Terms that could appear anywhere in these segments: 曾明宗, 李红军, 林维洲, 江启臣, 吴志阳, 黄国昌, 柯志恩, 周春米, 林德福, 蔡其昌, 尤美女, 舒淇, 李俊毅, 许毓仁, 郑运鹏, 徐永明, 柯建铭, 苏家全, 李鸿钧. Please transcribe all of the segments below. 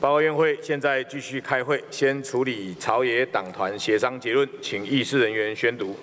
报告院会现在继续开会，先处理朝野党团协商结论，请议事人员宣读。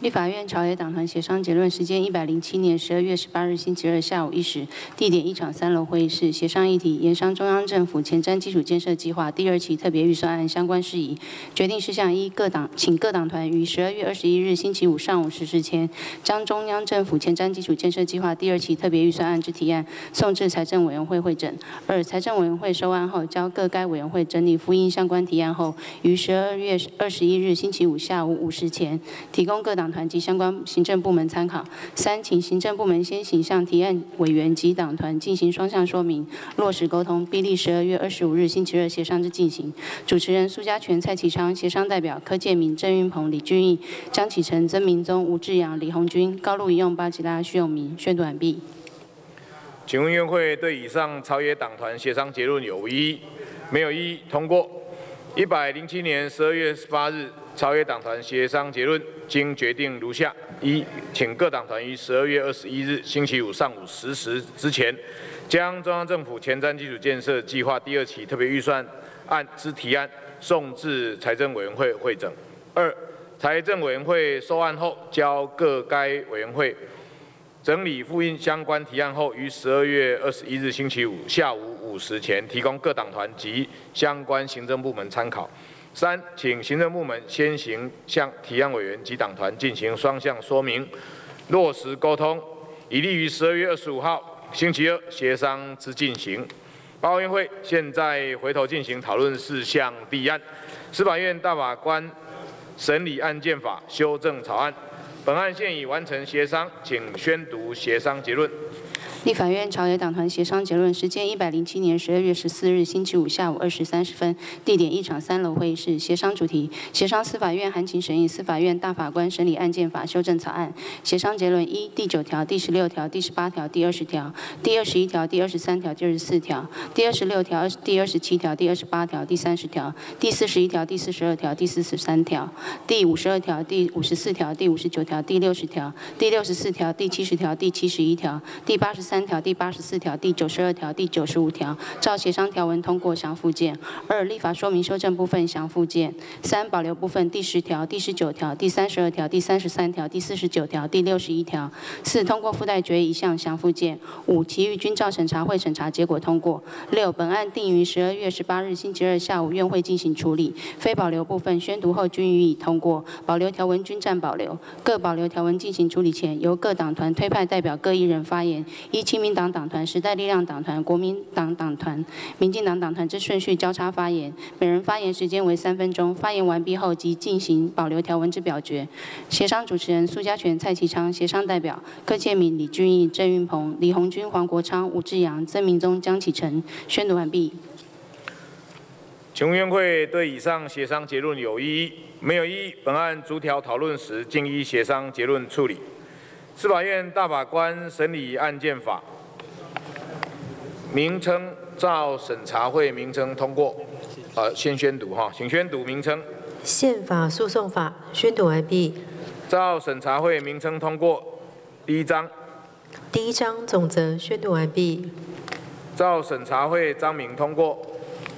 立法院朝野党团协商结论，时间107年12月18日星期二下午1时，地点1场3楼会议室，协商议题：研商中央政府前瞻基础建设计划第2期特别预算案相关事宜。决定事项一：请各党团于12月21日星期五上午10时前，将中央政府前瞻基础建设计划第2期特别预算案之提案送至财政委员会会诊。二、财政委员会收案后，交各该委员会整理复印相关提案后，于12月21日星期五下午5时前，提供各党团 及相关行政部门参考。三、请行政部门先行向提案委员及党团进行双向说明，落实沟通，并历12月25日星期二协商之进行。主持人苏家全、蔡其昌，协商代表柯建铭、郑运鹏、李俊毅、江启臣、曾明宗、吴志阳、李红军、高路一用、巴吉拉、徐永明。宣读完毕。请问院会对以上朝野党团协商结论有无异议？没有异议，通过。107年12月18日。 朝野党团协商结论，经决定如下：一、请各党团于12月21日星期五上午10时之前，将中央政府前瞻基础建设计划第2期特别预算案之提案送至财政委员会会诊。二、财政委员会收案后，交各该委员会整理复印相关提案后，于12月21日星期五下午5时前，提供各党团及相关行政部门参考。 三，请行政部门先行向提案委员及党团进行双向说明，落实沟通，以利于12月25号星期二协商之进行。报告院会现在回头进行讨论事项第一案：司法院大法官审理案件法修正草案。本案现已完成协商，请宣读协商结论。 立法院朝野党团协商结论，时间107年12月14日星期五下午20:30分，地点1场3楼会议室，协商主题：协商司法院函请审议司法院大法官审理案件法修正草案。协商结论：一、第9条、第16条、第18条、第20条、第21条、第23条、第24条、第26条、第27条、第28条、第30条、第41条、第42条、第43条、第52条、第54条、第59条、第60条、第64条、第70条、第71条、第83条、第84条、第92条、第95条，照协商条文通过详附件。二、立法说明修正部分详附件。三、保留部分第10条、第19条、第32条、第33条、第49条、第61条。四、通过附带决议1项详附件。五、其余均照审查会审查结果通过。六、本案定于12月18日星期二下午院会进行处理，非保留部分宣读后均予以通过，保留条文均暂保留。各保留条文进行处理前，由各党团推派代表各1人发言。 依亲民党党团、时代力量党团、国民党党团、民进党党团之顺序交叉发言，每人发言时间为3分钟。发言完毕后即进行保留条文之表决。协商主持人苏家全、蔡其昌，协商代表柯建铭、李俊毅、郑运鹏、李鸿钧、黄国昌、吴志阳、曾明宗、江启臣。宣读完毕。请问院会对以上协商结论有异议？没有异议。本案逐条讨论时，均依协商结论处理。 司法院大法官审理案件法名称照审查会名称通过。先宣读哈，请宣读名称。宪法诉讼法宣读完毕。照审查会名称通过。第1章。第1章总则宣读完毕。照审查会章名通过。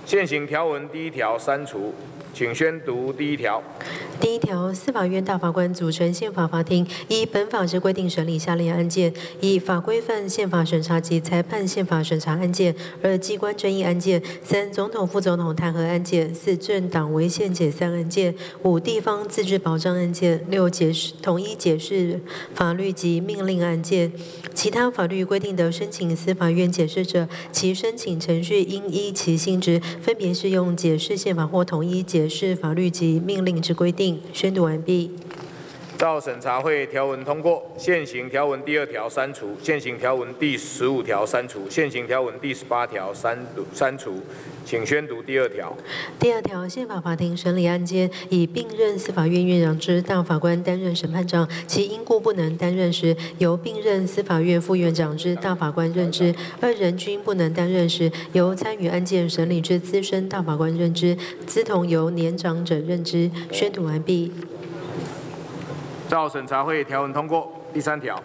现行条文第1条删除。 请宣读第1条。第1条，司法院大法官组成宪法法庭，依本法之规定审理下列案件：一、法规范宪法审查及裁判宪法审查案件；二、机关争议案件；三、总统、副总统弹劾案件；四、政党违宪解散案件；五、地方自治保障案件；六、统一解释法律及命令案件。其他法律规定的申请司法院解释者，其申请程序应依其性质，分别适用解释宪法或统一解释。 是法律及命令之规定。宣读完毕。照审查会条文通过。现行条文第2条删除。现行条文第15条删除。现行条文第18条删除。请宣读第2条。第2条，宪法法庭审理案件，以并任司法院院长之大法官担任审判长，其因故不能担任时，由并任司法院副院长之大法官任之；二人均不能担任时，由参与案件审理之资深大法官任之，资同由年长者任之。宣读完毕。 照审查会条文通过。第3条。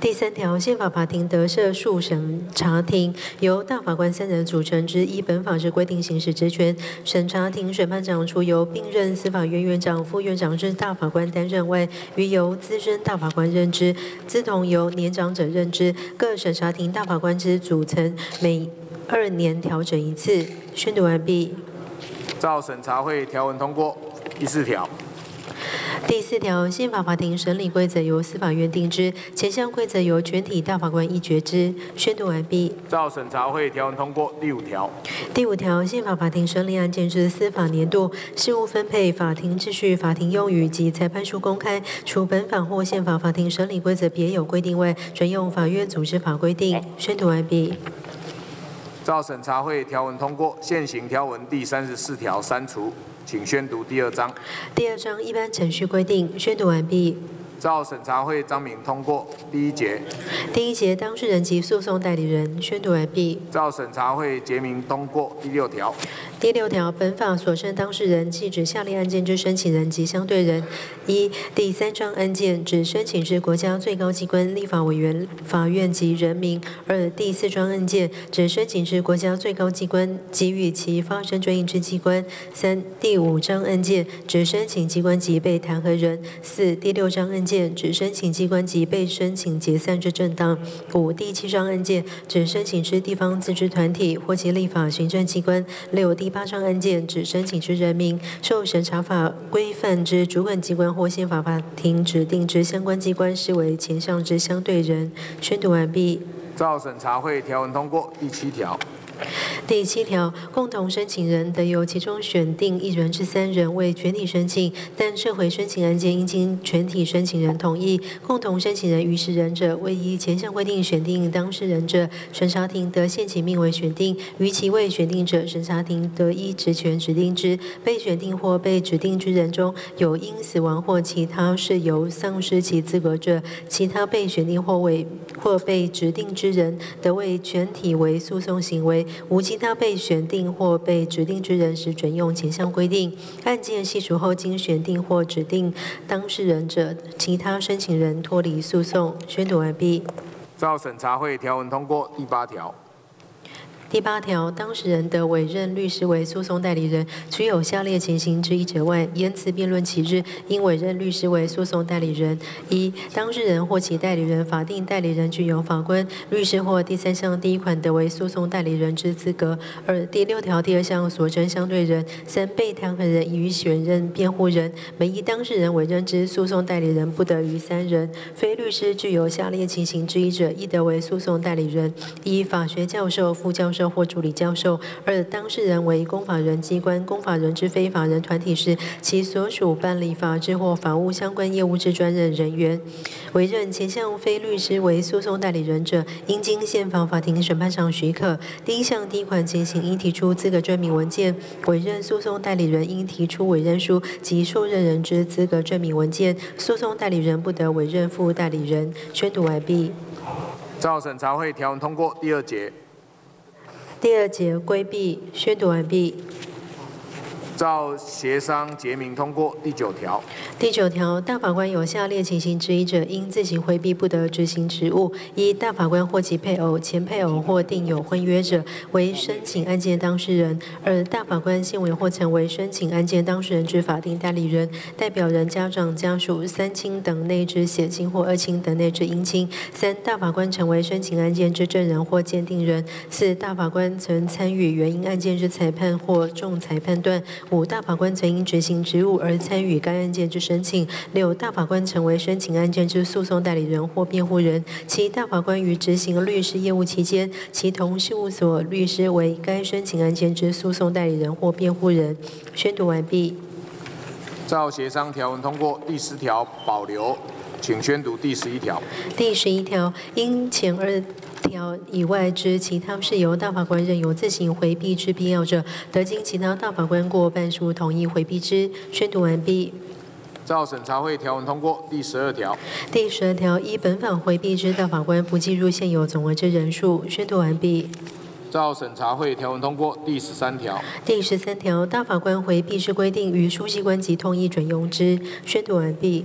第3条，宪法法庭得设数审查庭，由大法官3人组成之，依本法之规定行使职权。审查庭审判长除由并任司法院院长、副院长之大法官担任外，于由资深大法官任之，自同由年长者任之。各审查庭大法官之组成每2年调整一次。宣读完毕。照审查会条文通过。第4条。 第4条，宪法法庭审理规则由司法院定之，前项规则由全体大法官议决之。宣读完毕。照审查会条文通过。第5条。第5条，宪法法庭审理案件之司法年度事务分配、法庭秩序、法庭用语及裁判书公开，除本法或宪法法庭审理规则别有规定外，准用法院组织法规定。宣读完毕。照审查会条文通过。现行条文第34条删除。 请宣读第2章。第2章一般程序规定。宣读完毕。照审查会章名通过。第1节。第1节当事人及诉讼代理人。宣读完毕。照审查会节名通过。第6条。第6条，本法所称当事人，即指下列案件之申请人及相对人：一、第3章案件指申请之国家最高机关、立法委员、法院及人民；二、第4章案件指申请之国家最高机关及与其发生争议之机关；三、第5章案件指申请机关及被弹劾人；四、第6章案件指申请机关及被申请解散之政党；五、第7章案件指申请之地方自治团体或其立法行政机关；六、第8章案件指申请之人民、受审查法规范之主管机关或宪法法庭指定之相关机关，视为前项之相对人。宣读完毕。照审查会条文通过。第7条。 第7条，共同申请人得由其中选定1人至3人为全体申请，但撤回申请案件应经全体申请人同意。共同申请人逾10人者，未依前项规定选定当事人者，审查庭得限其命为选定；逾其未选定者，审查庭得依职权指定之。被选定或被指定之人中有因死亡或其他事由丧失其资格者，其他被选定或被指定之人得为全体为诉讼行为。 无其他被选定或被指定之人时，准用前项规定。案件细数后，经选定或指定当事人者，其他申请人脱离诉讼。宣读完毕。照审查会条文通过。第8条。 第8条，当事人得委任律师为诉讼代理人，除有下列情形之一者外，言辞辩论期日，应委任律师为诉讼代理人：一、当事人或其代理人法定代理人具有法官、律师或第3项第1款得为诉讼代理人之资格；二、第6条第2项所称相对人；三、被弹劾人已选任辩护人，每一当事人委任之诉讼代理人不得逾3人；非律师具有下列情形之一者，亦得为诉讼代理人：一、法学教授、副教授 或助理教授；二、当事人为公法人机关、公法人之非法人团体时，其所属办理法制或法务相关业务之专任人员。委任前项非律师为诉讼代理人者，应经宪法法庭审判长许可。第1项第1款情形，应提出资格证明文件；委任诉讼代理人应提出委任书及受任人之资格证明文件。诉讼代理人不得委任副代理人。宣读完毕。照审查会条文通过。第2节。 第2节规避，宣读完毕。照协商结明通过。第9条。第9条，大法官有下列情形之一者，应自行回避，不得执行职务：一、大法官或其配偶、前配偶或订有婚约者，为申请案件当事人；二、大法官现为或曾为申请案件当事人之法定代理人、代表人、家长、家属、三亲等内之血亲或二亲等内之姻亲；三、大法官成为申请案件之证人或鉴定人；四、大法官曾参与原因案件之裁判或仲裁判断。 五、大法官曾因执行职务而参与该案件之申请；六、大法官成为申请案件之诉讼代理人或辩护人；七、大法官于执行律师业务期间，其同事务所律师为该申请案件之诉讼代理人或辩护人。宣读完毕。照协商条文通过。第10条保留，请宣读第11条。第11条，因前2条以外之其他事由，大法官认有自行回避之必要者，得经其他大法官过半数同意回避之。宣读完毕。 照审查会条文通过。第12条。第12条，依本法回避之大法官不计入现有总额之人数。宣读完毕。 照审查会条文通过。第13条。第13条，大法官回避之规定，于书记官及通议准用之。宣读完毕。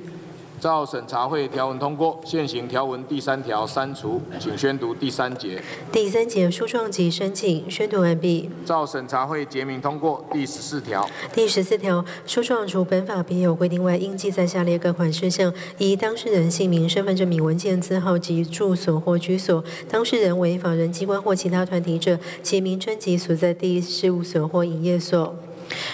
照审查会条文通过。现行条文第3条删除，请宣读第3节。第3节诉状及申请宣读完毕。照审查会结明通过。第14条。第14条，诉状除本法别有规定外，应记载下列各款事项：一、当事人姓名、身份证明文件字号及住所或居所；当事人为法人机关或其他团体者，其名称及所在地事务所或营业所。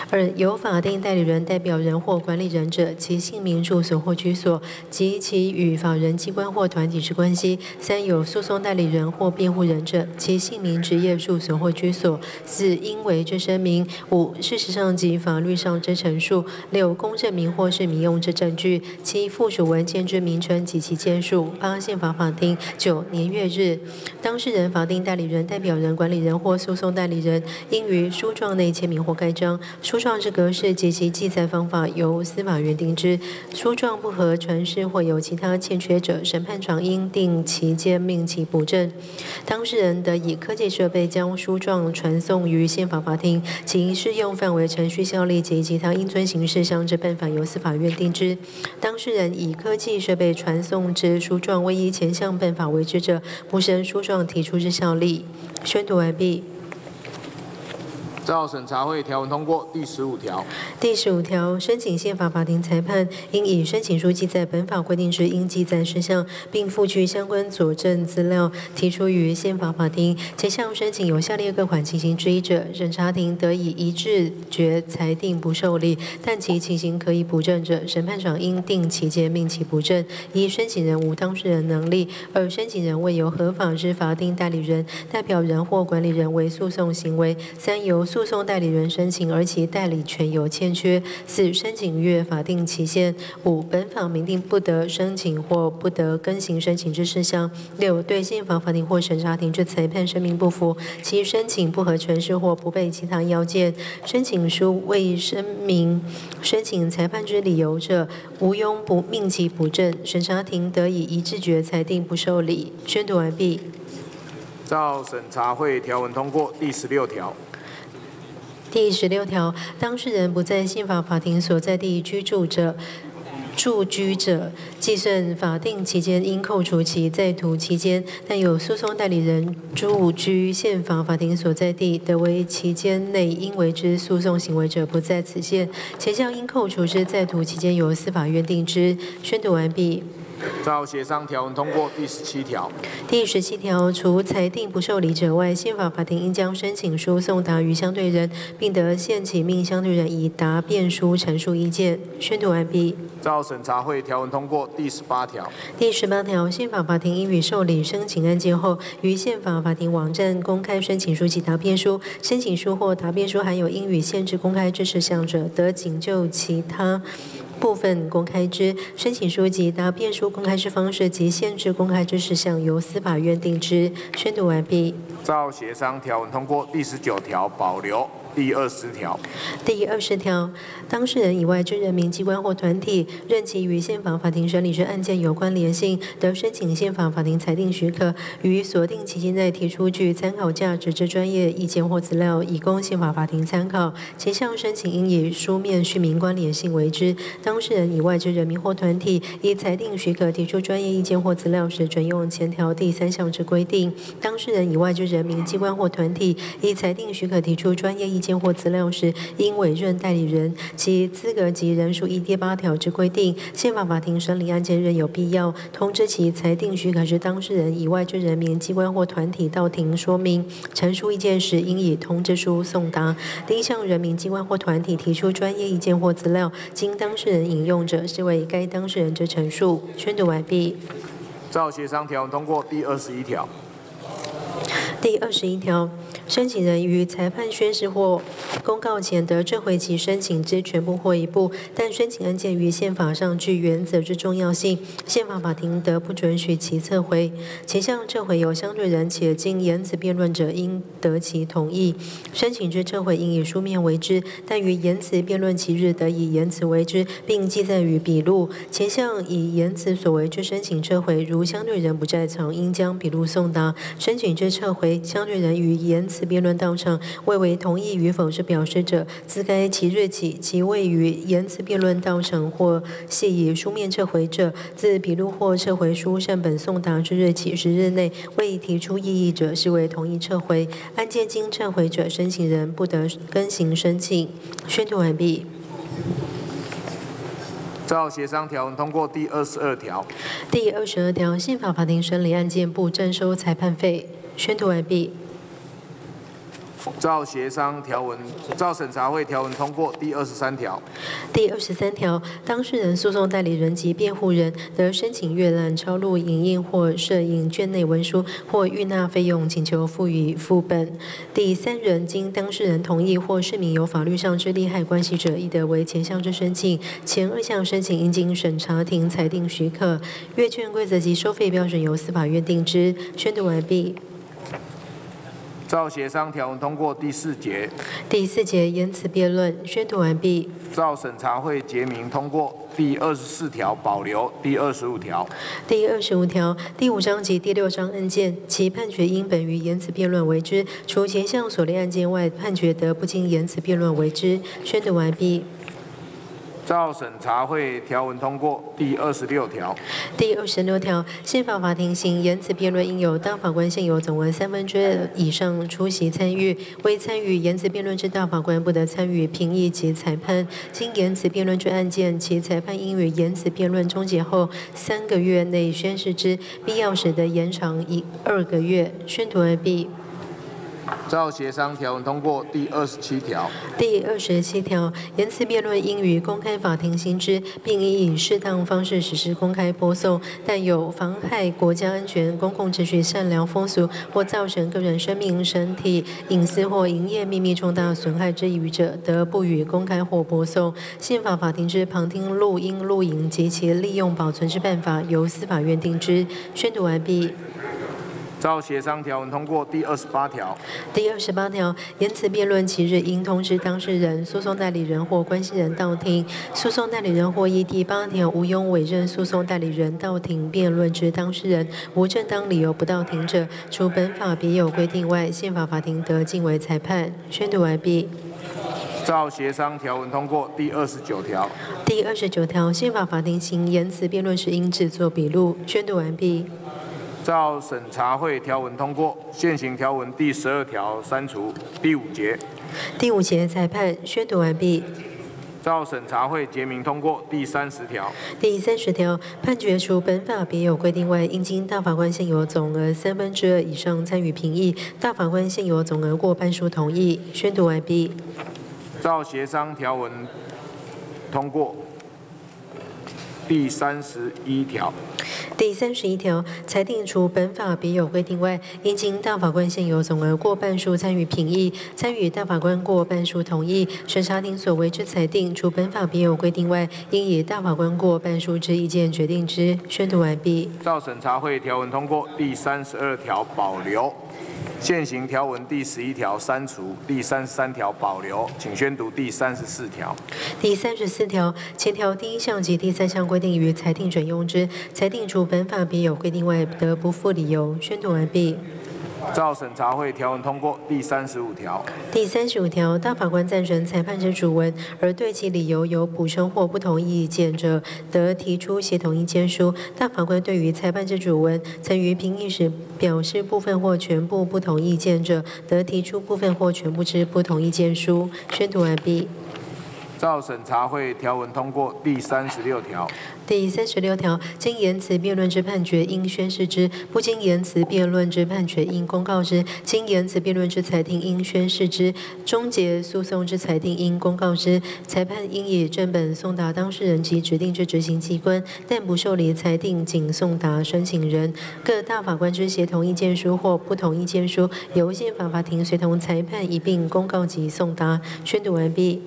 二、有法定代理人、代表人或管理人者，其姓名、住所或居所及其与法人机关或团体之关系；三、有诉讼代理人或辩护人者，其姓名、职业、住所或居所；四、应为之声明；五、事实上及法律上之陈述；六、公证明或是民用之证据；七、附属文件之名称及其件数；八、宪法法庭；九、年月日。当事人、法定代理人、代表人、管理人或诉讼代理人，应于书状内签名或盖章。 书状之格式及其记载方法，由司法院定之。书状不合传示或有其他欠缺者，审判长应定期间命其补正。当事人得以科技设备将书状传送于宪法法庭，其适用范围、程序效力及其他应遵行事项之办法，由司法院定之。当事人以科技设备传送之书状未依前项办法为之者，不生书状提出之效力。宣读完毕。 照审查会条文通过。第15条。第15条，申请宪法法庭裁判，应以申请书记载本法规定之应记载事项，并附具相关佐证资料，提出于宪法法庭。前项申请有下列各款情形之一者，审查庭得以一致决裁定不受理；但其情形可以补正者，审判长应定期间命其补正。一、申请人无当事人能力；二、申请人未由合法之法定代理人、代表人或管理人为诉讼行为；三、由诉讼代理人申请，而其代理权有欠缺；四、申请越法定期限；五、本法明定不得申请或不得更行申请之事项；六、对宪法法庭或审查庭之裁判声明不服；七、申请不合程式或不备其他要件；申请书未声明申请裁判之理由者，无庸不命其补正，审查庭得以一致决裁定不受理。宣读完毕。照审查会条文通过。第16条。 第16条，当事人不在宪法法庭所在地居住者。 住居者，计算法定期间应扣除其在途期间；但有诉讼代理人住居宪法法庭所在地，得为期间内应为之诉讼行为者，不在此限。前项应扣除之在途期间，由司法院定之。宣读完毕。照协商条文通过。第17条。第17条，除裁定不受理者外，宪法法庭应将申请书送达于相对人，并得限期命相对人以答辩书陈述意见。宣读完毕。 照审查会条文通过。第18条。第18条，宪法法庭应于受理申请案件后，于宪法法庭网站公开申请书及答辩书。申请书或答辩书含有应予限制公开之事项者，得仅就其他部分公开之。申请书及答辩书公开之方式及限制公开之事项，由司法院定之。宣读完毕。照协商条文通过。第19条保留。 第20条。第20条，当事人以外之人民机关或团体，任其与宪法法庭审理之案件有关联性，得申请宪法法庭裁定许可，于所定期间内提出具参考价值之专业意见或资料，以供宪法法庭参考。前项申请应以书面叙明关联性为之。当事人以外之人民或团体，依裁定许可提出专业意见或资料时，准用前条第3项之规定。当事人以外之人民机关或团体，依裁定许可提出专业意见 或资料时，应委任代理人，其资格及人数依第8条之规定。宪法法庭审理案件，任有必要通知其裁定许可之当事人以外之人民机关或团体到庭说明、陈述意见时，应以通知书送达。另向人民机关或团体提出专业意见或资料，经当事人引用者，视为该当事人之陈述。宣读完毕。照协商条文通过。第21条。 第21条，申请人于裁判宣示或公告前得撤回其申请之全部或一部，但申请案件于宪法上具原则之重要性，宪法法庭得不准许其撤回。前项撤回有相对人且经言辞辩论者，应得其同意。申请之撤回应以书面为之，但于言辞辩论期日得以言辞为之，并记载于笔录。前项以言辞所为之申请撤回，如相对人不在场，应将笔录送达。申请之撤回。回，相对人于言辞辩论道场未为同意与否之表示者，自该其日起，其未于言辞辩论道场或系以书面撤回者，自笔录或撤回书善本送达之日起10日内未提出异议者，视为同意撤回。案件经撤回者，申请人不得更行申请。宣读完毕。 照协商条文通过第22条。第22条，宪法法庭审理案件不征收裁判费。宣读完毕。照协商条文，照审查会条文通过第23条。第23条，当事人、诉讼代理人及辩护人得申请阅览、抄录、影印或摄影卷内文书或预纳费用请求付予副本。第三人经当事人同意或证明有法律上之利害关系者，亦得为前项之申请。前2项申请应经审查庭裁定许可。阅卷规则及收费标准由司法院定之。宣读完毕。 照协商条文通过第4节。第4节言辞辩论，宣读完毕。照审查会结明通过第24条，保留第25条。第25条第5章及第6章案件，其判决应本于言辞辩论为之，除前项所列案件外，判决得不经言辞辩论为之。宣读完毕。 照审查会条文通过第26条。第26条，宪法法庭行言辞辩论，应有大法官现有总文2/3以上出席参与。未参与言辞辩论之大法官，不得参与评议及裁判。经言辞辩论之案件，其裁判应于言辞辩论终结后3个月内宣示之，必要时得延长1-2个月。宣读完毕。 照协商条文通过第27条。第27条，言辞辩论应于公开法庭行之，并应以适当方式实施公开播送，但有妨害国家安全、公共秩序、善良风俗或造成个人生命、身体、隐私或营业秘密重大损害之余者，得不予公开或播送。宪法法庭之旁听、录音、录影及其利用保存之办法，由司法院定之。宣读完毕。 照协商条文通过第28条。第28条，言辞辩论其日应通知当事人、诉讼代理人或关系人到庭。诉讼代理人或依第8条无庸委任诉讼代理人到庭辩论之当事人，无正当理由不到庭者，除本法别有规定外，宪法法庭得尽为裁判。宣读完毕。 照协商条文通过第29条。第29条，宪法法庭行言辞辩论时，应制作笔录。宣读完毕。 照审查会条文通过，现行条文第12条删除。第5节。第5节裁判宣读完毕。 照审查会结明通过第30条。第30条判决，除本法别有规定外，应经大法官现有总额2/3以上参与评议，大法官现有总额过半数同意。宣读完毕。照协商条文通过。 第31条。第31条裁定，除本法别有规定外，应经大法官现有总额过半数参与评议，参与大法官过半数同意，审查庭所为之裁定，除本法别有规定外，应以大法官过半数之意见决定之。宣读完毕。照审查会条文通过第32条保留，现行条文第11条删除，第33条保留。请宣读第34条。第34条前条第1项及第3项规。 定于裁定准用之，裁定除本法别有规定外，得不附理由。宣读完毕。 照审查会条文通过第35条。第35条，大法官赞成裁判之主文，而对其理由有补充或不同意见者，得提出协同意见书。大法官对于裁判之主文曾于评议时表示部分或全部不同意见者，得提出部分或全部之不同意见书。宣读完毕。 照审查会条文通过第36条。第36条，经言辞辩论之判决应宣示之，不经言辞辩论之判决应公告之，经言辞辩论之裁定应宣示之，终结诉讼之裁定应公告之。裁判应以正本送达当事人及指定之执行机关，但不受理裁定仅送达申请人。各大法官之协同意见书或不同意见书，由宪法法庭随同裁判一并公告及送达。宣读完毕。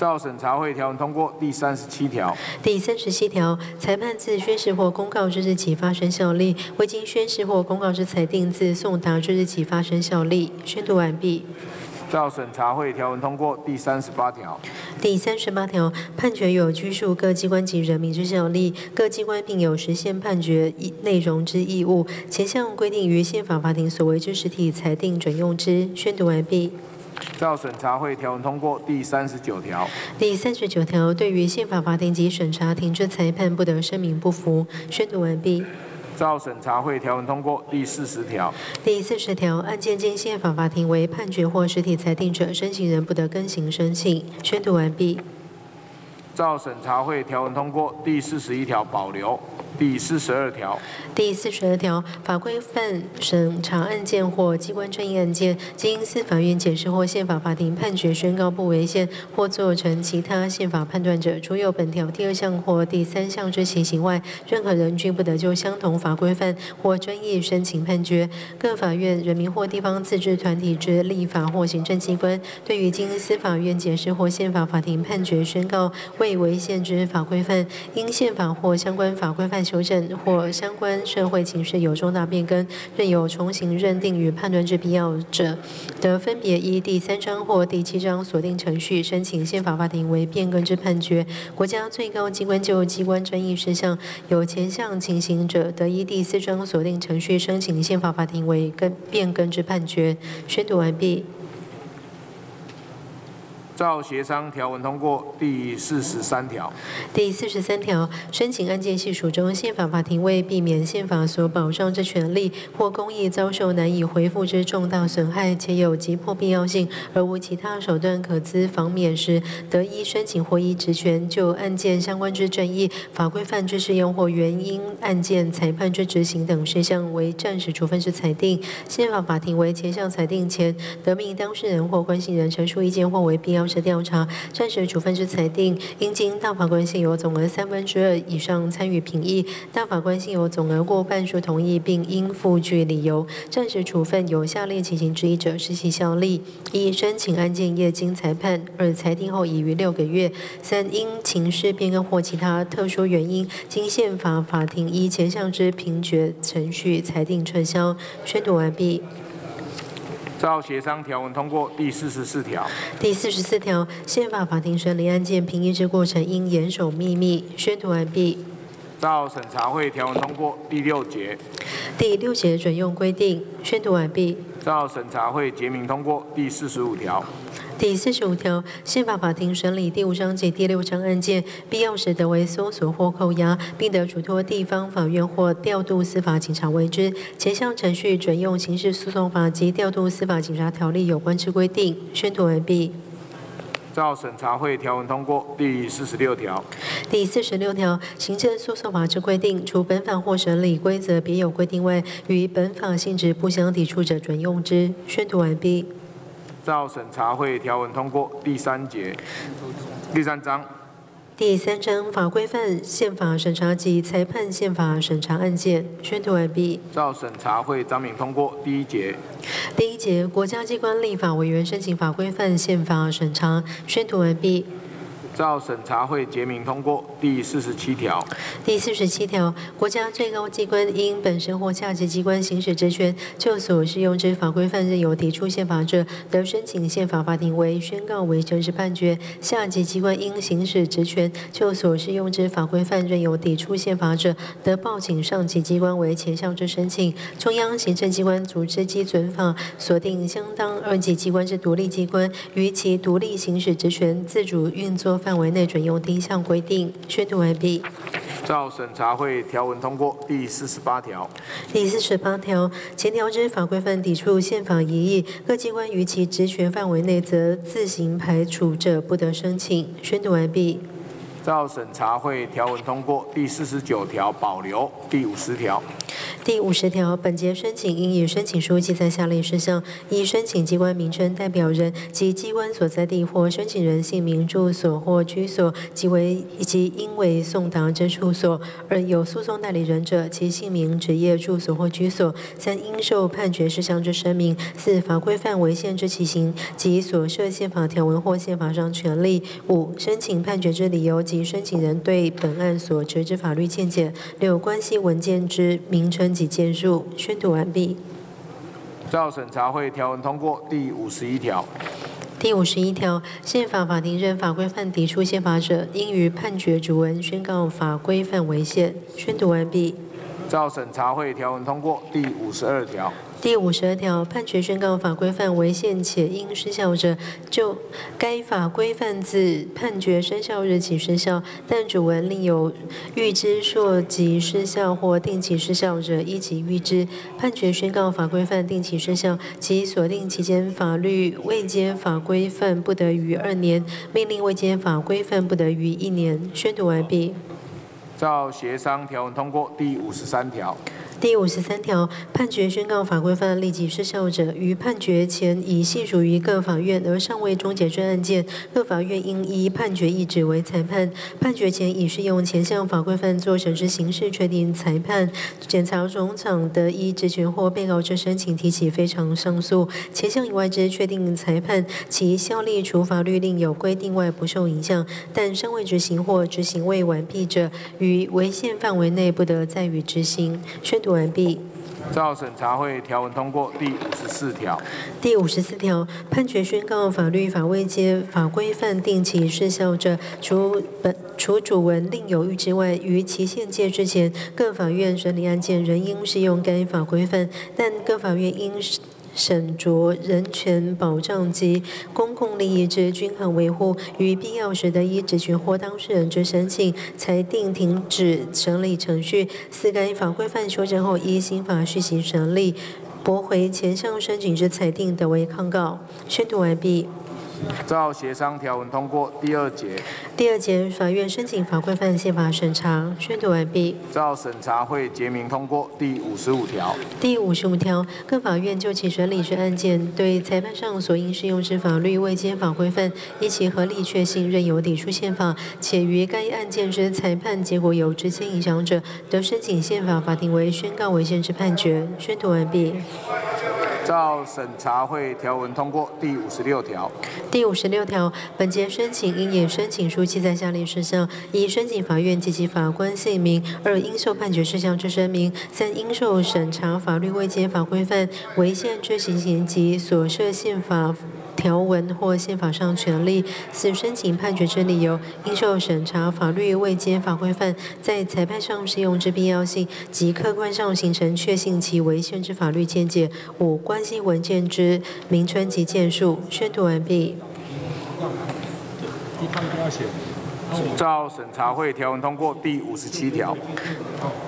照审查会条文通过第37条。第37条，裁判自宣示或公告之日起发生效力，未经宣示或公告之裁定自送达之日起发生效力。宣读完毕。照审查会条文通过第38条。第38条，判决有拘束各机关及人民之效力，各机关并有实现判决内容之义务，前项规定于宪法法庭所为之实体裁定准用之。宣读完毕。 照审查会条文通过第39条。第39条，对于宪法法庭及审查庭之裁判不得声明不服。宣读完毕。照审查会条文通过第40条。第40条，案件经宪法法庭为判决或实体裁定者，申请人不得更行申请。宣读完毕。照审查会条文通过第41条保留。 第42条。第42条，法规范审查案件或机关争议案件，经司法院解释或宪法法庭判决宣告不违宪或做成其他宪法判断者，除有本条第2项或第3项之情形外，任何人均不得就相同法规范或争议申请判决。各法院、人民或地方自治团体之立法或行政机关，对于经司法院解释或宪法法庭判决宣告未违宪之法规范，因宪法或相关法规范 修正或相关社会情势有重大变更，任有重新认定与判断之必要者，得分别依第3章或第7章锁定程序申请宪法法庭为变更之判决。国家最高机关就机关争议事项有前项情形者，得依第4章锁定程序申请宪法法庭为变更之判决。宣读完毕。 照协商条文通过第43条。第43条，申请案件系数中，宪法法庭为避免宪法所保障之权利或公益遭受难以回复之重大损害，且有急迫必要性而无其他手段可资防免时，得依申请或依职权就案件相关之正义、法规范之适用或原因案件裁判之执行等事项为暂时处分之裁定。宪法法庭为前项裁定前，得命当事人或关系人陈述意见或为必要 之调查、暂时处分之裁定，应经大法官现有总额2/3以上参与评议，大法官现有总额过半数同意，并应附具理由。暂时处分有下列情形之一者，失其效力：一、申请案件业经裁判；二、裁定后已逾6个月；三、因情势变更或其他特殊原因，经宪法法庭依前项之评决程序裁定撤销。宣读完毕。 照协商条文通过第44条。第44条，宪法法庭审理案件评议之过程应严守秘密。宣读完毕。照审查会条文通过第6节。第6节准用规定。宣读完毕。照审查会结明通过第45条。 第45条，宪法法庭审理第5章及第6章案件，必要时得为搜索或扣押，并得嘱托地方法院或调度司法警察为之。前项程序准用刑事诉讼法及调度司法警察条例有关之规定。宣读完毕。 照审查会条文通过第46条。第46条，行政诉讼法之规定，除本法或审理规则别有规定外，与本法性质不相抵触者准用之。宣读完毕。 照审查会条文通过第3节。第3章。第3章，法规范宪法审查及裁判宪法审查案件。宣读完毕。照审查会章明通过第1节。第1节，国家机关立法委员申请法规范宪法审查。宣读完毕。 照审查会结明通过第47条。第47条，国家最高机关因本身或下级机关行使职权，就所适用之法规范任有抵触宪法者，得申请宪法法庭为宣告为真实判决；下级机关因行使职权，就所适用之法规范任有抵触宪法者，得报请上级机关为前项之申请。中央行政机关组织基准法锁定相当二级机关之独立机关，于其独立行使职权自主运作 范围内准用第1项规定。宣读完毕。照审查会条文通过第48条。第48条，前条之法规范抵触宪法疑义，各机关于其职权范围内则自行排除者，不得申请。宣读完毕。 照审查会条文通过第49条保留，第50条。第50条，本节申请应以申请书记载下列事项：一、申请机关名称、代表人及机关所在地或申请人姓名、住所或居所及应为送达之处所；二、有诉讼代理人者，其姓名、职业、住所或居所；三、应受判决事项之声明；四、法规范违宪之情形及所涉宪法条文或宪法上权利；五、申请判决之理由及 申请人对本案所持之法律见解。六、关系文件之名称及件数。宣读完毕。照审查会条文通过第51条。第51条，宪法法庭认法规范抵触宪法者，应于判决主文宣告法规范违宪。宣读完毕。照审查会条文通过第52条。第52条，判决宣告法规范违宪且应失效者，就该法规范自判决生效日起生效，但主文另有预知溯及失效或定期失效者，依其预知。判决宣告法规范定期生效，其所定期间法律未接法规范不得逾2年，命令未接法规范不得逾1年。宣读完毕。照协商条文通过第53条。第53条，判决宣告法规范立即失效者，于判决前已系属于各法院而尚未终结之案件，各法院应依判决意旨为裁判。判决前已适用前项法规范作审之形式确定裁判。检察总长得依职权或被告之申请提起非常上诉。前项以外之确定裁判，其效力除法律另有规定外不受影响，但尚未执行或执行未完毕者，于违宪范围内不得再予执行。宣读完毕。照审查会条文通过第54条。第54条，判决宣告法律法未接法规范定期失效者，除主文另有预知外，于期限届之前，各法院审理案件仍应适用该法规范，但各法院应审酌人权保障及公共利益之均衡维护，于必要时得依职权或当事人之申请裁定停止审理程序。四该法规范修正后，依新法续行审理，驳回前项申请之裁定得为抗告。宣读完毕。照协商条文通过第2节。第2节，法院申请法规范宪法审查。宣读完毕。照审查会结明通过第55条。第55条，各法院就其审理之案件，对裁判上所应适用之法律未接法规范，依其合理确信认有抵触宪法，且于该案件之裁判结果有直接影响者，得申请宪法法庭为宣告违宪之判决。宣读完毕。照审查会条文通过第56条。第56条，本节申请应以申请书记载下列事项：一、申请法院及其法官姓名；二、应受判决事项之声明；三、应受审查法律未接法规范违宪之情形及所涉宪法条文或宪法上权利；四、申请判决之理由；应受审查法律未接法规范在裁判上适用之必要性及客观上形成确信其违宪之法律见解；五、关系文件之名称及件数。宣读完毕。照审查会条文通过第57条。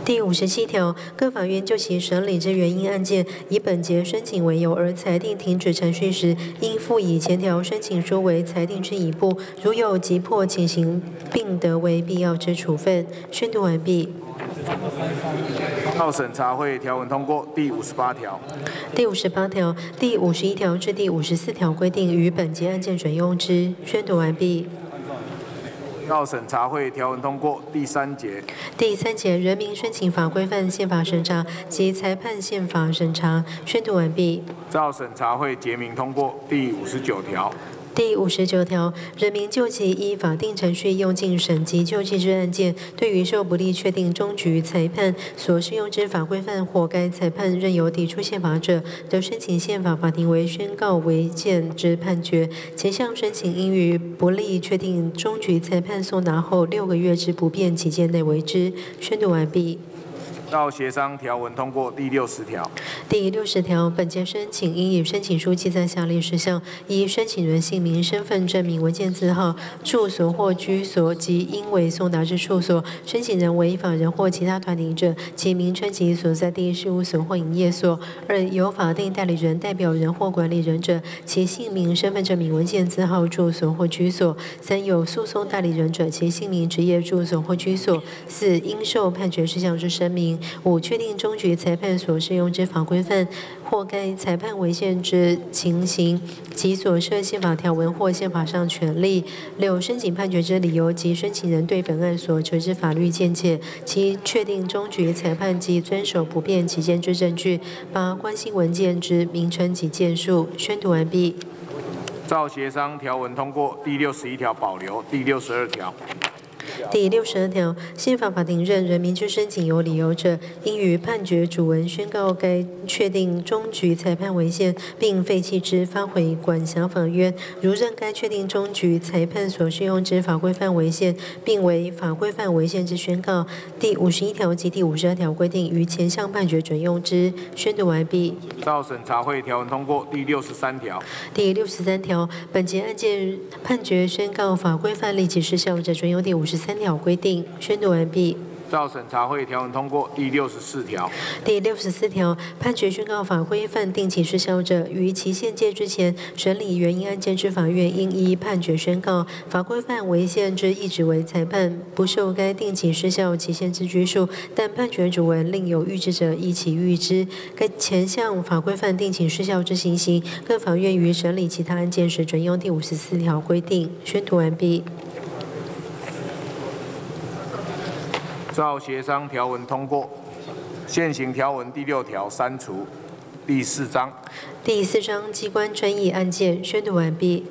第57条，各法院就其审理之原因案件，以本节申请为由而裁定停止程序时，应附以前条申请书为裁定之一部，如有急迫情形，并得为必要之处分。宣读完毕。照审查会条文通过第58条。第58条、第51条至第54条规定于本节案件准用之。宣读完毕。照审查会条文通过第3节。第3节，人民申请法规范宪法审查及裁判宪法审查。宣读完毕。照审查会结明通过第59条。第59条，人民就其依法定程序用尽审及救济之案件，对于受不利确定终局裁判所适用之法规范或该裁判认有抵触宪法者，得申请宪法法庭为宣告违宪之判决。前项申请应于不利确定终局裁判送达后6个月之不变期间内为之。宣读完毕。照协商条文通过第60条。第60条，本节申请应以申请书记载下列事项：一、申请人姓名、身份证明文件字号、住所或居所及应为送达之处所；申请人为法人或其他团体者，其名称及所在地事务所或营业所；二、有法定代理人、代表人或管理人者，其姓名、身份证明文件字号、住所或居所；三、有诉讼代理人者，其姓名、职业、住所或居所；四、应受判决事项之声明。五、确定终局裁判所适用之法规范或该裁判违宪之情形及所涉宪法条文或宪法上权利。六、申请判决之理由及申请人对本案所持之法律见解，其确定终局裁判及遵守不变期间之证据。八、关系文件之名称及件数。宣读完毕。照协商条文通过第61条保留，第62条。第62条，宪法法庭认人民之申请有理由者，应于判决主文宣告该确定终局裁判违宪，并废弃之，发回管辖法院。如认该确定终局裁判所适用之法规范违宪，并为法规范违宪之宣告。第51条及第52条规定于前项判决准用之。宣读完毕。照审查会条文通过。第63条。第63条，本节案件判决宣告法规范立即失效者，准用第53条规定。宣读完毕。照审查会条文通过。第64条。第64条，判决宣告法规范定期失效者，于期限届之前审理原因案件之法院，应依判决宣告法规范违宪之意旨为裁判，不受该定期失效期限之拘束，但判决主文另有预置者，依其预之。该前项法规范定期失效之情形，各法院于审理其他案件时准用第54条规定。宣读完毕。照协商条文通过。现行条文第6条删除。第4章。第4章机关争议案件。宣读完毕。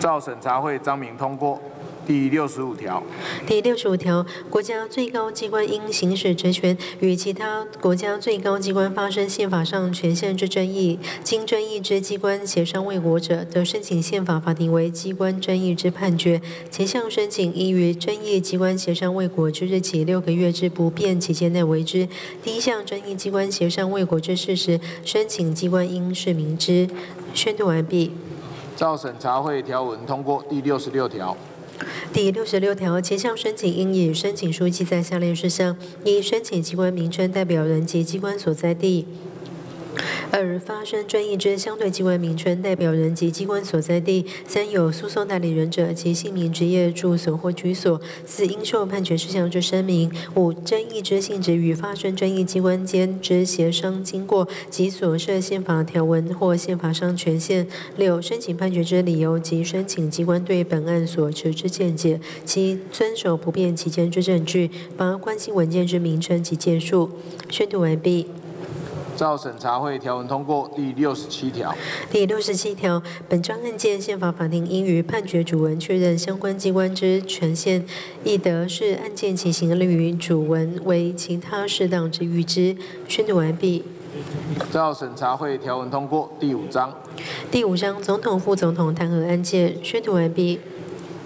照审查会章名通过。第65条。第65条，国家最高机关因行使职权与其他国家最高机关发生宪法上权限之争议，经争议之机关协商未果者，得申请宪法法庭为机关争议之判决。前项申请应于争议机关协商未果之日起6个月之不变期间内为之。第一项争议机关协商未果之事实，申请机关应示明之。宣读完毕。照审查会条文通过。第66条。第66条，前项申请应以申请书记载下列事项：一、申请机关名称、代表人及机关所在地；二、发生争议之相对机关名称、代表人及机关所在地；三、有诉讼代理人者，其姓名、职业、住所或居所；四、应受判决事项之声明；五、争议之性质与发生争议机关间之协商经过及所涉宪法条文或宪法上权限；六、申请判决之理由及申请机关对本案所持之见解；七、遵守不变期间之证据；八、关系文件之名称及件数。宣读完毕。照审查会条文通过。第67条。第67条，本章案件宪法法庭应于判决主文确认相关机关之权限，亦得视案件情形另于主文为其他适当之预知。宣读完毕。照审查会条文通过。第5章。第5章总统副总统弹劾案件。宣读完毕。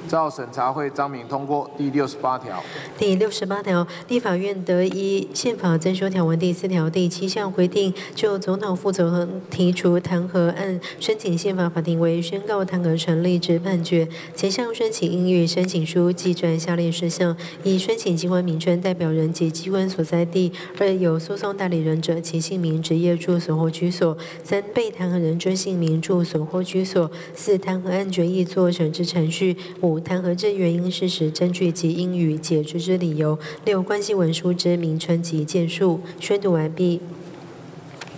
照审查会章名通过。第68条。第68条，立法院得依宪法增修条文第4条第7项规定，就总统、副总统提出弹劾案申请宪法法庭为宣告弹劾成立之判决。前项申请应予申请书记载下列事项：一、申请机关名称、代表人及机关所在地；二、有诉讼代理人者，其姓名、职业、住所或居所；三、被弹劾人之姓名、住所或居所；四、弹劾案决议作成之程序；五、弹劾之原因、事实、证据及应予解决之理由；六、关系文书之名称及件数。宣读完毕。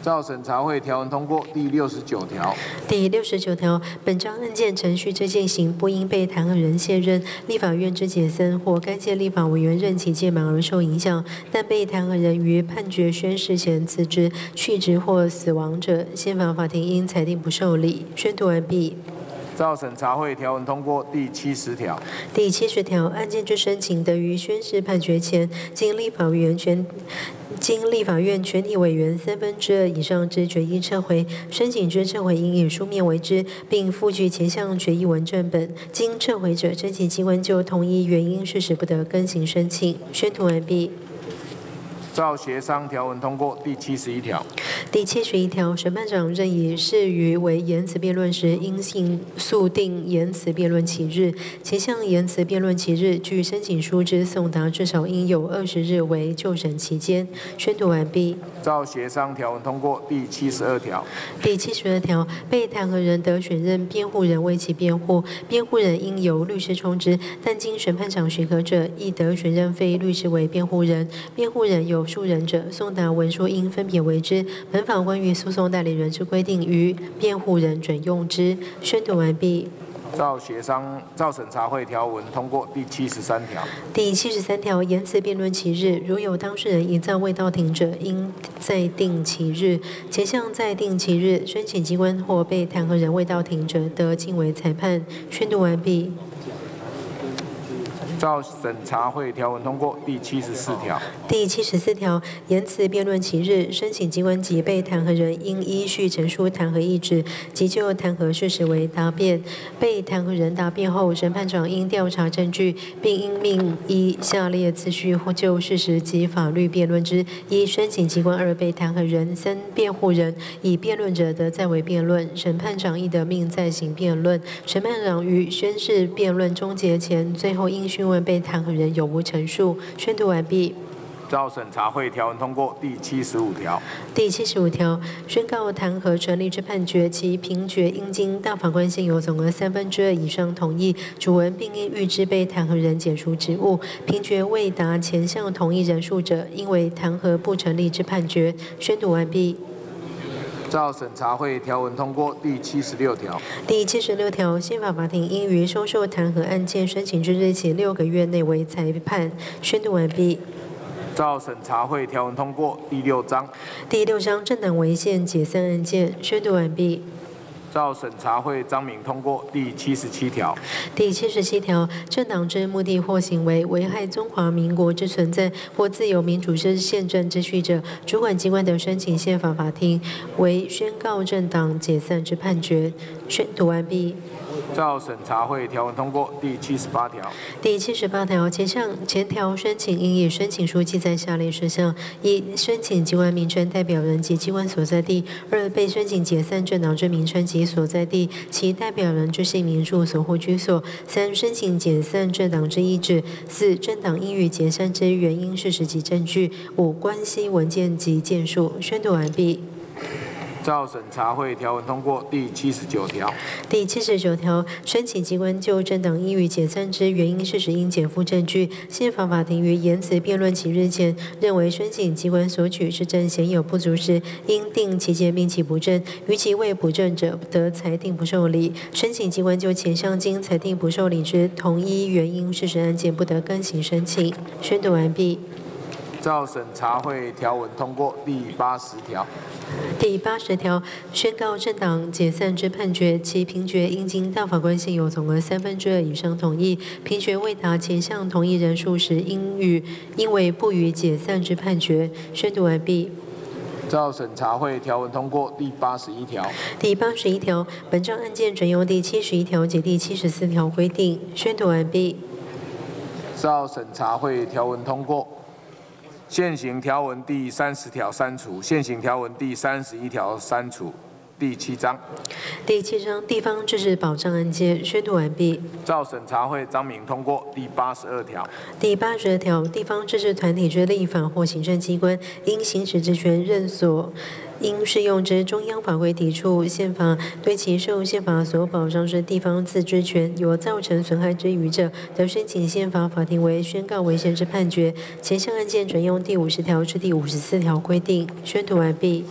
照审查会条文通过。第69条。第69条，本章案件程序之进行，不因被弹劾人卸任、立法院之解散或该届立法委员任期届满而受影响，但被弹劾人于判决宣示前辞职、去职或死亡者，宪法法庭应裁定不受理。宣读完毕。照审查会条文通过。第70条。第70条，案件之申请得于宣示判决前，经立法院全体委员2/3以上之决议撤回，申请之撤回应以书面为之，并附具前项决议文正本。经撤回者，申请机关就同一原因事实不得更行申请。宣读完毕。照协商条文通过。第71条。第71条，审判长任以适于为言辞辩论时，应性速定言辞辩论期日。前项言辞辩论期日，据申请书之送达，至少应有20日为就审期间。宣读完毕。照协商条文通过。第72条。第72条，被弹劾人得选任辩护人为其辩护，辩护人应由律师充之，但经审判长许可者，亦得选任非律师为辩护人。辩护人有数人者，送达文书应分别为之。本法关于诉讼代理人之规定，于辩护人准用之。宣读完毕。照审查会条文通过。第73条。第73条，言辞辩论期日，如有当事人一再未到庭者，应再定期日。前项再定期日，申请机关或被弹劾人未到庭者，得逕为裁判。宣读完毕。照审查会条文通过第74条。第74条，延迟辩论期日，申请机关及被弹劾人应依序陈述弹劾意志及就弹劾事实为答辩。被弹劾人答辩后，审判长应调查证据，并应命依下列次序或就事实及法律辩论之：一、申请机关；二、被弹劾人；三、辩护人。以辩论者得再为辩论，审判长亦得命再行辩论。审判长于宣誓辩论终结前，最后应询问被弹劾人有无陈述。宣读完毕。照审查会条文通过第75条。第75条，宣告弹劾成立之判决，其评决应经大法官现有总额2/3以上同意，主文并应预知被弹劾人解除职务。评决未达前项同意人数者，应为弹劾不成立之判决。宣读完毕。照审查会条文通过第76条。第76条，宪法法庭应于收受弹劾案件申请之日起6个月内为裁判。宣读完毕。照审查会条文通过第6章。第6章，政党违宪解散案件。宣读完毕。照审查会章名通过第77条。第77条，政党之目的或行为危害中华民国之存在或自由民主之宪政秩序者，主管机关得申请宪法法庭为宣告政党解散之判决。宣读完毕。照审查会条文通过第78条。第78条前条申请应以申请书记载下列事项：一、申请机关名称、代表人及机关所在地；二、被申请解散政党之名称及所在地，其代表人之姓名、住所或居所；三、申请解散政党之意志；四、政党应予解散之原因、事实及证据；五、关系文件及件数。宣读完毕。照审查会条文通过第79条。第79条，申请机关就政党应予解散之原因、事实应检附证据。宪法法庭于延迟辩论期日前，认为申请机关所取之证显有不足时，应定期间并其补正；于其未补正者，得裁定不受理。申请机关就前项经裁定不受理之同一原因、事实案件，不得更行申请。宣读完毕。照审查会条文通过第80条。第80条，宣告政党解散之判决，其评决应经大法官现有总额2/3以上同意，评决未达前项同意人数时，应为不予解散之判决。宣读完毕。照审查会条文通过第81条。第81条，本章案件准用第71条及第74条规定。宣读完毕。照审查会条文通过。现行条文第30条删除，现行条文第31条删除。第7章。第7章，地方自治保障案件。宣读完毕。照审查会章名通过第82条。第82条，地方自治团体之立法或行政机关，因行使职权任所应适用之中央法规抵触宪法，对其受宪法所保障之地方自治权有造成损害之余者，得申请宪法法庭为宣告违宪之判决。前项案件准用第50条至第54条规定。宣读完毕。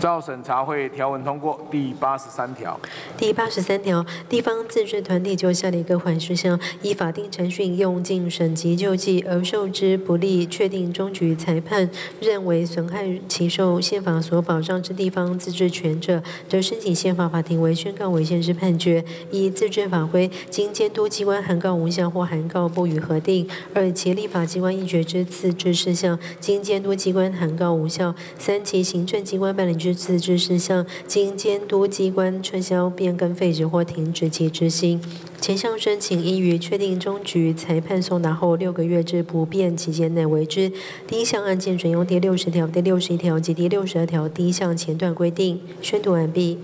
照审查会条文通过第83条。第83条，地方自治团体就下列各款事项，依法定程序用尽省级救济而受之不利，确定终局裁判，认为损害其受宪法所保障之地方自治权者，得申请宪法法庭为宣告违宪之判决：一、自治法规经监督机关函告无效或函告不予核定；二、其立法机关一决之自治事项，经监督机关函告无效；三、其行政机关办理之自治事项，经监督机关撤销、变更、废止或停止其执行。前项申请应于确定终局裁判送达后6个月之不变期间内为之。第一项案件准用第60条、第61条及第62条第一项前段规定。宣读完毕。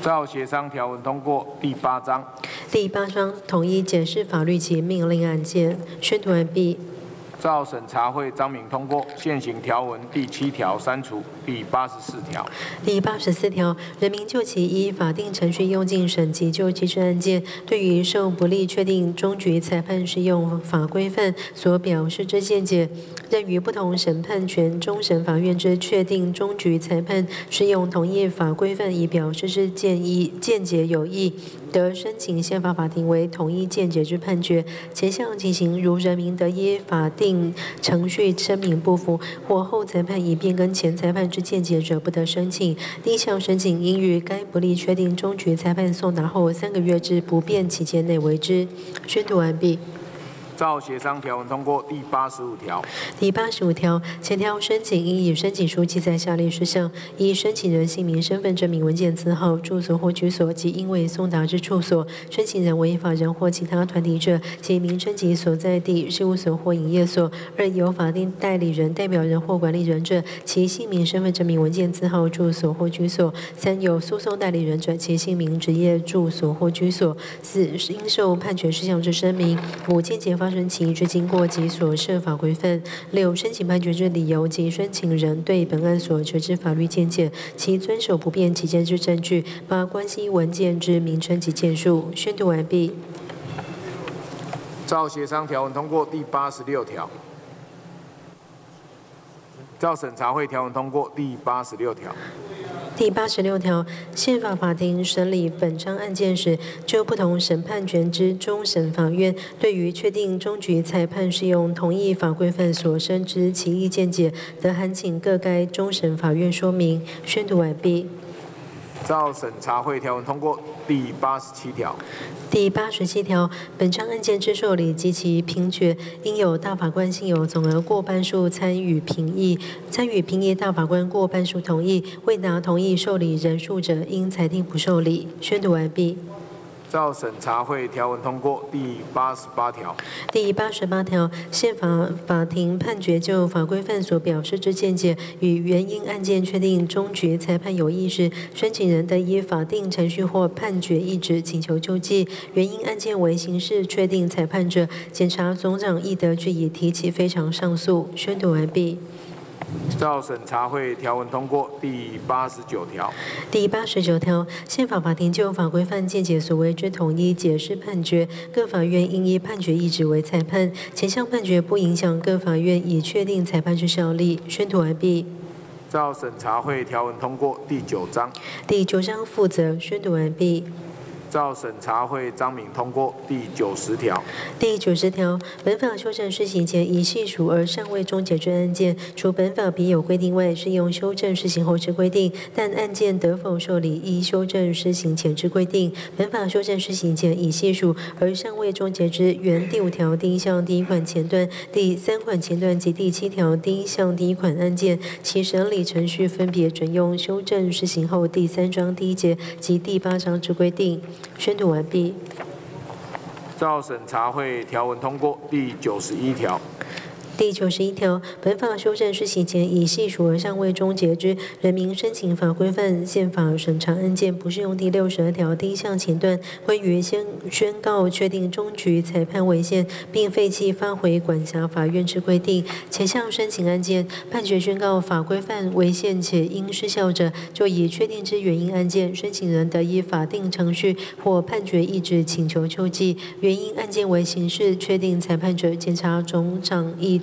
照协商条文通过第8章。第8章，统一解释法律及命令案件。宣读完毕。照审查会章名通过，现行条文第7条删除，第84条。第84条，人民就其依法定程序用尽省级救济之案件，对于受不利确定终局裁判适用法规范所表示之见解，认于不同审判权终审法院之确定终局裁判适用同一法规范以表示之见解有异。得申请宪法法庭为统一见解之判决，前项情形如人民得依法定程序声明不服，或后裁判已变更前裁判之见解者，不得申请。另一项申请应于该不利确定终局裁判送达后3个月之不变期间内为之。宣读完毕。 照协商条文通过。第85条。第85条，前条申请应以申请书记载下列事项：一、申请人姓名、身份证明文件字号、住所或居所及应为送达之处所；申请人为法人或其他团体者，其名称及所在地、事务所或营业所；二、有法定代理人、代表人或管理人者，其姓名、身份证明文件字号、住所或居所；三、有诉讼代理人者，其姓名、职业、住所或居所；四、应受判决事项之声明；五、见解发生其之经过及所涉法规范；六、申请判决之理由及申请人对本案所持之法律见解，其遵守不变期间之证据；八、关系文件之名称及件数。宣读完毕。照协商条文通过。第86条。照审查会条文通过。第86条。 第86条，宪法法庭审理本章案件时，就不同审判权之终审法院对于确定终局裁判适用同一法规范所生之其意见解，得函请各该终审法院说明。宣读完毕。照审查会条文通过。第87条。第87条，本章案件之受理及其评决，应有大法官信有总额过半数参与评议，大法官过半数同意，未达同意受理人数者，应裁定不受理。宣读完毕。 照审查会条文通过。第88条。第88条，宪法法庭判决就法规范所表示之见解与原因案件确定终局裁判有异时，申请人得依法定程序或判决意旨请求救济。原因案件为刑事确定裁判者，检察总长亦得据以提起非常上诉。宣读完毕。 照审查会条文通过。第89条。第89条，宪法法庭就法规范见解所为之统一解释判决，各法院应依判决意旨为裁判。前项判决不影响各法院已确定裁判之效力。宣读完毕。 照审查会条文通过。第9章。第9章负责。宣读完毕。 照审查会章名通过。第90条。第90条，本法修正施行前已系属而尚未终结之案件，除本法别有规定外，适用修正施行后之规定；但案件得否受理，依修正施行前之规定。本法修正施行前已系属而尚未终结之，原第5条第1项第1款前段、第3款前段及第7条第1项第1款案件，其审理程序分别准用修正施行后第3章第1节及第8章之规定。 宣读完毕。照审查会条文通过。第91条。第91条，本法修正施行前已系属而尚未终结之人民申请法规范宪法审查案件，不适用第62条第1项前段关于宣告确定终局裁判违宪，并废弃发回管辖法院之规定。前项申请案件判决宣告法规范违宪且应失效者，就以确定之原因案件，申请人得依法定程序或判决意旨请求救济；原因案件为刑事确定裁判者，检察总长亦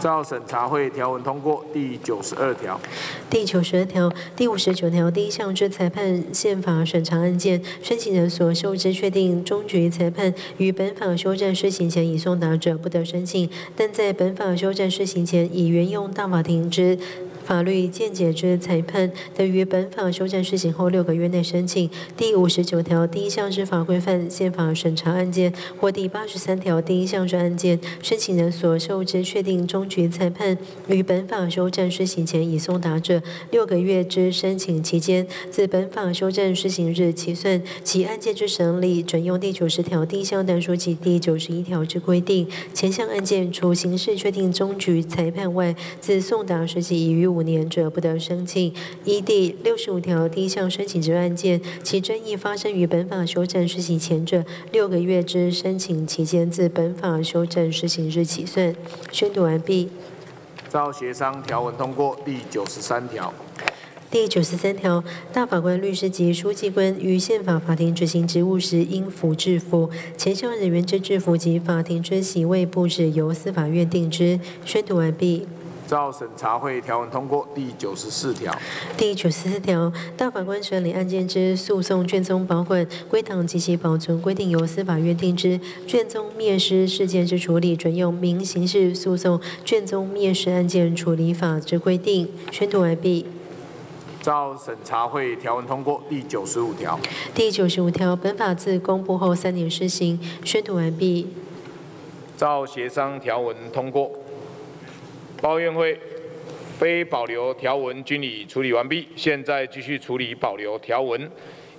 照审查会条文通过。第92条。第92条、第59条第1项之裁判宪法审查案件，申请人所受之确定终局裁判，于本法修正施行前已送达者，不得申请；但在本法修正施行前已援用大法庭之 法律见解之裁判，得于本法修正施行后6个月内申请。第59条第1项之法规范宪法审查案件或第83条第1项之案件，申请人所受之确定终局裁判，于本法修正施行前已送达者，6个月之申请期间，自本法修正施行日起算，其案件之审理准用第90条第1项单数及第91条之规定。前项案件除刑事确定终局裁判外，自送达时起已逾 5年者不得申请。依第65条第1项申请之案件，其争议发生于本法修正施行前者，6个月之申请期间自本法修正施行日起算。宣读完毕。照协商条文通过。第93条。第93条，大法官、律师及书记官于宪法法庭执行职务时，应服制服。前项人员之制服及法庭之席位布置，由司法院定之。宣读完毕。 照审查会条文通过。第94条。第94条，大法官审理案件之诉讼卷宗保管、归档及其保存规定，由司法院定之。卷宗灭失事件之处理，准用《民刑事诉讼卷宗灭失案件处理法》之规定。宣读完毕。 照审查会条文通过。第95条。第95条，本法自公布后3年施行。宣读完毕。照协商条文通过。 报院会非保留条文均已处理完毕，现在继续处理保留条文。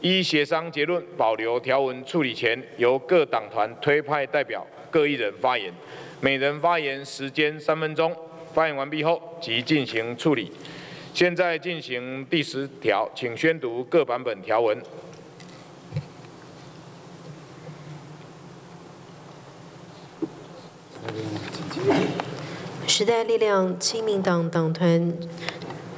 依协商结论，保留条文处理前，由各党团推派代表各一人发言，每人发言时间3分钟。发言完毕后即进行处理。现在进行第10条，请宣读各版本条文。 时代力量、亲民党党团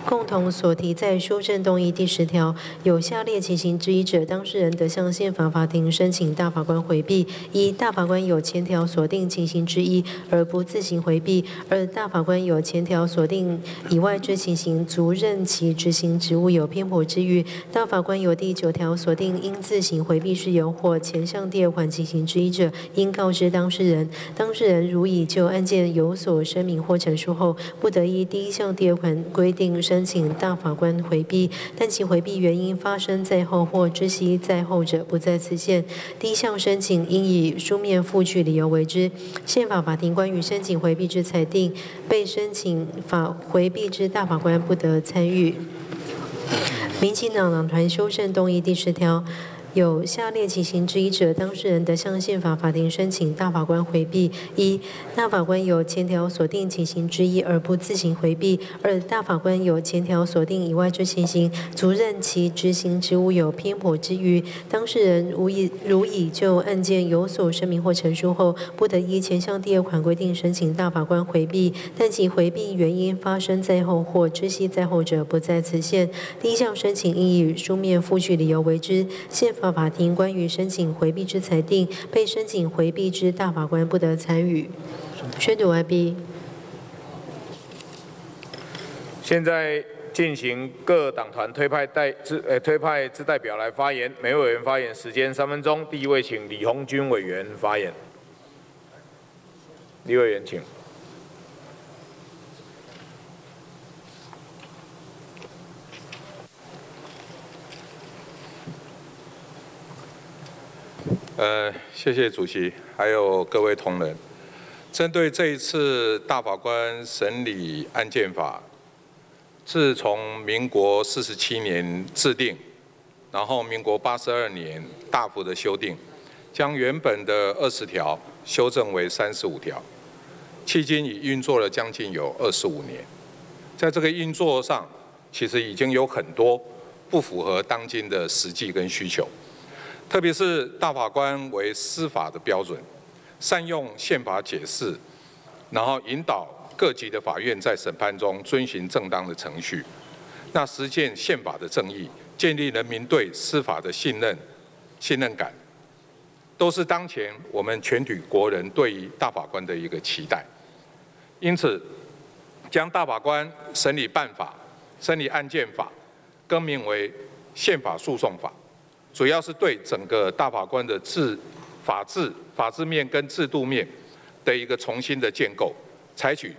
共同所提在修正动议第10条，有下列情形之一者，当事人得向宪法法庭申请大法官回避：一、大法官有前条所定情形之一而不自行回避；二、大法官有前条所定以外之情形，足任其执行职务有偏颇之余；大法官有第9条所定应自行回避事由或前项第2款情形之一者，应告知当事人；当事人如已就案件有所声明或陈述后，不得依第1项第2款规定申。 申请大法官回避，但其回避原因发生在后或知悉在后者，不在此限。第1项申请应以书面附具理由为之。宪法法庭关于申请回避之裁定，被申请法回避之大法官不得参与。民进党党团修正动议第10条。 有下列情形之一者，当事人得向宪法法庭申请大法官回避：一、大法官有前条所定情形之一而不自行回避；二、大法官有前条所定以外之情形，足任其执行职务有偏颇之余，当事人如已就案件有所声明或陈述后，不得依前项第2款规定申请大法官回避，但其回避原因发生在后或知悉在后者，不在此限。第1项申请应以书面附具理由为之。宪法 法庭关于申请回避之裁定，被申请回避之大法官不得参与。宣读完毕。现在进行各党团推派之代表来发言，每位委员发言时间3分钟。第一位，请李鸿钧委员发言。李委员，请。 谢谢主席，还有各位同仁。针对这一次大法官审理案件法，自从民国47年制定，然后民国82年大幅的修订，将原本的20条修正为35条，迄今已运作了将近有25年。在这个运作上，其实已经有很多不符合当今的实际跟需求。 特别是大法官为司法的标准，善用宪法解释，然后引导各级的法院在审判中遵循正当的程序，那实践宪法的正义，建立人民对司法的信任感，都是当前我们全体国人对于大法官的一个期待。因此，将大法官审理办法、审理案件法更名为宪法诉讼法。 主要是对整个大法官的法治面跟制度面的一个重新的建构，采取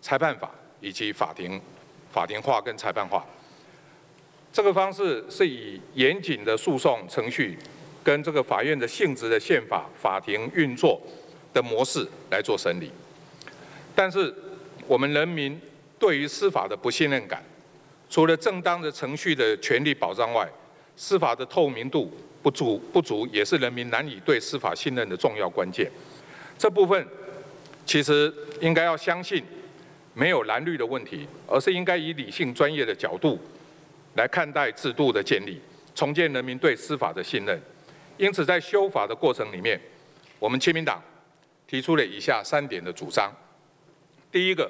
裁判法以及法庭化跟裁判化。这个方式是以严谨的诉讼程序跟这个法院的性质的宪法法庭运作的模式来做审理。但是我们人民对于司法的不信任感，除了正当的程序的权利保障外， 司法的透明度不足，也是人民难以对司法信任的重要关键。这部分其实应该要相信，没有蓝绿的问题，而是应该以理性专业的角度来看待制度的建立，重建人民对司法的信任。因此，在修法的过程里面，我们亲民党提出了以下3点的主张：第一个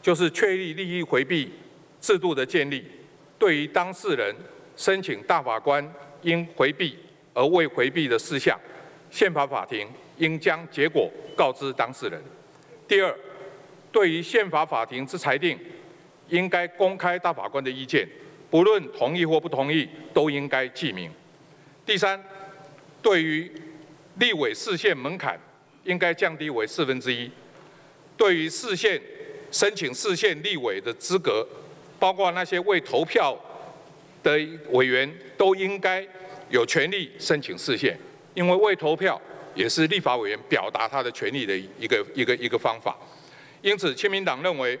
就是确立利益回避制度的建立，对于当事人申请大法官因回避而未回避的事项，宪法法庭应将结果告知当事人。第二，对于宪法法庭之裁定，应该公开大法官的意见，不论同意或不同意，都应该记名。第三，对于立委释宪门槛，应该降低为1/4。对于释宪申请释宪立委的资格，包括那些未投票的委员，都应该有权利申请释宪，因为未投票也是立法委员表达他的权利的一个方法。因此，亲民党认为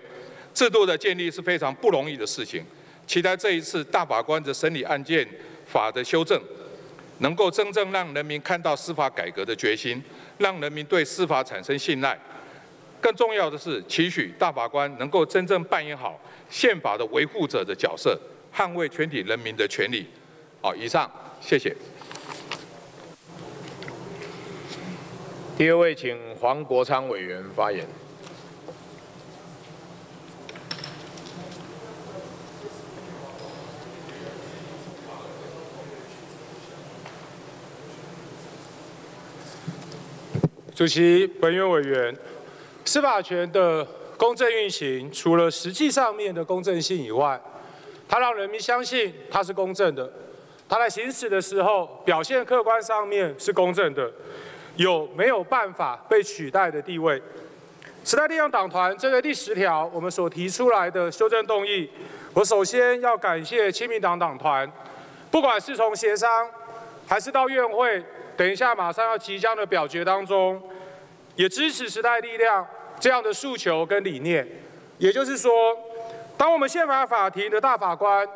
制度的建立是非常不容易的事情，期待这一次大法官的审理案件法的修正，能够真正让人民看到司法改革的决心，让人民对司法产生信赖。更重要的是，期许大法官能够真正扮演好宪法的维护者的角色，捍卫全体人民的权利。好，以上，谢谢。第二位，请黄国昌委员发言。主席、本院委员，司法权的公正运行，除了实际上面的公正性以外，它让人民相信它是公正的，它在行使的时候表现客观上面是公正的，有没有办法被取代的地位。时代力量党团针对第10条我们所提出来的修正动议，我首先要感谢亲民党党团，不管是从协商还是到院会。 等一下，马上要即将的表决当中，也支持时代力量这样的诉求跟理念。也就是说，当我们宪法法庭的大法官，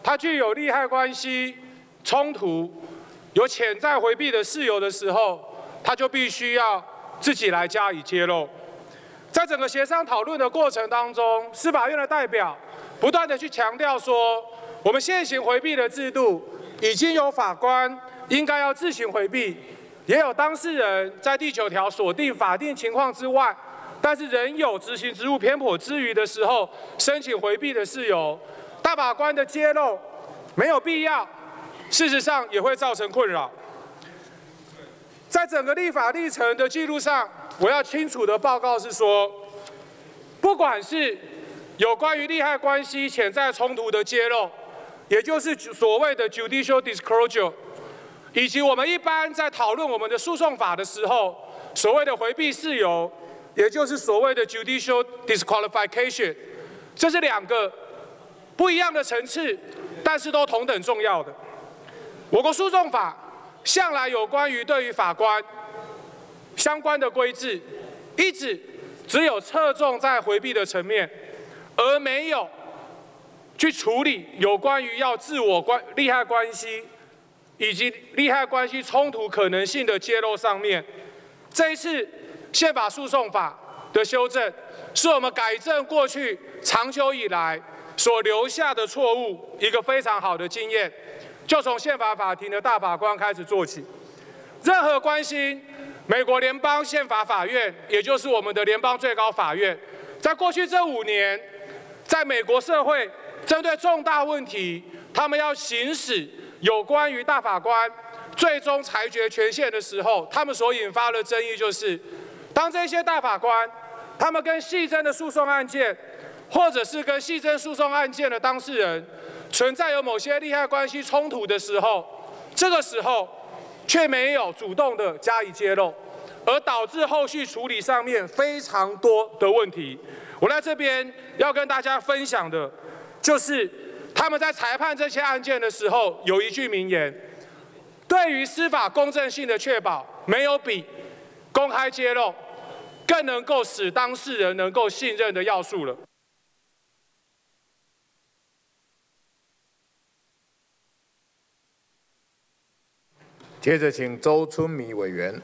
他具有利害关系冲突、有潜在回避的事由的时候，他就必须要自己来加以揭露。在整个协商讨论的过程当中，司法院的代表不断的去强调说，我们现行回避的制度已经有法官。 应该要自行回避，也有当事人在第9条锁定法定情况之外，但是仍有执行职务偏颇之余的时候，申请回避的事由。大法官的揭露没有必要，事实上也会造成困扰。在整个立法历程的记录上，我要清楚的报告是说，不管是有关于利害关系潜在冲突的揭露，也就是所谓的 judicial disclosure。 以及我们一般在讨论我们的诉讼法的时候，所谓的回避事由，也就是所谓的 judicial disqualification， 这是两个不一样的层次，但是都同等重要的。我国诉讼法向来有关于对于法官相关的规制，一直只有侧重在回避的层面，而没有去处理有关于要利害关系。 以及利害关系冲突可能性的揭露上面，这一次宪法诉讼法的修正，是我们改正过去长久以来所留下的错误一个非常好的经验，就从宪法法庭的大法官开始做起。任何关心美国联邦宪法法院，也就是我们的联邦最高法院，在过去这5年，在美国社会针对重大问题，他们要行使。 有关于大法官最终裁决权限的时候，他们所引发的争议就是，当这些大法官他们跟系争的诉讼案件，或者是跟系争诉讼案件的当事人存在有某些利害关系冲突的时候，这个时候却没有主动的加以揭露，而导致后续处理上面非常多的问题。我在这边要跟大家分享的，就是。 他们在裁判这些案件的时候，有一句名言：“对于司法公正性的确保，没有比公开揭露更能够使当事人能够信任的要素了。” 接着，请周春米委员。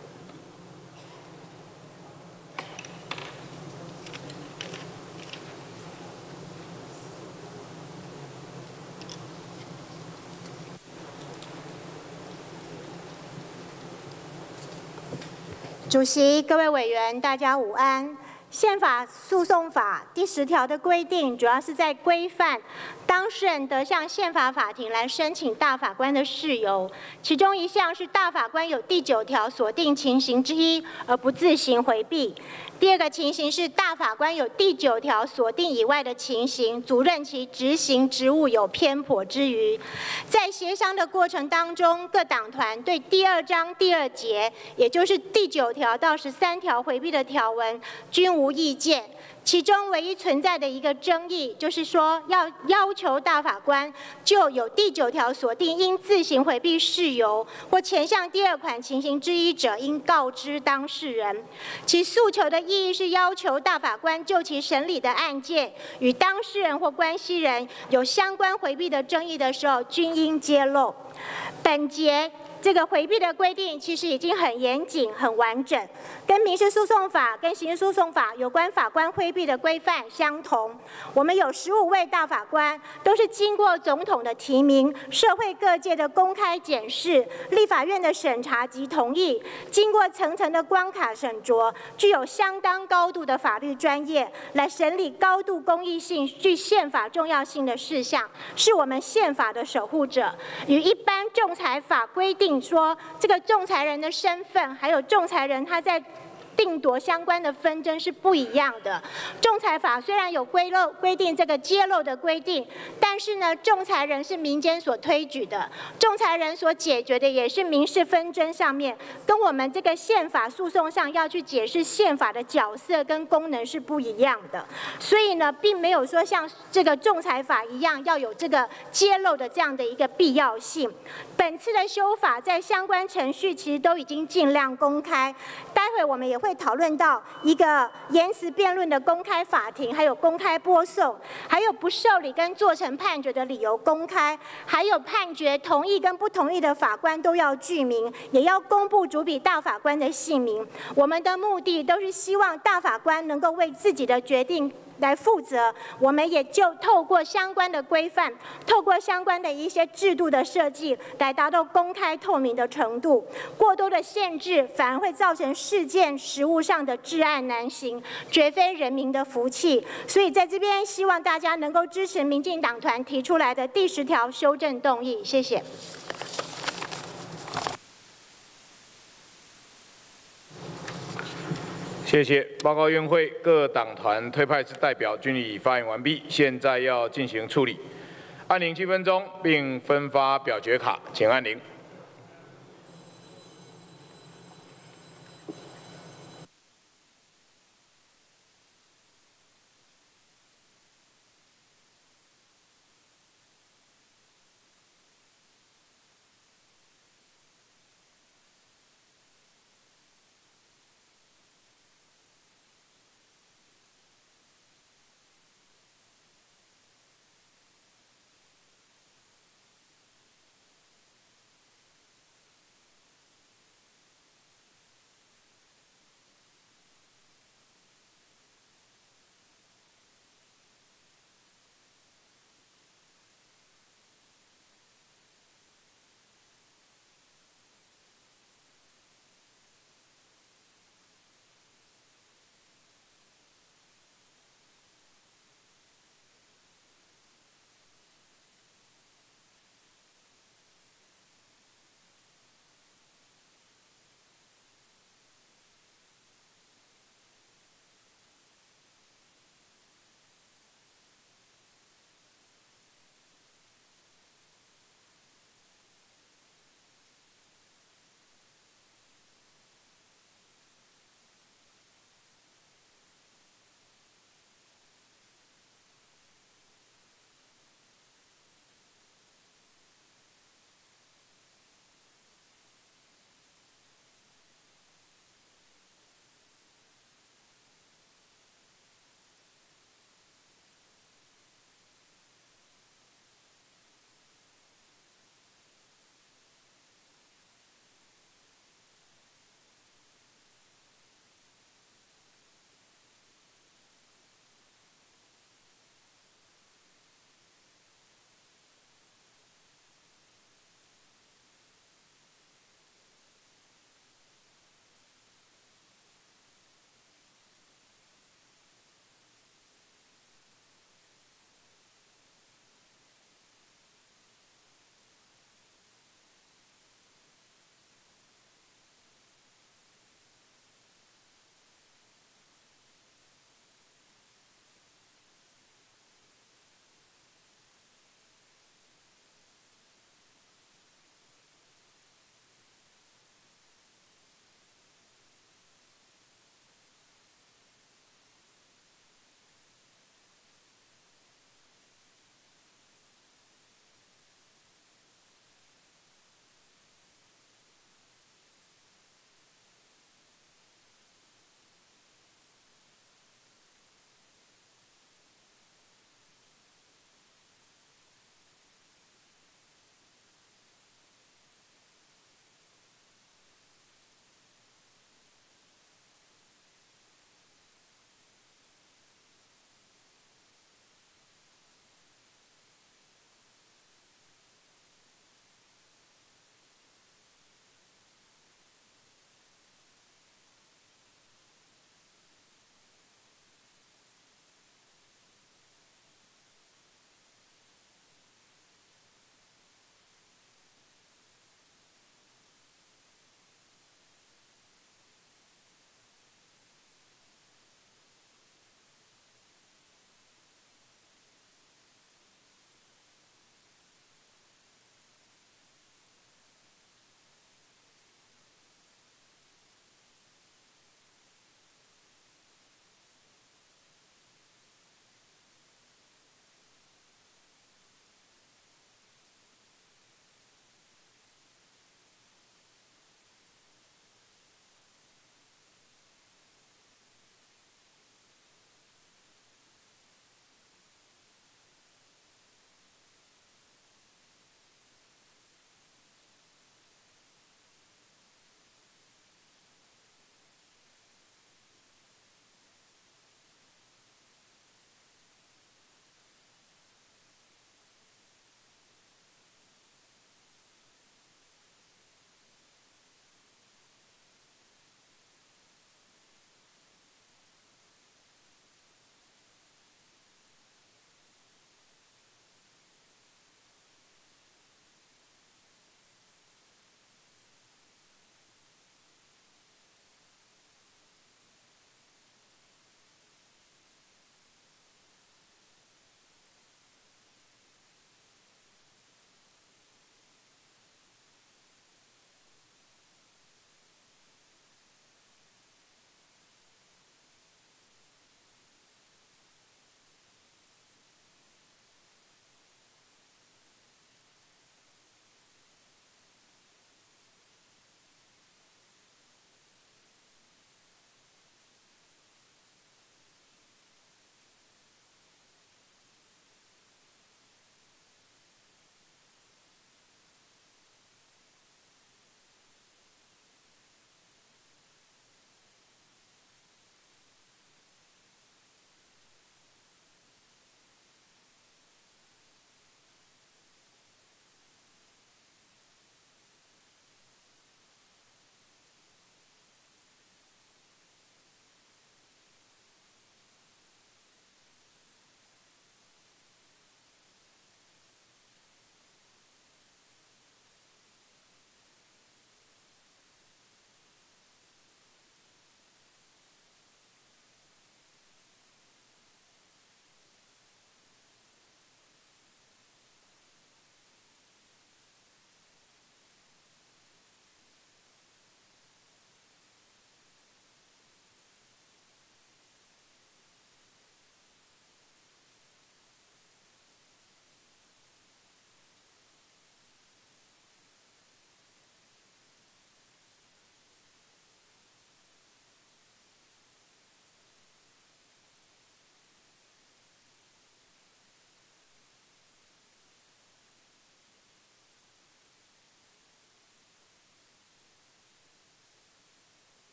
主席，各位委员，大家午安。宪法诉讼法第10条的规定，主要是在规范当事人得向宪法法庭来申请大法官的事由。其中一项是大法官有第9条锁定情形之一而不自行回避；第二个情形是大法官有第9条锁定以外的情形，主任其执行职务有偏颇之余。在协商的过程当中，各党团对第2章第2节，也就是第9条到13条回避的条文，均无意见，其中唯一存在的一个争议，就是说要求大法官就有第9条锁定因自行回避事由或前项第2款情形之一者，应告知当事人。其诉求的意义是要求大法官就其审理的案件与当事人或关系人有相关回避的争议的时候，均应揭露。本节这个回避的规定其实已经很严谨、很完整，跟民事诉讼法、跟刑事诉讼法有关法官回避的规范相同。我们有15位大法官，都是经过总统的提名、社会各界的公开检视、立法院的审查及同意，经过层层的关卡审酌，具有相当高度的法律专业，来审理高度公益性、具宪法重要性的事项，是我们宪法的守护者。与一般仲裁法规定说这个仲裁人的身份，还有仲裁人他在定夺相关的纷争是不一样的。仲裁法虽然有规定这个揭露的规定，但是呢，仲裁人是民间所推举的，仲裁人所解决的也是民事纷争上面，跟我们这个宪法诉讼上要去解释宪法的角色跟功能是不一样的。所以呢，并没有说像这个仲裁法一样要有这个揭露的这样的一个必要性。本次的修法在相关程序其实都已经尽量公开，待会我们也会讨论到一个言辞辩论的公开法庭，还有公开播送，还有不受理跟做成判决的理由公开，还有判决同意跟不同意的法官都要具名，也要公布主笔大法官的姓名。我们的目的都是希望大法官能够为自己的决定来负责，我们也就透过相关的规范，透过相关的一些制度的设计，来达到公开透明的程度。过多的限制反而会造成事件实务上的治案难行，绝非人民的福气。所以在这边希望大家能够支持民进党团提出来的第10条修正动议，谢谢。谢谢。报告院会各党团推派之代表均已发言完毕，现在要进行处理。按铃7分钟，并分发表决卡，请按铃。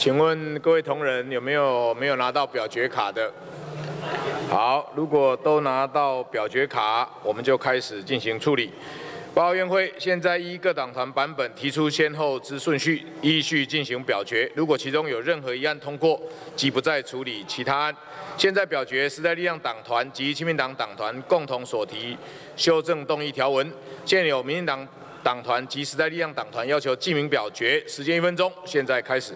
请问各位同仁有没有拿到表决卡的？好，如果都拿到表决卡，我们就开始进行处理。报告院会现在依各党团版本提出先后之顺序，依序进行表决。如果其中有任何一案通过，即不再处理其他案。现在表决时代力量党团及亲民党党团共同所提修正动议条文。现有民进党党团及时代力量党团要求记名表决，时间1分钟，现在开始。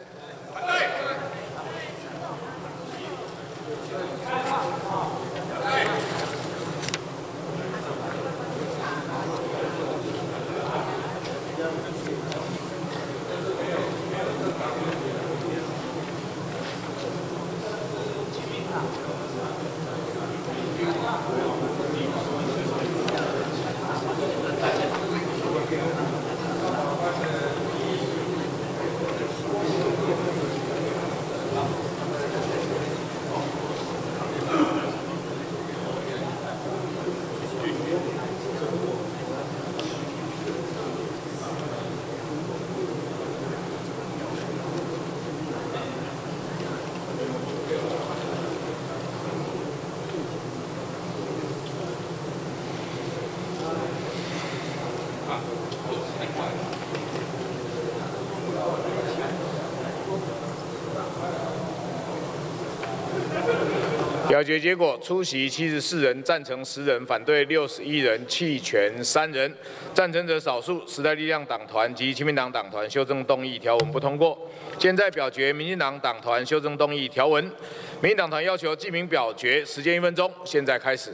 表决结果：出席74人，赞成10人，反对61人，弃权3人。赞成者少数。时代力量党团及亲民党党团修正动议条文不通过。现在表决民进党党团修正动议条文。民进党团要求记名表决，时间1分钟，现在开始。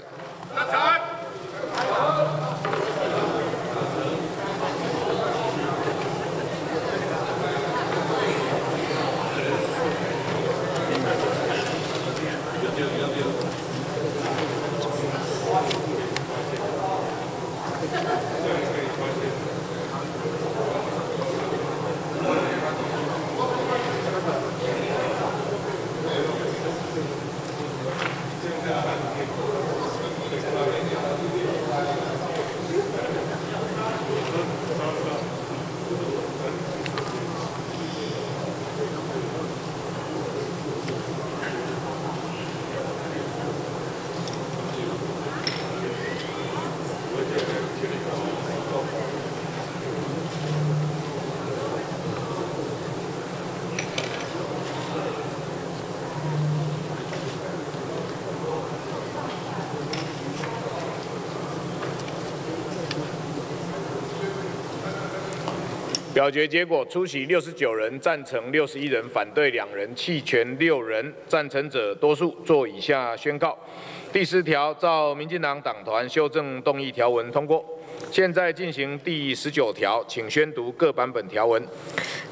表决结果：出席69人，赞成61人，反对2人，弃权6人。赞成者多数。做以下宣告：第10条，照民进党党团修正动议条文通过。现在进行第19条，请宣读各版本条文。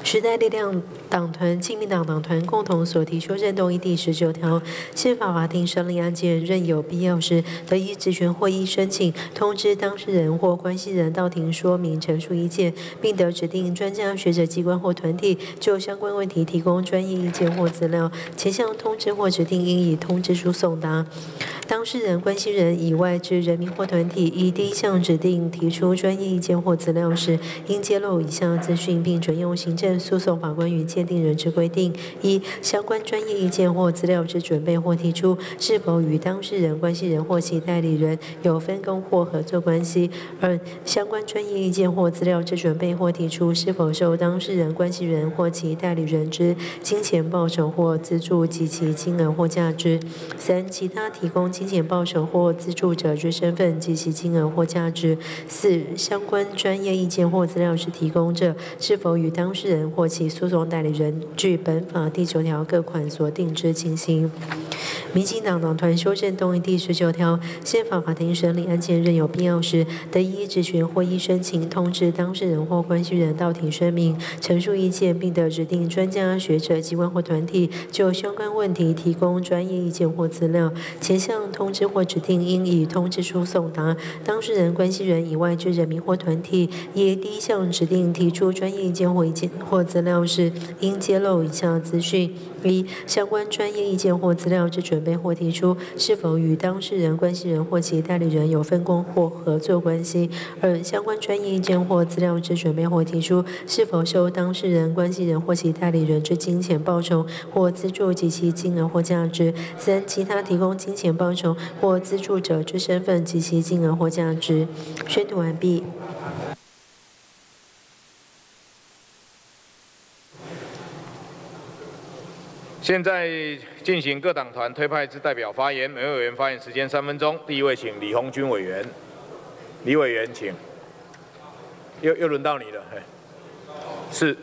时代力量党团、亲民党党团共同所提修正动议第19条，宪法法庭审理案件，任有必要时，得依职权或依申请通知当事人或关系人到庭说明陈述意见，并得指定专家学者机关或团体就相关问题提供专业意见或资料，前项通知或指定应以通知书送达。 当事人、关系人以外之人民或团体，依第1项指定提出专业意见或资料时，应揭露以下资讯，并准用行政诉讼法官与鉴定人之规定：一、相关专业意见或资料之准备或提出，是否与当事人、关系人或其代理人有分工或合作关系；二、相关专业意见或资料之准备或提出，是否受当事人、关系人或其代理人之金钱报酬或资助及其金额或价值；三、其他提供 金钱报酬或资助者之身份及其金额或价值；4、相关专业意见或资料之提供者，是否与当事人或其诉讼代理人据本法第9条各款所定之情形。民进党党团修正动议第19条，宪法法庭审理案件，任有必要时，得依职权或依申请通知当事人或关系人到庭声明、陈述意见，并得指定专家学者机关或团体就相关问题提供专业意见或资料。前项 通知或指定应以通知书送达当事人、关系人以外之人民或团体，依第1项指定提出专业意见或资料时，应揭露以下资讯：一、相关专业意见或资料之准准备或提出是否与当事人、关系人或其代理人有分工或合作关系；二、相关专业意见或资料之准备或提出是否收当事人、关系人或其代理人之金钱报酬或资助及其金额或价值；三、其他提供金钱报酬或资助者之身份及其金额或价值。宣读完毕。 现在进行各党团推派之代表发言，每位委员发言时间3分钟。第一位，请李鸿钧委员。李委员，请。又轮到你了，嘿。是。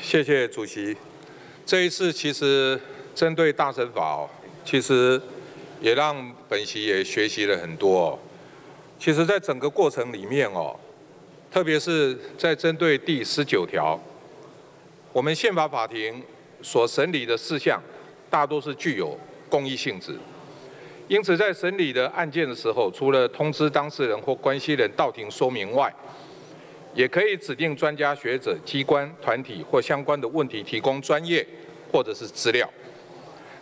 谢谢主席。这一次其实针对大乘法哦，其实。 也让本席也学习了很多哦。其实，在整个过程里面哦，特别是在针对第19条，我们宪法法庭所审理的事项，大多是具有公益性质。因此，在审理的案件的时候，除了通知当事人或关系人到庭说明外，也可以指定专家学者、机关、团体或相关的问题提供专业或者是资料。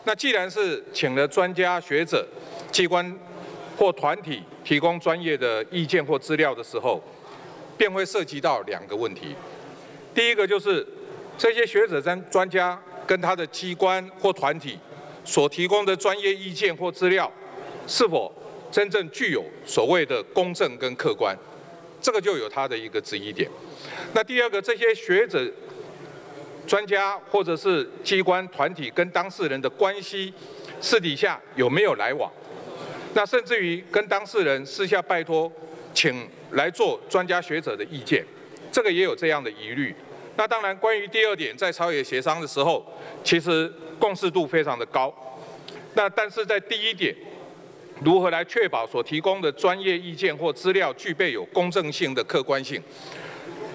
那既然是请了专家学者、机关或团体提供专业的意见或资料的时候，便会涉及到2个问题。第一个就是这些学者、专家跟他的机关或团体所提供的专业意见或资料，是否真正具有所谓的公正跟客观，这个就有他的一个质疑点。那第二个，这些学者。 专家或者是机关团体跟当事人的关系，私底下有没有来往？那甚至于跟当事人私下拜托，请来做专家学者的意见，这个也有这样的疑虑。那当然，关于第2点，在朝野协商的时候，其实共识度非常的高。那但是在第1点，如何来确保所提供的专业意见或资料具备有公正性的客观性？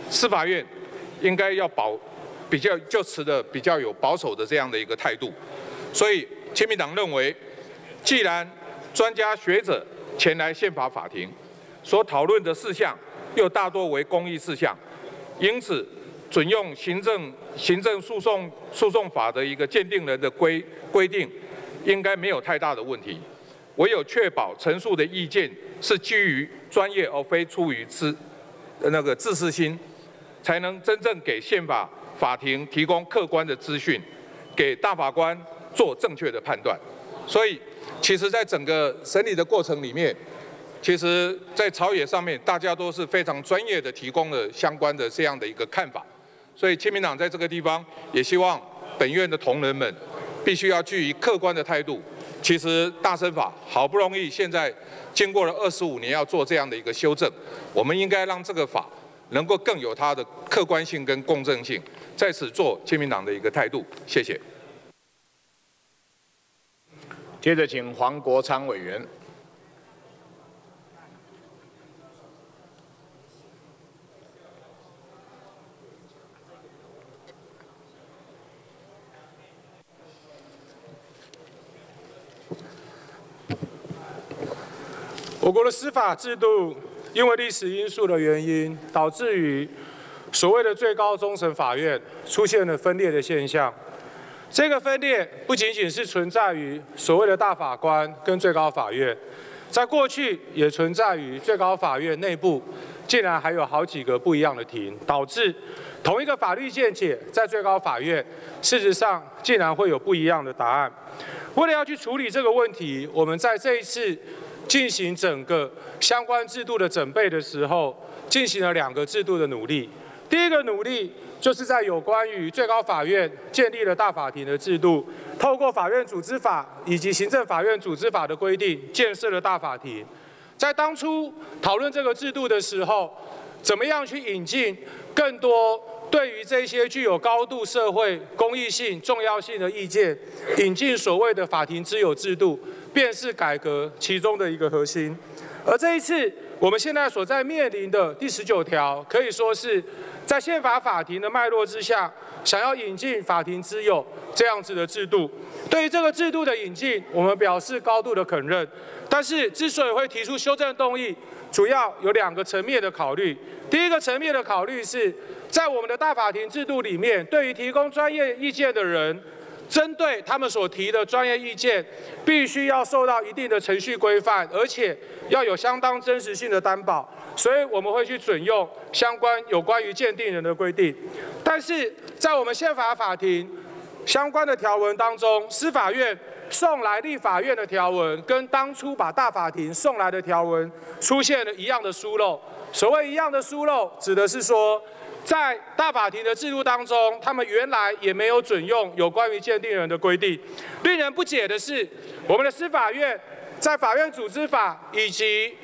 司法院应该要持比较有保守的这样的一个态度，所以亲民党认为，既然专家学者前来宪法法庭所讨论的事项又大多为公益事项，因此准用行政诉讼法的一个鉴定人的规定，应该没有太大的问题，唯有确保陈述的意见是基于专业而非出于自私心，才能真正给宪法。 法庭提供客观的资讯，给大法官做正确的判断。所以，其实，在整个审理的过程里面，其实，在朝野上面，大家都是非常专业的，提供了相关的这样的一个看法。所以，亲民党在这个地方也希望本院的同仁们必须要基于客观的态度。其实，大乘法好不容易现在经过了25年要做这样的一个修正，我们应该让这个法能够更有它的客观性跟公正性。 在此做亲民党的一个态度，谢谢。接着，请黄国昌委员。我国的司法制度因为历史因素的原因，导致于。 所谓的最高终审法院出现了分裂的现象，这个分裂不仅仅是存在于所谓的大法官跟最高法院，在过去也存在于最高法院内部，竟然还有好几个不一样的庭，导致同一个法律见解在最高法院事实上竟然会有不一样的答案。为了要去处理这个问题，我们在这一次进行整个相关制度的整备的时候，进行了2个制度的努力。 第一个努力就是在有关于最高法院建立了大法庭的制度，透过法院组织法以及行政法院组织法的规定，建设了大法庭。在当初讨论这个制度的时候，怎么样去引进更多对于这些具有高度社会公益性、重要性的意见，引进所谓的法庭之友制度，便是改革其中的一个核心。而这一次。我们现在所在面临的第19条，可以说是在宪法法庭的脉络之下，想要引进法庭之友这样子的制度。对于这个制度的引进，我们表示高度的肯认。但是，之所以会提出修正动议，主要有2个层面的考虑。第一个层面的考虑是，在我们的大法庭制度里面，对于提供专业意见的人，针对他们所提的专业意见，必须要受到一定的程序规范，而且要有相当真实性的担保，所以我们会去准用相关有关于鉴定人的规定。但是在我们宪法法庭相关的条文当中，司法院送来立法院的条文，跟当初把大法庭送来的条文出现了一样的疏漏。所谓一样的疏漏，指的是说，在大法庭的制度当中，他们原来也没有准用有关于鉴定人的规定。令人不解的是，我们的司法院在法院组织法以及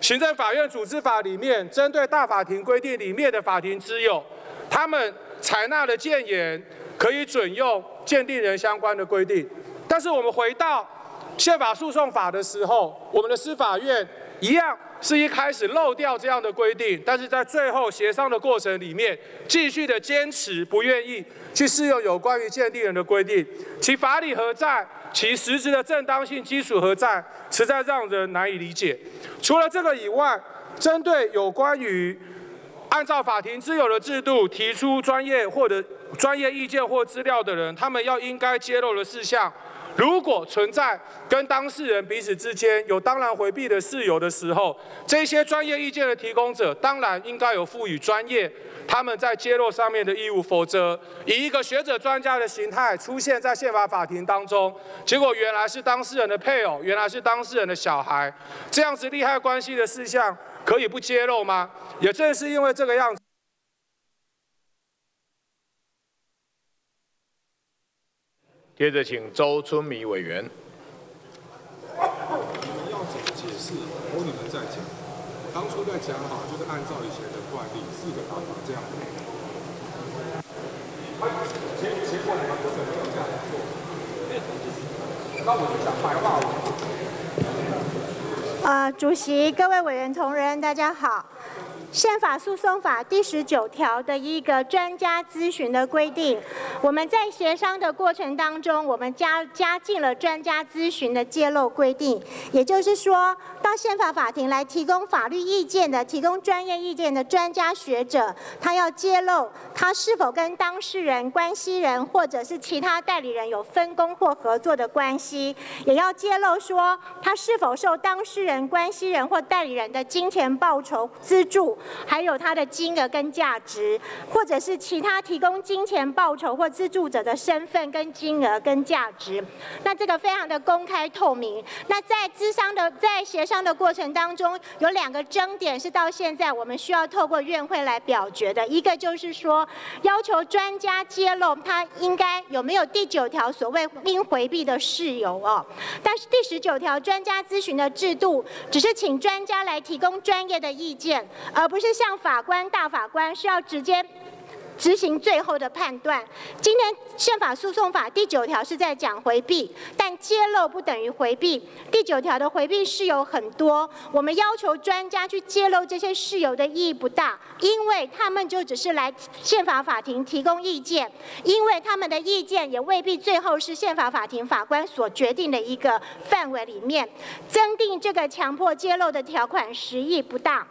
行政法院组织法里面，针对大法庭规定里面的法庭之友，他们采纳了建言，可以准用鉴定人相关的规定。但是我们回到宪法诉讼法的时候，我们的司法院一样是一开始漏掉这样的规定，但是在最后协商的过程里面，继续的坚持不愿意去适用有关于鉴定人的规定，其法理何在？其实质的正当性基础何在？实在让人难以理解。除了这个以外，针对有关于按照法庭之友的制度提出专业或者专业意见或资料的人，他们要应该揭露的事项，如果存在跟当事人彼此之间有当然回避的事由的时候，这些专业意见的提供者当然应该有赋予专业他们在揭露上面的义务，否则以一个学者专家的形态出现在宪法法庭当中，结果原来是当事人的配偶，原来是当事人的小孩，这样子利害关系的事项可以不揭露吗？也正是因为这个样子。接着，请周春米委员。你要怎么解释？我你们在讲，当初在讲好，就是按照以前的惯例，4个打法这样。结果你们不是没有这样做，那我就讲白话文。主席、各位委员同仁，大家好。宪法诉讼法第19条的一个专家咨询的规定，我们在协商的过程当中，我们加进了专家咨询的揭露规定。也就是说，到宪法法庭来提供法律意见的、提供专业意见的专家学者，他要揭露他是否跟当事人、关系人或者是其他代理人有分工或合作的关系，也要揭露说他是否受当事人、关系人或代理人的金钱报酬资助。还有它的金额跟价值，或者是其他提供金钱报酬或资助者的身份跟金额跟价值，那这个非常的公开透明。那在协商的过程当中，有2个争点是到现在我们需要透过院会来表决的，一个就是说要求专家揭露他应该有没有第9条所谓应回避的事由哦。但是第19条专家咨询的制度只是请专家来提供专业的意见，而不是像法官、大法官是要直接执行最后的判断。今天宪法诉讼法第9条是在讲回避，但揭露不等于回避。第9条的回避事由很多，我们要求专家去揭露这些事由的意义不大，因为他们就只是来宪法法庭提供意见，因为他们的意见也未必最后是宪法法庭法官所决定的一个范围里面。增订这个强迫揭露的条款实益不大。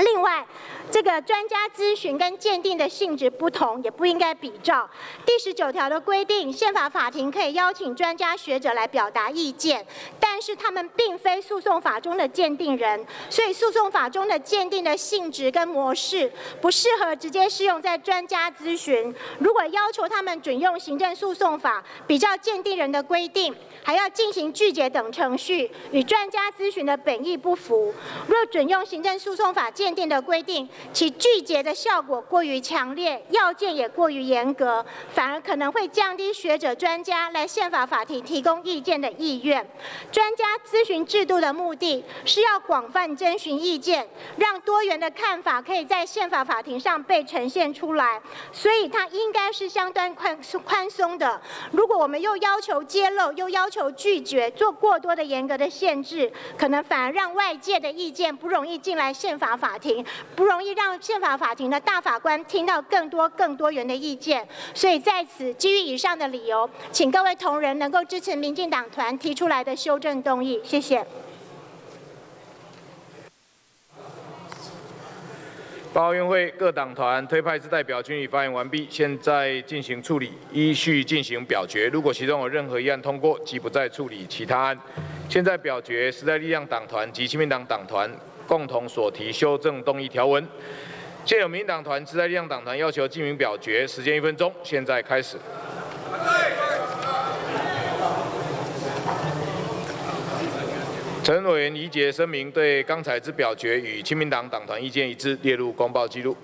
另外，这个专家咨询跟鉴定的性质不同，也不应该比照。第19条的规定，宪法法庭可以邀请专家学者来表达意见，但是他们并非诉讼法中的鉴定人，所以诉讼法中的鉴定的性质跟模式不适合直接适用在专家咨询。如果要求他们准用行政诉讼法比照鉴定人的规定，还要进行拒绝等程序，与专家咨询的本意不符。若准用行政诉讼法鉴定的规定，其拒绝的效果过于强烈，要件也过于严格，反而可能会降低学者专家来宪法法庭提供意见的意愿。专家咨询制度的目的是要广泛征询意见，让多元的看法可以在宪法法庭上被呈现出来，所以它应该是相当宽松的。如果我们又要求揭露，又要求拒绝，做过多的严格的限制，可能反而让外界的意见不容易进来宪法法庭，不容易让宪法法庭的大法官听到更多元的意见。所以在此，基于以上的理由，请各位同仁能够支持民进党团提出来的修正动议。谢谢。报告院会各党团推派之代表均已发言完毕，现在进行处理，依序进行表决。如果其中有任何一案通过，即不再处理其他案。现在表决时代力量党团及亲民党党团共同所提修正动议条文。现有民进党团、时代力量党团要求进行表决，时间1分钟，现在开始。 陈委员理解声明，对刚才之表决与亲民党党团意见一致，列入公报记录。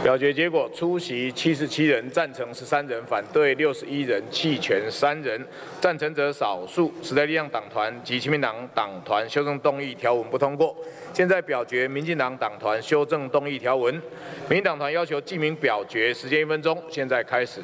表决结果：出席77人，赞成13人，反对61人，弃权3人。赞成者少数。时代力量党团及亲民党党团修正动议条文不通过。现在表决民进党党团修正动议条文。民进党团要求记名表决，时间1分钟，现在开始。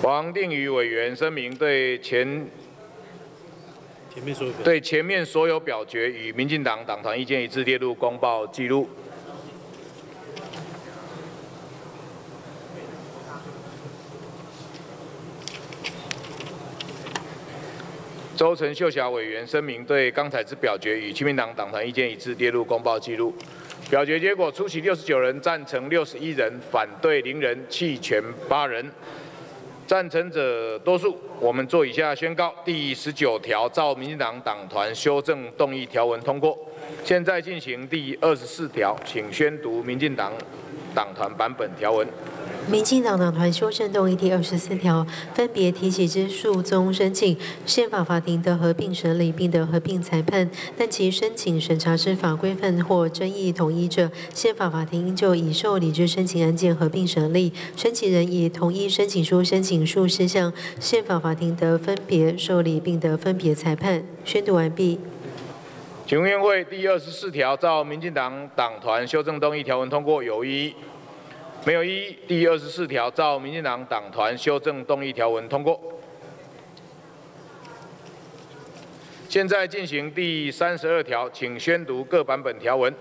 王定宇委员声明，对前面所有表决与民进党党团意见一致，列入公报记录。 周陈秀霞委员声明，对刚才之表决与亲民党党团意见一致，列入公报记录。表决结果：出席69人，赞成61人，反对0人，弃权8人。赞成者多数。我们做以下宣告：第19条照民进党党团修正动议条文通过。现在进行第24条，请宣读民进党党团版本条文。 民进党党团修正动议第24条，分别提起之数宗申请，宪法法庭的合并审理并得合并裁判，但其申请审查之法规范或争议统一者，宪法法庭应就已受理之申请案件合并审理。申请人以同一申请书申请数事项，宪法法庭得分别受理并得分别裁判。宣读完毕。 请问院会第24条照民进党党团修正动议条文通过，有异议？ 没有异议。第24条照民进党党团修正动议条文通过。现在进行第32条，请宣读各版本条文。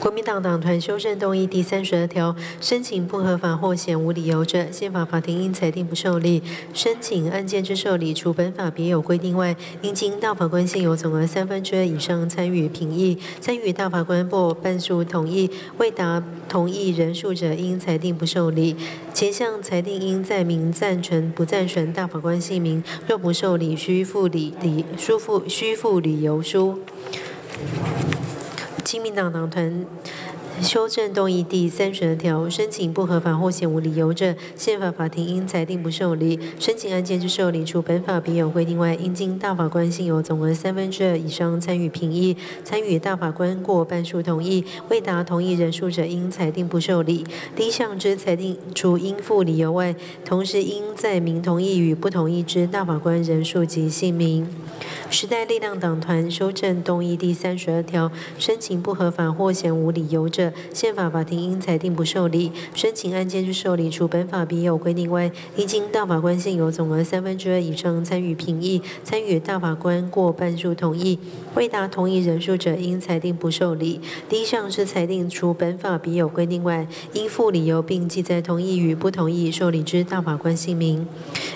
国民党党团修正动议第32条，申请不合法或显无理由者，宪法法庭应裁定不受理。申请案件之受理，除本法别有规定外，应经大法官现有总额2/3以上参与评议，参与大法官或半数同意，未达同意人数者，应裁定不受理。前项裁定应载明赞成不赞成大法官姓名，若不受理，需附理由书。 亲民党党团修正动议第32条，申请不合法或显无理由者，宪法法庭应裁定不受理。申请案件之受理，除本法别有规定外，应经大法官现有总额2/3以上参与评议，参与大法官过半数同意，未达同意人数者，应裁定不受理。第一项之裁定，除应附理由外，同时应载明同意与不同意之大法官人数及姓名。 时代力量党团修正动议第32条，申请不合法或显无理由者，宪法法庭应裁定不受理。申请案件之受理，除本法别有规定外，应经大法官现有总额2/3以上参与评议，参与大法官过半数同意，未达同意人数者，应裁定不受理。第一项之裁定，除本法别有规定外，应附理由并记载同意与不同意受理之大法官姓名。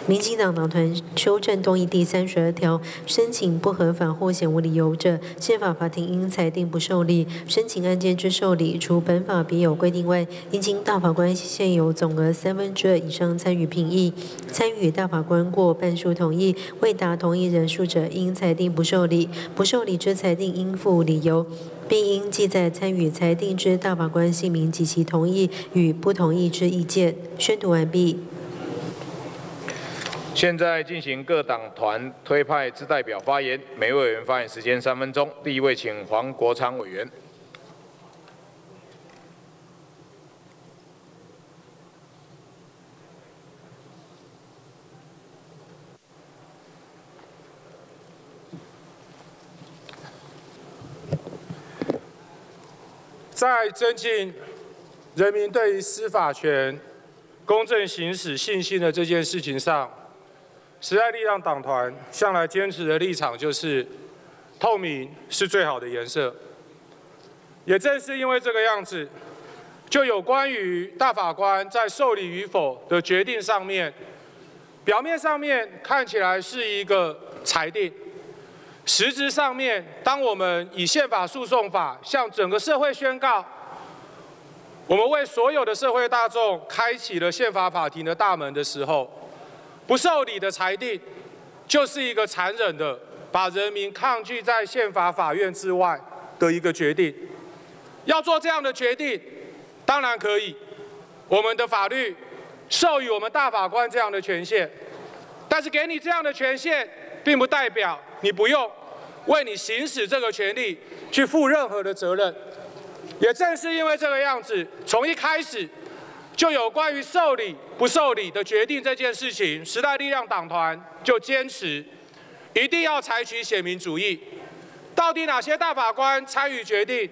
民进党党团修正动议第32条，申请 不合法或显无理由者，宪法法庭应裁定不受理。申请案件之受理，除本法别有规定外，应经大法官现有总额2/3以上参与评议，参与大法官过半数同意，未达同意人数者，应裁定不受理。不受理之裁定，应附理由，并应记载参与裁定之大法官姓名及其同意与不同意之意见。宣读完毕。 现在进行各党团推派之代表发言，每位委员发言时间3分钟。第一位，请黄国昌委员。在增进人民对于司法权公正行使信心的这件事情上， 时代力量党团向来坚持的立场就是，透明是最好的颜色。也正是因为这个样子，就有关于大法官在受理与否的决定上面，表面上面看起来是一个裁定，实质上面，当我们以宪法诉讼法向整个社会宣告，我们为所有的社会大众开启了宪法法庭的大门的时候， 不受理的裁定，就是一个残忍的把人民抗拒在宪法法院之外的一个决定。要做这样的决定，当然可以，我们的法律授予我们大法官这样的权限。但是给你这样的权限，并不代表你不用为你行使这个权利去负任何的责任。也正是因为这个样子，从一开始 就有关于受理不受理的决定这件事情，时代力量党团就坚持一定要采取显明主义。到底哪些大法官参与决定？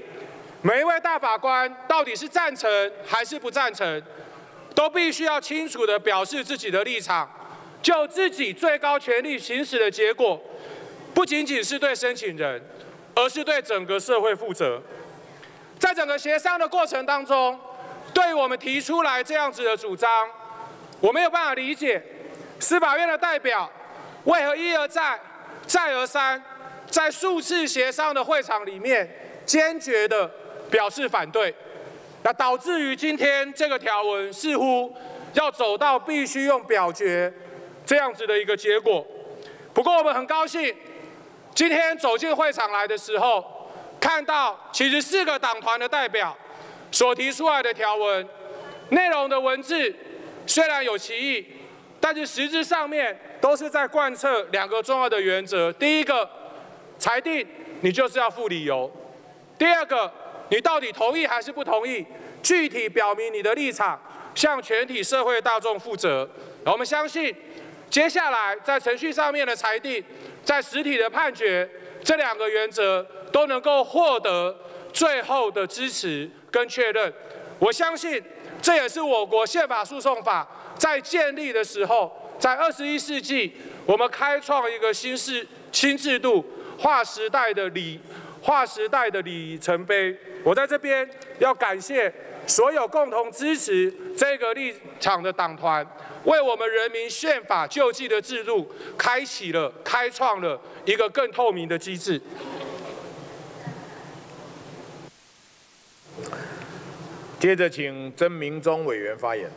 每一位大法官到底是赞成还是不赞成，都必须要清楚地表示自己的立场，就自己最高权力行使的结果，不仅仅是对申请人，而是对整个社会负责。在整个协商的过程当中， 对于我们提出来这样子的主张，我没有办法理解，司法院的代表为何一而再、再而三，在数次协商的会场里面坚决地表示反对，那导致于今天这个条文似乎要走到必须用表决这样子的一个结果。不过我们很高兴，今天走进会场来的时候，看到其实4个党团的代表 所提出来的条文内容的文字虽然有歧义，但是实质上面都是在贯彻2个重要的原则：第一个，裁定你就是要附理由；第二个，你到底同意还是不同意，具体表明你的立场，向全体社会大众负责。我们相信，接下来在程序上面的裁定，在实体的判决，这2个原则都能够获得 最后的支持跟确认，我相信这也是我国宪法诉讼法在建立的时候，在21世纪我们开创一个新制度、划时代的里程碑。我在这边要感谢所有共同支持这个立场的党团，为我们人民宪法救济的制度开创了一个更透明的机制。接着，请曾明宗委员发言。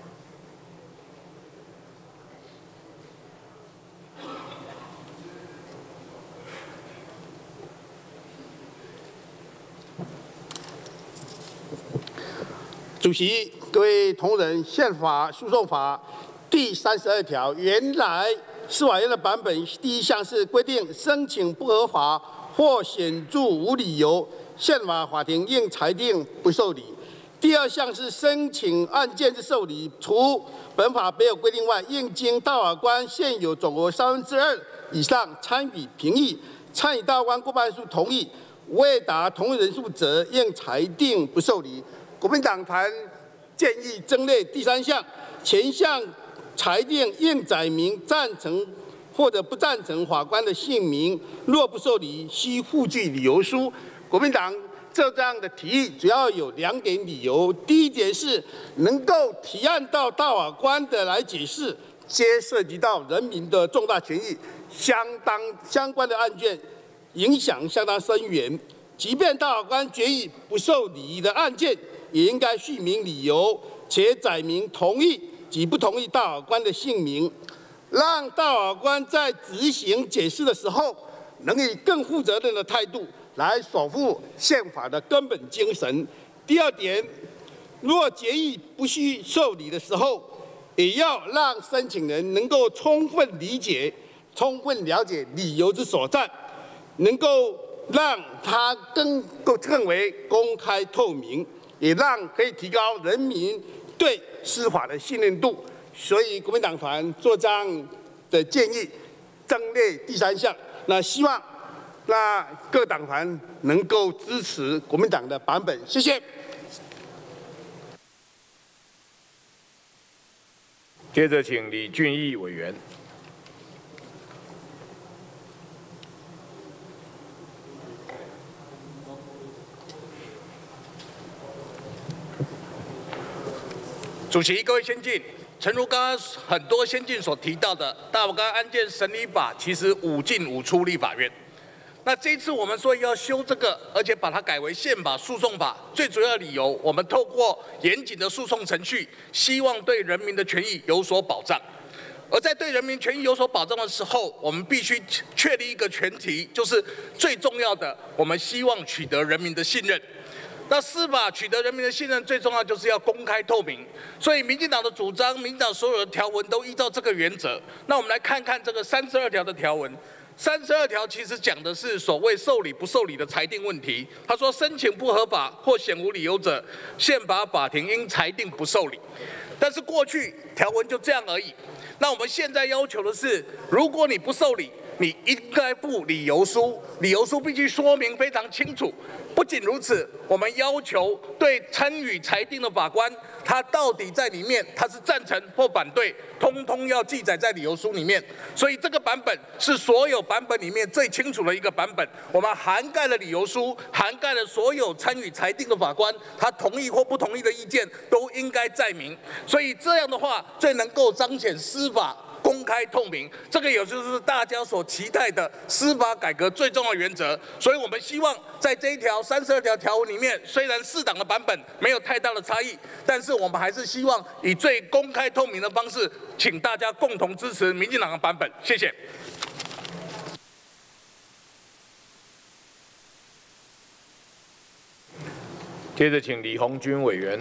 主席，各位同仁，《宪法诉讼法》第32条原来司法院的版本第一项是规定，申请不合法或显著无理由，宪法法庭应裁定不受理；第二项是申请案件之受理，除本法没有规定外，应经大法官现有总额2/3以上参与评议，参与大法官过半数同意，未达同意人数者，应裁定不受理。 国民党团建议增列第三项，前项裁定应载明赞成或者不赞成法官的姓名，若不受理，需附具理由书。国民党这样的提议主要有2点理由：第一点是能够提案到大法官的来解释，皆涉及到人民的重大权益，相关的案件影响相当深远，即便大法官决议不受理的案件。 也应该续明理由，且载明同意及不同意大法官的姓名，让大法官在执行解释的时候，能以更负责任的态度来守护宪法的根本精神。第二点，若决议不需受理的时候，也要让申请人能够充分了解理由之所在，能够让他更为公开透明。 也让可以提高人民对司法的信任度，所以国民党团做这样的建议，增列第三项。那希望各党团能够支持国民党的版本，谢谢。接着，请李俊毅委员。 主席，各位先进，诚如刚刚很多先进所提到的，大法官案件审理法其实5进5出立法院。那这一次我们说要修这个，而且把它改为宪法诉讼法，最主要的理由，我们透过严谨的诉讼程序，希望对人民的权益有所保障。而在对人民权益有所保障的时候，我们必须确立一个前提，就是最重要的，我们希望取得人民的信任。 那司法取得人民的信任，最重要就是要公开透明。所以，民进党的主张，民进党所有的条文都依照这个原则。那我们来看看这个32条的条文。32条其实讲的是所谓受理不受理的裁定问题。他说，申请不合法或显无理由者，宪法法庭应裁定不受理。但是过去条文就这样而已。那我们现在要求的是，如果你不受理， 你应该附理由书，理由书必须说明非常清楚。不仅如此，我们要求对参与裁定的法官，他到底在里面他是赞成或反对，通通要记载在理由书里面。所以这个版本是所有版本里面最清楚的一个版本。我们涵盖了理由书，涵盖了所有参与裁定的法官，他同意或不同意的意见都应该载明。所以这样的话，最能够彰显司法。 公开透明，这个也就是大家所期待的司法改革最重要的原则。所以我们希望在这一条32条条文里面，虽然4党的版本没有太大的差异，但是我们还是希望以最公开透明的方式，请大家共同支持民进党的版本。谢谢。接着，请李鸿钧委员。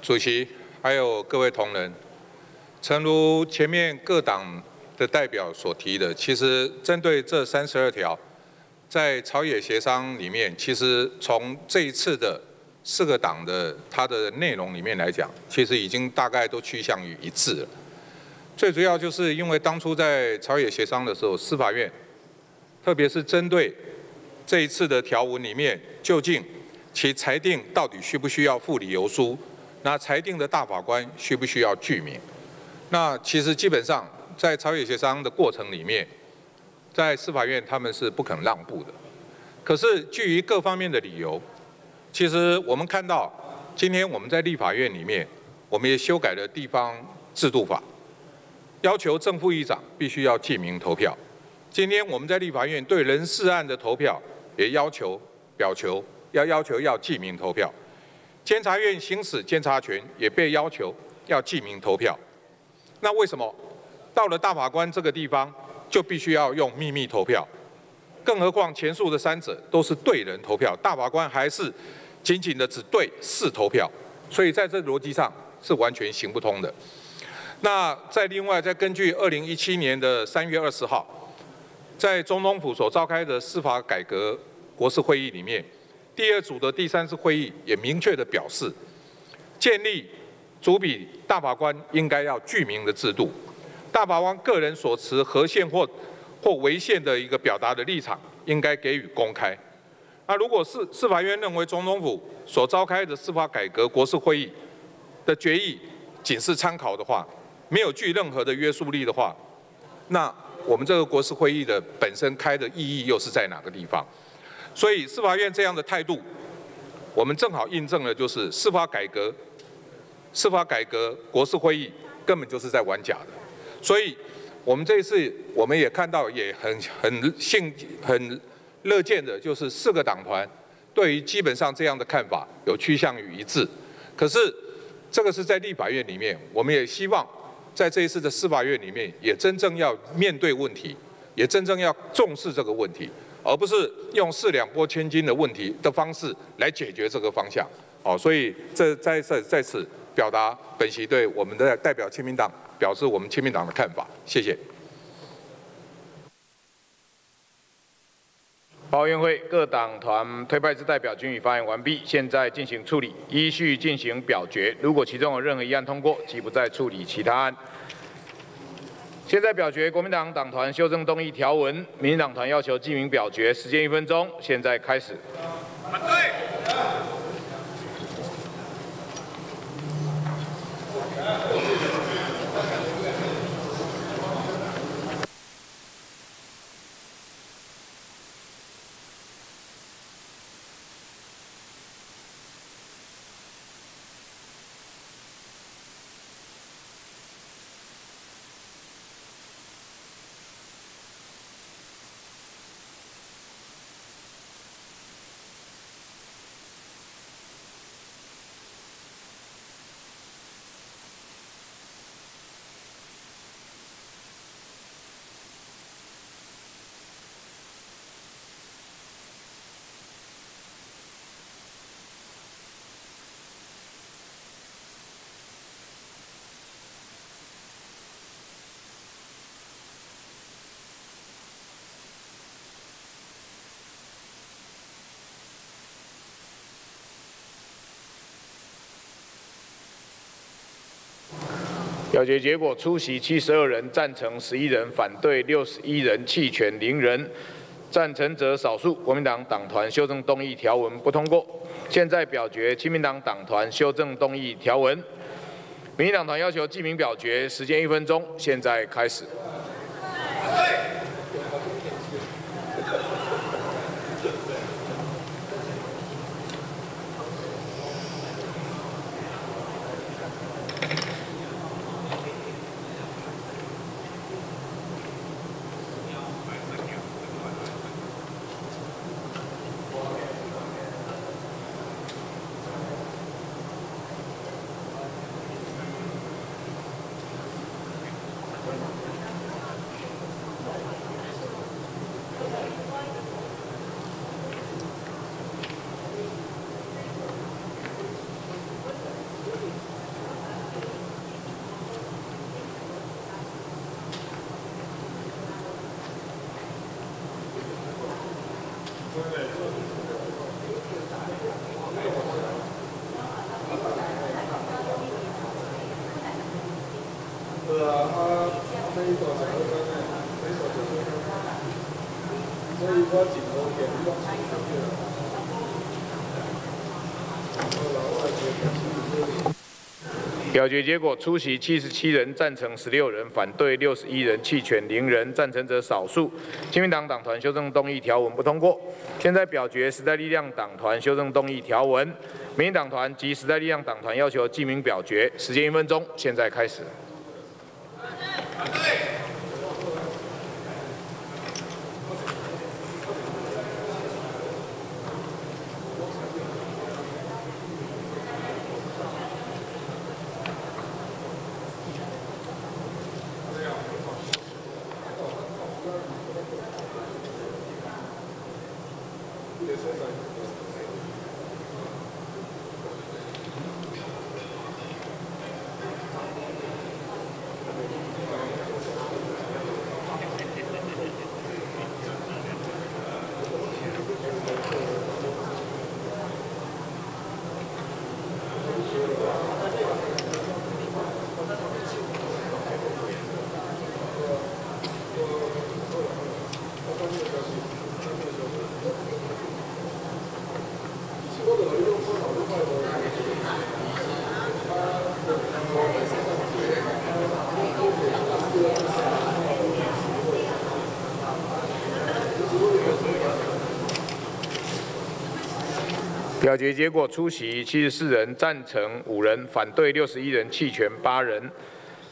主席，还有各位同仁，诚如前面各党的代表所提的，其实针对这32条，在朝野协商里面，其实从这一次的4个党的它的内容里面来讲，其实已经大概都趋向于一致了。最主要就是因为当初在朝野协商的时候，司法院，特别是针对这一次的条文里面，究竟 其裁定到底需不需要附理由书？那裁定的大法官需不需要具名？那其实基本上在朝野协商的过程里面，在司法院他们是不肯让步的。可是基于各方面的理由，其实我们看到今天我们在立法院里面，我们也修改了地方制度法，要求正副议长必须要记名投票。今天我们在立法院对人事案的投票也要求要记名投票。 监察院行使监察权也被要求要记名投票，那为什么到了大法官这个地方就必须要用秘密投票？更何况前述的三者都是对人投票，大法官还是仅仅的只对事投票，所以在这逻辑上是完全行不通的。那另外根据2017年的3月20号，在总统府所召开的司法改革国是会议里面。 第二组的第三次会议也明确地表示，建立主笔大法官应该要具名的制度，大法官个人所持合宪或违宪的一个表达的立场，应该给予公开。那如果是司法院认为总统府所召开的司法改革国是会议的决议仅是参考的话，没有具任何的约束力的话，那我们这个国是会议的本身开的意义又是在哪个地方？ 所以，司法院这样的态度，我们正好印证了，就是司法改革国是会议根本就是在玩假的。所以，我们这一次我们也看到，也很乐见的，就是4个党团对于基本上这样的看法有趋向于一致。可是，这个是在立法院里面，我们也希望在这一次的司法院里面，也真正要面对问题，也真正要重视这个问题。 而不是用4两拨千斤的问题的方式来解决这个方向，所以在此表达本席对我们的代表亲民党表示我们亲民党的看法，谢谢。报院会各党团推派之代表均已发言完毕，现在进行处理，依序进行表决。如果其中有任何一案通过，即不再处理其他案。 现在表决国民党党团修正动议条文，民进党团要求记名表决，时间1分钟，现在开始。反对。表决结果：出席72人，赞成11人，反对61人，弃权0人。赞成者少数。国民党党团修正动议条文不通过。现在表决亲民党党团修正动议条文。民进党团要求记名表决，时间1分钟，现在开始。表决结果：出席77人，赞成16人，反对61人，弃权0人，赞成者少数。亲民党党团修正动议条文不通过。现在表决时代力量党团修正动议条文，民进党团及时代力量党团要求记名表决，时间1分钟，现在开始。 表决结果：出席74人，赞成5人，反对61人，弃权8人，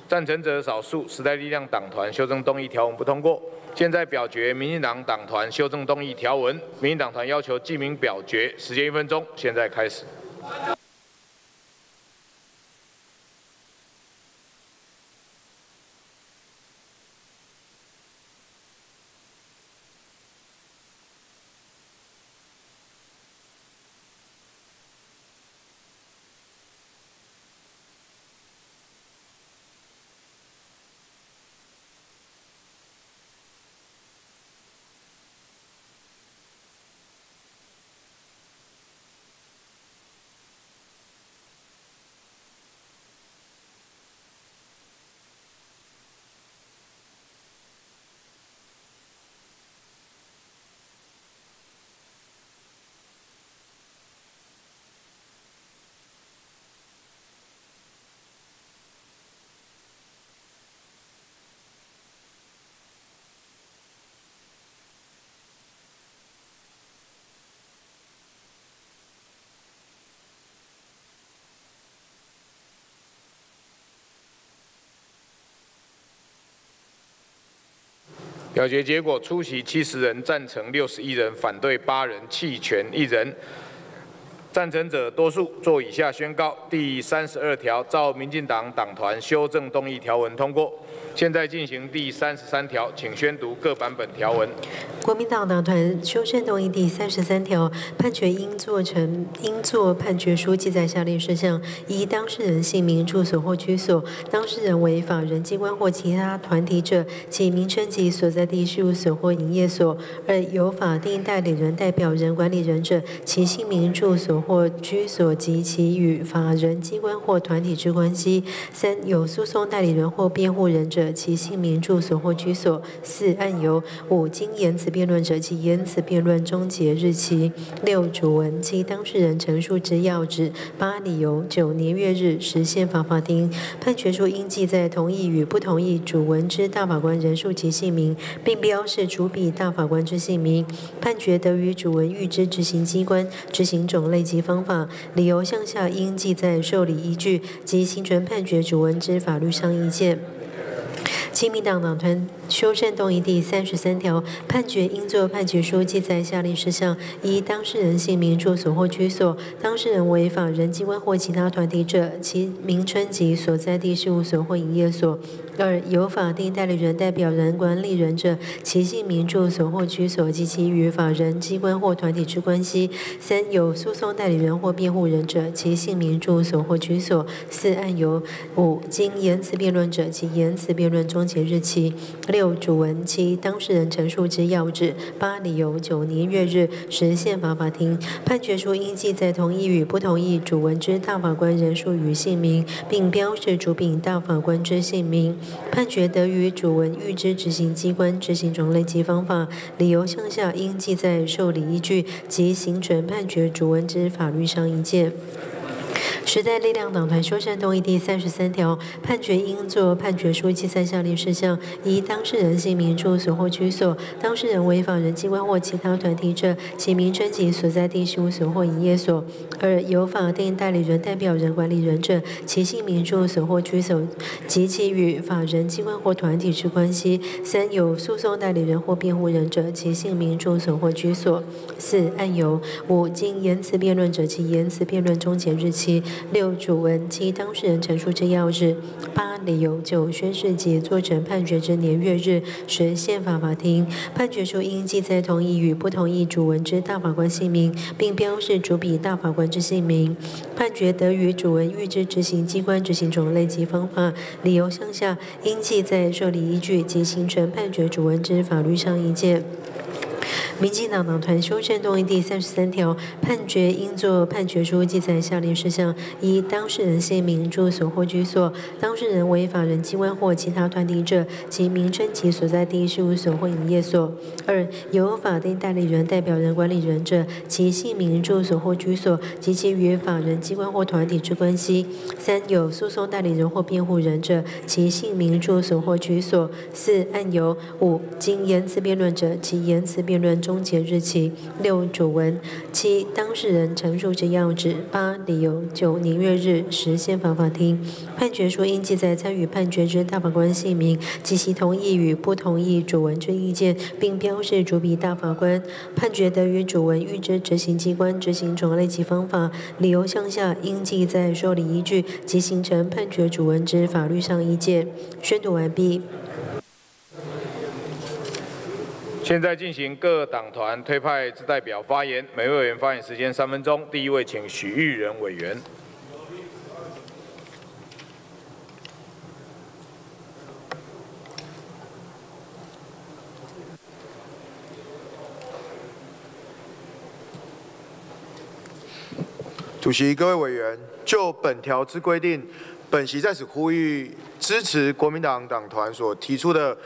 赞成者少数。时代力量党团修正动议条文不通过。现在表决民进党党团修正动议条文，民进党团要求记名表决，时间1分钟，现在开始。 表决结果：出席70人，赞成61人，反对8人，弃权1人。赞成者多数。做以下宣告：第32条照民进党党团修正动议条文通过。现在进行第33条，请宣读各版本条文。国民党党团修正动议第33条，判决应做判决书记载下列事项：一、当事人姓名、住所或居所；当事人为法人机关或其他团体者，其名称及所在地事务所或营业所；二、有法定代理人、代表人、管理人者，其姓名、住所 或居所及其与法人机关或团体之关系；三、有诉讼代理人或辩护人者，其姓名、住所或居所；四、案由；五、经言辞辩论者，其言辞辩论终结日期；六、主文；七、当事人陈述之要旨；八、理由；九、年月日；十、宪法法庭。判决书应记载同意与不同意主文之大法官人数及姓名，并标示主笔大法官之姓名。判决得于主文预知执行机关、执行种类及 方法理由项下应记载受理依据及形成判决主文之法律上意见。亲民党党团 修正动议第33条，判决应做判决书记载下列事项：一、当事人姓名、住所或居所；当事人为法人机关或其他团体者，其名称及所在地事务所或营业所；二、有法定代理人、代表人、管理人者，其姓名、住所或居所及其与法人机关或团体之关系；三、有诉讼代理人或辩护人者，其姓名、住所或居所；四、案由；五、经言辞辩论者，其言辞辩论终结日期； 六、主文；七、当事人陈述之要旨；八、理由；九、年月日；十、宪法法庭。判决书应记载同意与不同意主文之大法官人数与姓名，并标示主笔大法官之姓名。判决得于主文预知执行机关、执行种类及方法理由项下应记载受理依据及形成判决主文之法律上意见。时代力量党团修正动议第33条，判决应作判决书73项例事项，依当事人姓名、住所或居所，当事人为法人机关或其他团体者，其名称及所在地事务所或营业所；二、有法定代理人、代表人、管理人者，其姓名、住所或居所及其与法人机关或团体之关系；三、有诉讼代理人或辩护人者，其姓名、住所或居所；四、案由；五、经言辞辩论者，其言辞辩论终结日期； 六、主文及当事人陈述之要旨；八、理由；九、宣誓及作成判决之年月日；十、宪法法庭。判决书应记载同意与不同意主文之大法官姓名，并标示主笔大法官之姓名。判决得于主文预知执行机关、执行种类及方法、理由项下，应记载受理依据及形成判决主文之法律上意见。 民进党党团修正动议第33条，判决应作判决书记载下列事项：一、当事人姓名、住所或居所；当事人为法人机关或其他团体者，其名称及所在地事务所或营业所；二、有法定代理人、代表人、管理人者，其姓名、住所或居所及其与法人机关或团体之关系；三、有诉讼代理人或辩护人者，其姓名、住所或居所；四、案由；五、经言辞辩论者，其言辞辩论 终结日期；六、主文；七、当事人陈述之要旨；八、理由；九、年月日；十、宪法法庭。判决书应记载参与判决之大法官姓名及其同意与不同意主文之意见，并标示主笔大法官。判决得于主文预知执行机关、执行种类及方法、理由项下，应记载受理依据及形成判决主文之法律上意见。宣读完毕。 现在进行各党团推派之代表发言，每位委员发言时间3分钟。第一位，请许毓仁委员。主席、各位委员，就本条之规定，本席在此呼吁支持国民党党团所提出的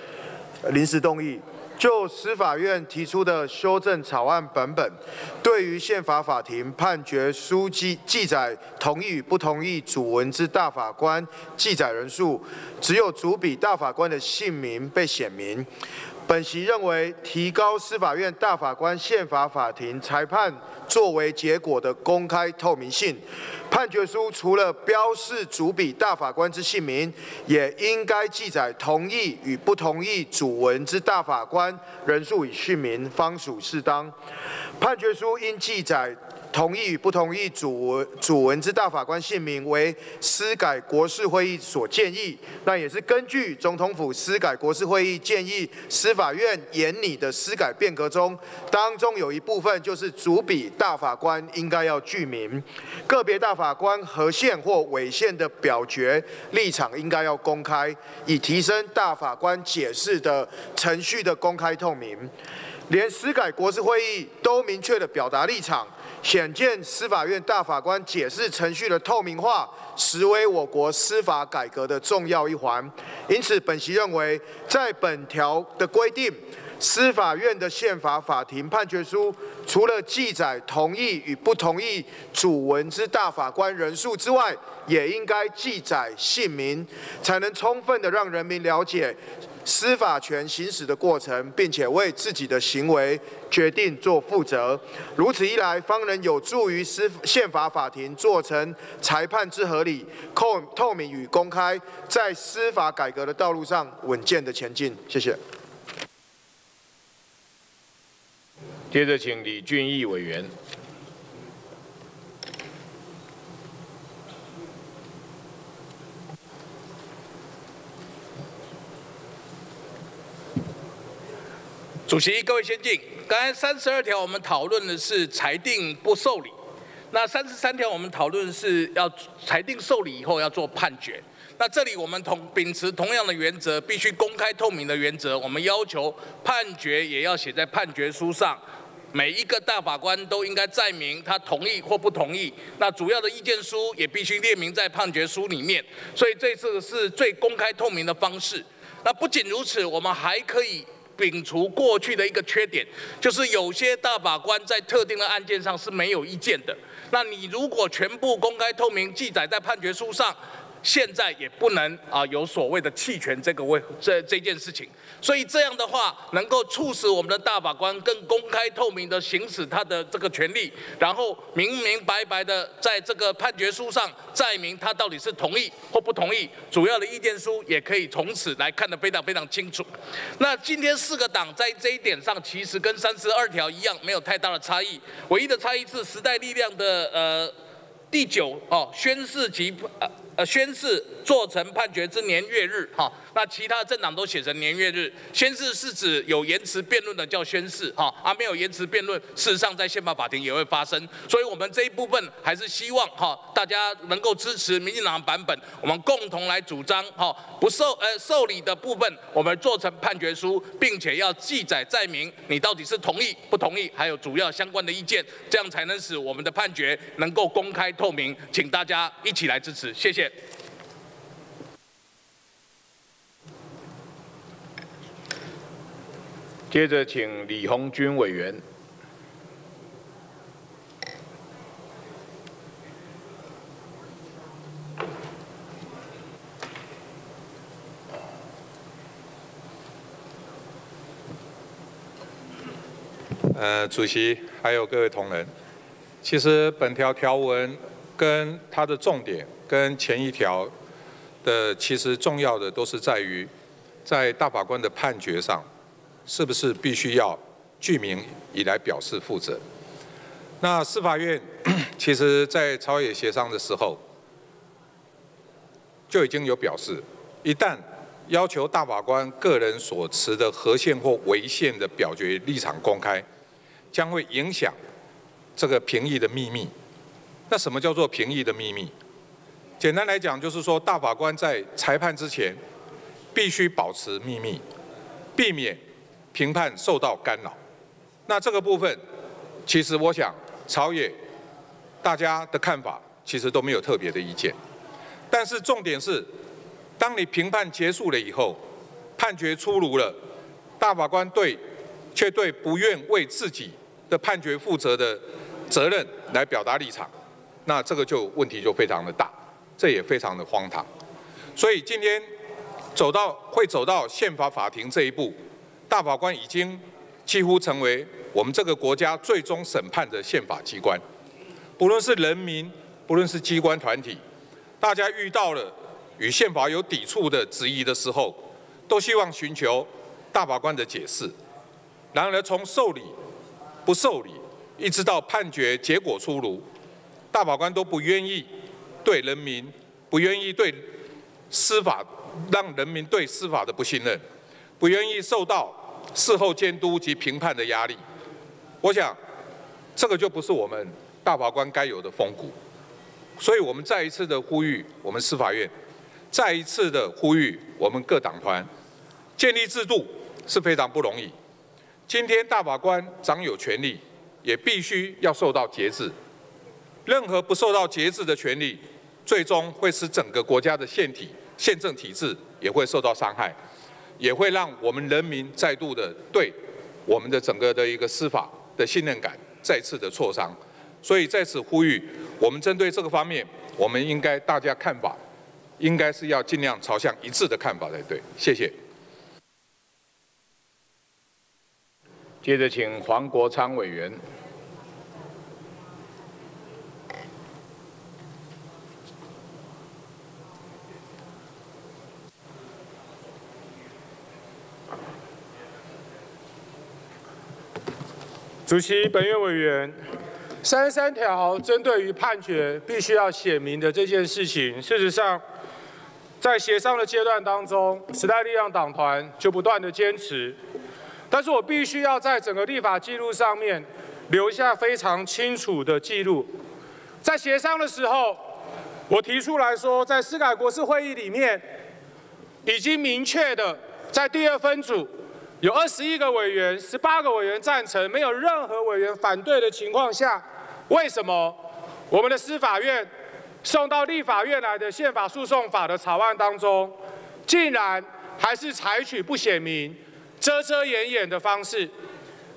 临时动议。 就司法院提出的修正草案版本，对于宪法法庭判决书记载同意与不同意主文之大法官记载人数，只有主笔大法官的姓名被显明。本席认为，提高司法院大法官宪法法庭裁判作为结果的公开透明性。 判决书除了标示主笔大法官之姓名，也应该记载同意与不同意主文之大法官人数与姓名，方属适当。判决书应记载同意与不同意主文之大法官姓名为司改国是会议所建议，那也是根据总统府司改国是会议建议司法院研拟的司改变革中，当中有一部分就是主笔大法官应该要具名，个别大法官合宪或违宪的表决立场应该要公开，以提升大法官解释的程序的公开透明。连司改国是会议都明确的表达立场，显见司法院大法官解释程序的透明化，实为我国司法改革的重要一环。因此，本席认为，在本条的规定， 司法院的宪法法庭判决书，除了记载同意与不同意主文之大法官人数之外，也应该记载姓名，才能充分的让人民了解司法权行使的过程，并且为自己的行为决定做负责。如此一来，方能有助于宪法法庭做成裁判之合理、透明与公开，在司法改革的道路上稳健的前进。谢谢。 接着，请李俊毅委员。主席，各位先进，刚才32条我们讨论的是裁定不受理，那33条我们讨论是要裁定受理以后要做判决。 那这里我们秉持同样的原则，必须公开透明的原则，我们要求判决也要写在判决书上，每一个大法官都应该载明他同意或不同意。那主要的意见书也必须列明在判决书里面，所以这是最公开透明的方式。那不仅如此，我们还可以摒除过去的一个缺点，就是有些大法官在特定的案件上是没有意见的。那你如果全部公开透明记载在判决书上，现在也不能有所谓的弃权这件事情。所以这样的话，能够促使我们的大法官更公开透明的行使他的这个权利，然后明明白白的在这个判决书上载明他到底是同意或不同意，主要的意见书也可以从此来看得非常非常清楚。那今天四个党在这一点上，其实跟32条一样，没有太大的差异。唯一的差异是时代力量的第9宣誓做成判决之年月日那其他政党都写成年月日。宣誓是指有延迟辩论的叫宣誓没有延迟辩论，事实上在宪法法庭也会发生。所以我们这一部分还是希望大家能够支持民进党版本，我们共同来主张不受理的部分，我们做成判决书，并且要记载载明你到底是同意不同意，还有主要相关的意见，这样才能使我们的判决能够公开透明。请大家一起来支持，谢谢。 接着，请李鸿钧委员。主席，还有各位同仁，其实本条条文跟它的重点，跟前一条的其实重要的都是在于，在大法官的判决上。 是不是必须要具名以来表示负责？那司法院其实，在朝野协商的时候就已经有表示，一旦要求大法官个人所持的合宪或违宪的表决立场公开，将会影响这个评议的秘密。那什么叫做评议的秘密？简单来讲，就是说大法官在裁判之前必须保持秘密，避免 评判受到干扰，那这个部分，其实我想朝野大家的看法其实都没有特别的意见，但是重点是，当你评判结束了以后，判决出炉了，大法官却对不愿为自己的判决负责的责任来表达立场，那这个问题就非常的大，这也非常的荒唐，所以今天走到宪法法庭这一步。 大法官已经几乎成为我们这个国家最终审判的宪法机关，不论是人民，不论是机关团体，大家遇到了与宪法有抵触的质疑的时候，都希望寻求大法官的解释。然而，从受理、不受理，一直到判决结果出炉，大法官都不愿意对人民，不愿意对司法，让人民对司法的不信任，不愿意受到 事后监督及评判的压力，我想，这个就不是我们大法官该有的风骨，所以我们再一次的呼吁我们司法院，再一次的呼吁我们各党团，建立制度是非常不容易。今天大法官掌有权力，也必须要受到节制，任何不受到节制的权利，最终会使整个国家的宪政体制也会受到伤害。 也会让我们人民再度的对我们的整个的一个司法的信任感再次的挫伤，所以在此呼吁，我们针对这个方面，我们应该大家看法，应该是要尽量朝向一致的看法才对。谢谢。接着请黄国昌委员。 主席，本院委员，33条针对于判决必须要写明的这件事情，事实上，在协商的阶段当中，时代力量党团就不断的坚持，但是我必须要在整个立法记录上面留下非常清楚的记录。在协商的时候，我提出来说，在司改国是会议里面，已经明确的在第2分组。 有21个委员，18个委员赞成，没有任何委员反对的情况下，为什么我们的司法院送到立法院来的宪法诉讼法的草案当中，竟然还是采取不写明，遮遮掩掩的方式。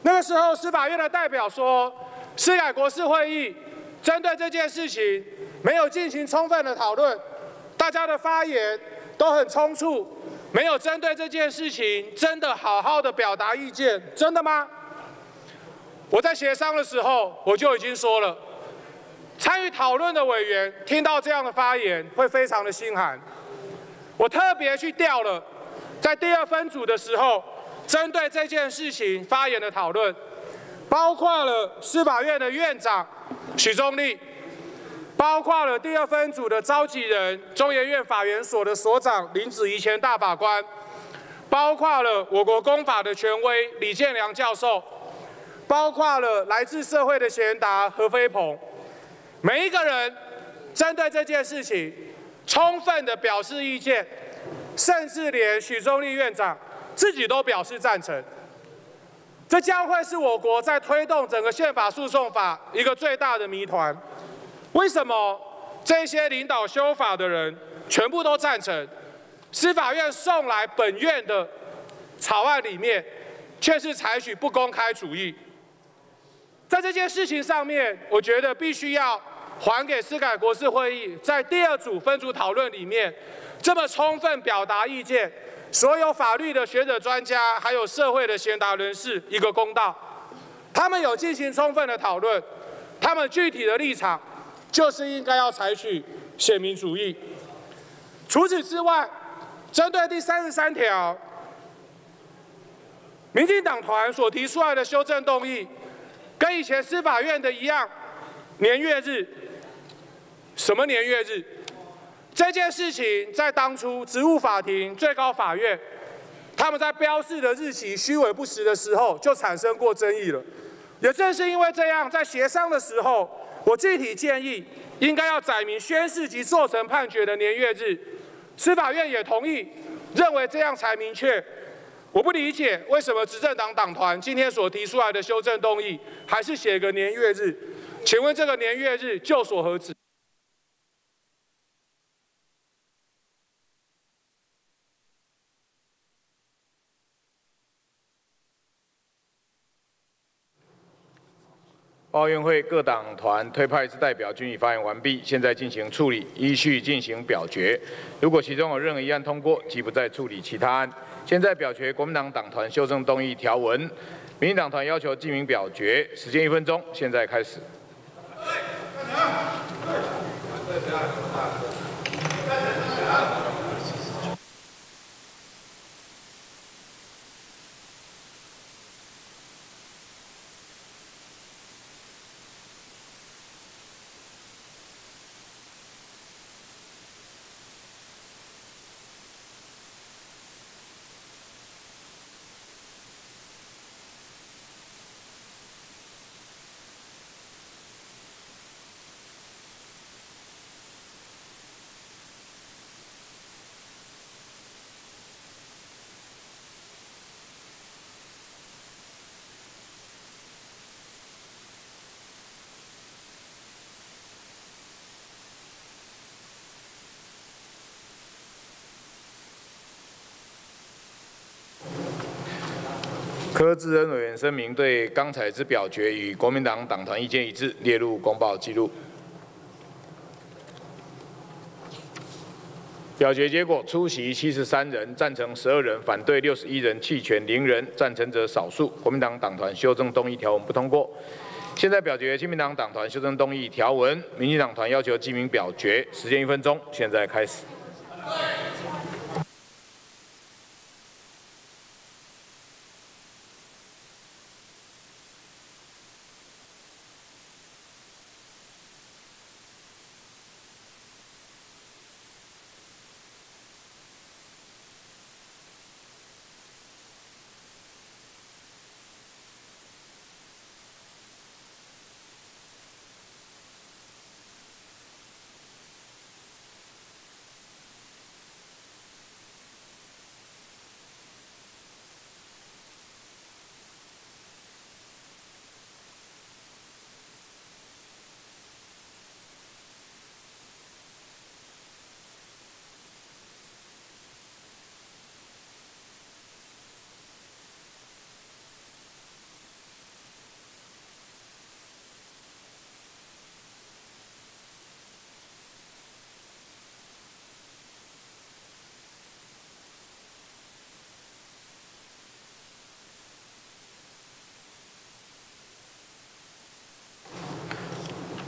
那个时候，司法院的代表说，司改国是会议针对这件事情没有进行充分的讨论，大家的发言都很匆促，没有针对这件事情真的好好的表达意见，真的吗？我在协商的时候我就已经说了，参与讨论的委员听到这样的发言会非常的心寒。我特别去调了，在第二分组的时候，针对这件事情发言的讨论，包括了司法院的院长许宗力，包括了第二分组的召集人中研院法研所的所长林子怡前大法官，包括了我国公法的权威李建良教授，包括了来自社会的贤达何飞鹏，每一个人针对这件事情充分的表示意见，甚至连许宗力院长自己都表示赞成。这将会是我国在推动整个宪法诉讼法一个最大的谜团。为什么这些领导修法的人全部都赞成？司法院送来本院的草案里面，却是采取不公开主义。在这件事情上面，我觉得必须要还给司改国是会议在第二组分组讨论里面这么充分表达意见，所有法律的学者专家，还有社会的贤达人士一个公道。他们有进行充分的讨论，他们具体的立场就是应该要采取显明主义。除此之外，针对第33条，民进党团所提出来的修正动议，跟以前司法院的一样，年月日。什么年月日？这件事情在当初职务法庭、最高法院，他们在标示的日期虚伪不实的时候，就产生过争议了。也正是因为这样，在协商的时候，我具体建议应该要载明宣誓及做成判决的年月日，司法院也同意，认为这样才明确。我不理解为什么执政党党团今天所提出来的修正动议，还是写个年月日？请问这个年月日究所何止？奥运会各党团推派之代表均已发言完毕，现在进行处理，依序进行表决。如果其中有任何一案通过，即不再处理其他案。现在表决国民党党团修正动议条文，民进党团要求记名表决，时间1分钟，现在开始。柯志恩委员声明对刚才之表决与国民党党团意见一致，列入公报记录。表决结果：出席73人，赞成12人，反对61人，弃权0人，赞成者少数。国民党党团修正动议条文不通过。现在表决亲民党党团修正动议条文，民进党团要求记名表决，时间1分钟，现在开始。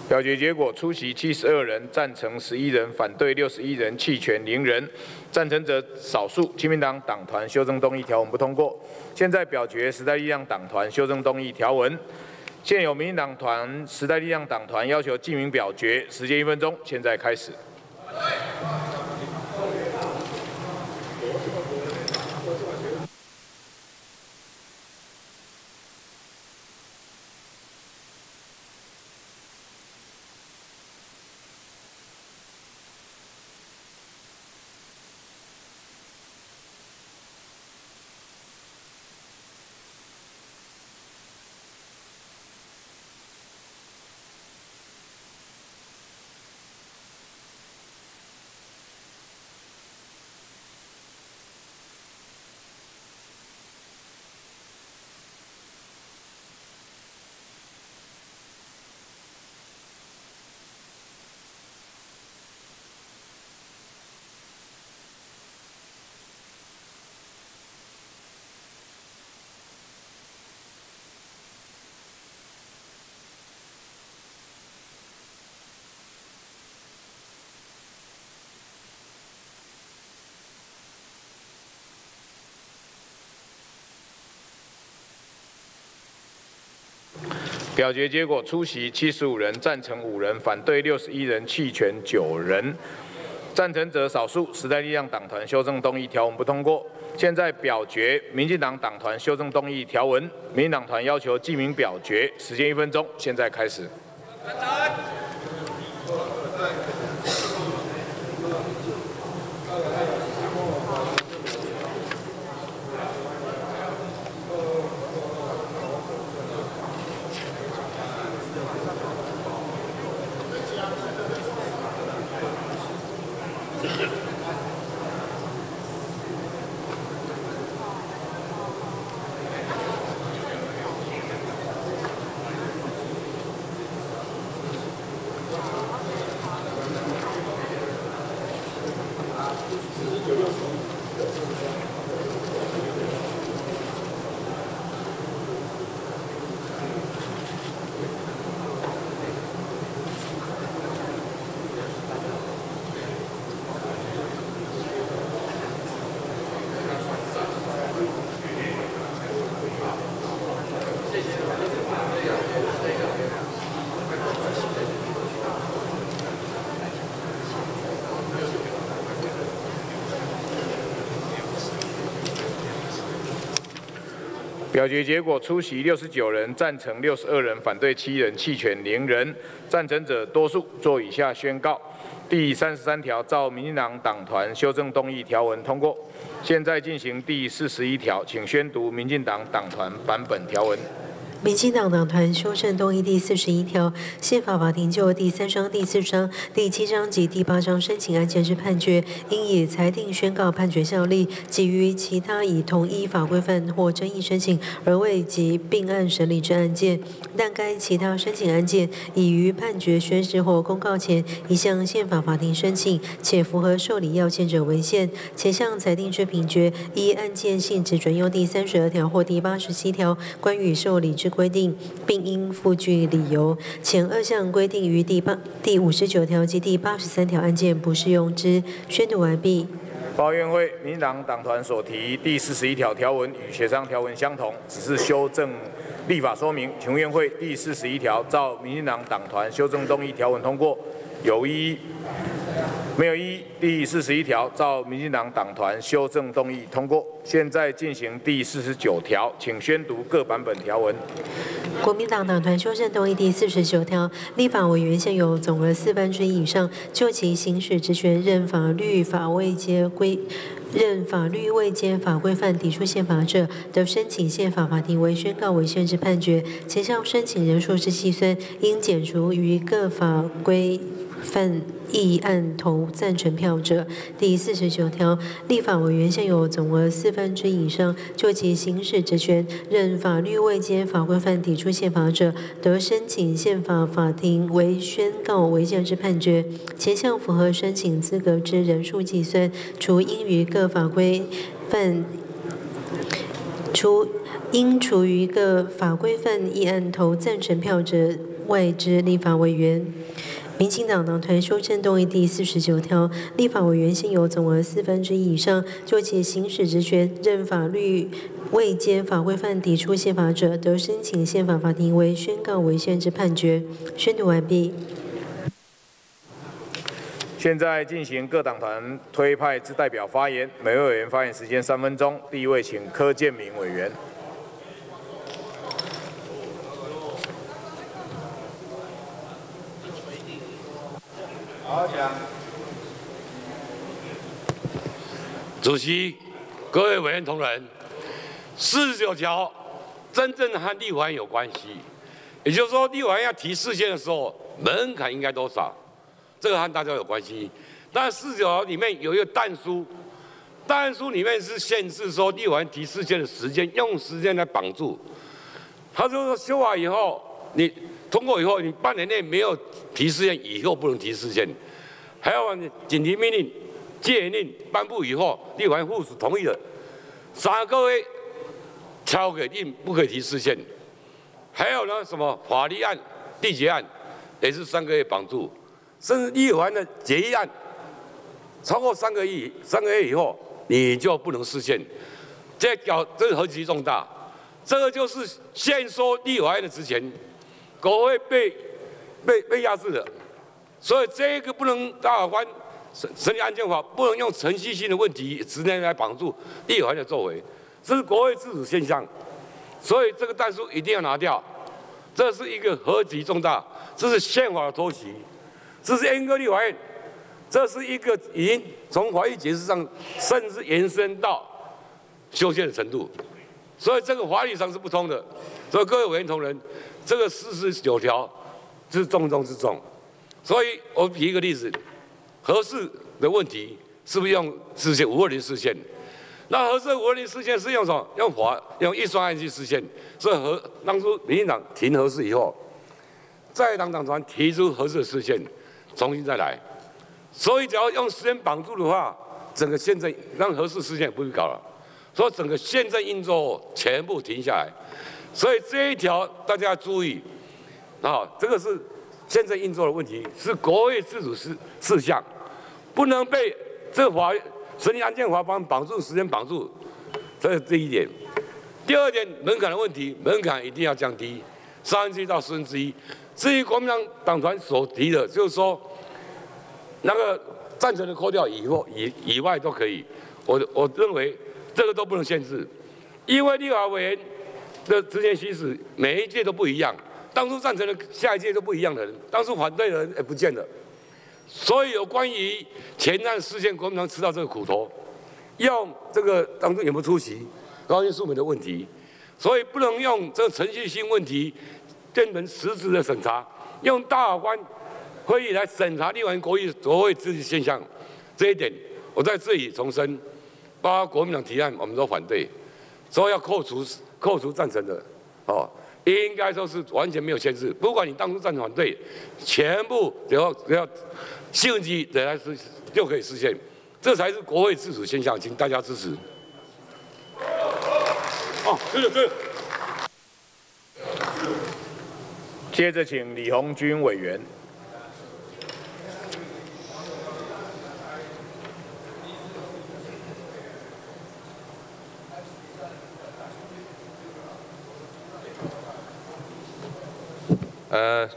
表决结果：出席72人，赞成11人，反对61人，弃权0人，赞成者少数。亲民党党团修正动议条文不通过。现在表决时代力量党团修正动议条文。现有民进党团、时代力量党团要求记名表决，时间1分钟，现在开始。 表决结果：出席75人，赞成5人，反对61人，弃权9人，赞成者少数。时代力量党团修正动议条文不通过。现在表决民进党党团修正动议条文，民进党团要求记名表决，时间1分钟，现在开始。 表决结果：出席69人，赞成62人，反对7人，弃权0人，赞成者多数。做以下宣告：第33条照民进党党团修正动议条文通过。现在进行第41条，请宣读民进党党团版本条文。 民进党党团修正动议第41条，宪法法庭就第3章、第4章、第7章及第8章申请案件之判决，应以裁定宣告判决效力；及于其他以同一法规范或争议申请而未及并案审理之案件，但该其他申请案件已于判决宣示或公告前，已向宪法法庭申请，且符合受理要件者为限，且向裁定之评决，依案件性质准用第32条或第87条关于受理之 规定，并应附具理由。前2项规定于第59条及第83条案件不适用之。宣读完毕。报院会，民进党党团所提第41条条文与协商条文相同，只是修正立法说明。请院会第41条照民进党党团修正动议条文通过，有异议？没有异议。第41条照民进党党团修正动议通过。 现在进行第49条，请宣读各版本条文。国民党党团修正动议第49条，立法委员现有总额1/4以上，就其行使职权任法律法未接规。 任法律未见法规范抵触宪法者，得申请宪法法庭为宣告违宪之判决，且向申请人数之计算，应减除于各法规范议案投赞成票者。第49条，立法委员现有总额4/4以上，就其行使职权，任法律未见法规范抵触宪法者，得申请宪法法庭为宣告违宪之判决，且向符合申请资格之人数计算，除应于各 法规范除应除于各法规范议案投赞成票者外之立法委员。民进党党团修正动议第49条，立法委员现有总额1/4以上，就其行使职权，任法律未经法规范抵触宪法者，得申请宪法法庭为宣告违宪之判决。宣读完毕。现在进行各党团推派之代表发言，每位委员发言时间3分钟。第一位，请柯建铭委员。 好讲。主席，各位委员同仁，49条真正和立法有关系，也就是说，立法要提释宪的时候，门槛应该多少？这个和大家有关系。但49条里面有一个但书，但书里面是限制说立法提释宪的时间，用时间来绑住。他就说修法以后，你。 通过以后，你半年内没有提释宪，以后不能提释宪。还有紧急命令、戒严令颁布以后，立法院附属同意了，3个月超给令不可以提释宪。还有呢，什么法律案、缔结案也是3个月绑住，甚至立法院的决议案，超过3个月以后，你就不能释宪。这何其重大！这个就是限缩立法院的职权。 国会被压制了，所以这个不能大法官审理案件法不能用程序性的问题直接来绑住立法院的作为，这是国会自主现象，所以这个但书一定要拿掉，这是一个何其重大，这是宪法的偷袭，这是阉割立法院，这是一个已经从法律解释上甚至延伸到修宪的程度，所以这个法律上是不通的，所以各位委员同仁。 这个49条是重中之重，所以我举一个例子，核四的问题是不是用释宪520释宪？那核四520释宪是用什么？用法用预算案去释宪。所以当初民进党停核四以后，在党党团提出核四的释宪，重新再来。所以只要用时间绑住的话，整个宪政让核四释宪不会搞了，所以整个宪政运作全部停下来。 所以这一条大家要注意，这个是宪政运作的问题，是国会自主事项，不能被这法审理案件法绑住时间绑住，这是第一点。第二点，门槛的问题，门槛一定要降低，1/3到1/4。至于国民党党团所提的，就是说那个赞成的扣掉以后以外都可以，我认为这个都不能限制，因为立法委员。 这之前其实每一届都不一样，当初赞成的下一届都不一样的人，当初反对的人也不见了，所以有关于前瞻事件，国民党吃到这个苦头，用这个当初有没有出席高金素梅的问题，所以不能用这个程序性问题变成实质的审查，用大法官会议来审查立法院国会自治现象，这一点我在这里重申，包括国民党提案我们都反对，所以要扣除赞成的，应该说是完全没有限制。不管你当初赞成反对，全部只要性质等来是就可以实现，这才是国会自主现象，请大家支持。对。接着请李鸿钧委员。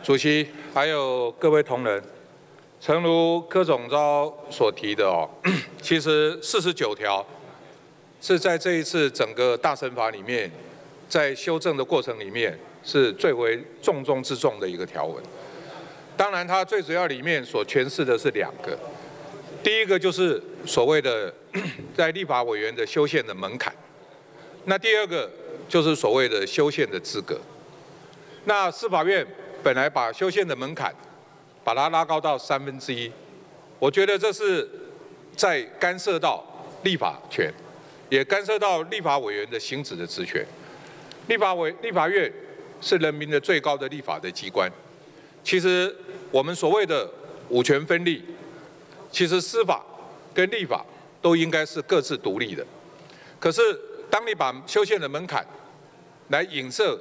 主席，还有各位同仁，诚如柯总召所提的其实49条是在这一次整个大审法里面，在修正的过程里面是最为重中之重的一个条文。当然，它最主要里面所诠释的是2个，第一个就是所谓的在立法委员的修宪的门槛，那第二个就是所谓的修宪的资格。那司法院。 本来把修宪的门槛，把它拉高到1/3，我觉得这是在干涉到立法权，也干涉到立法委员的行使的职权。立法院是人民的最高的立法的机关。其实我们所谓的五权分立，其实司法跟立法都应该是各自独立的。可是当你把修宪的门槛来影射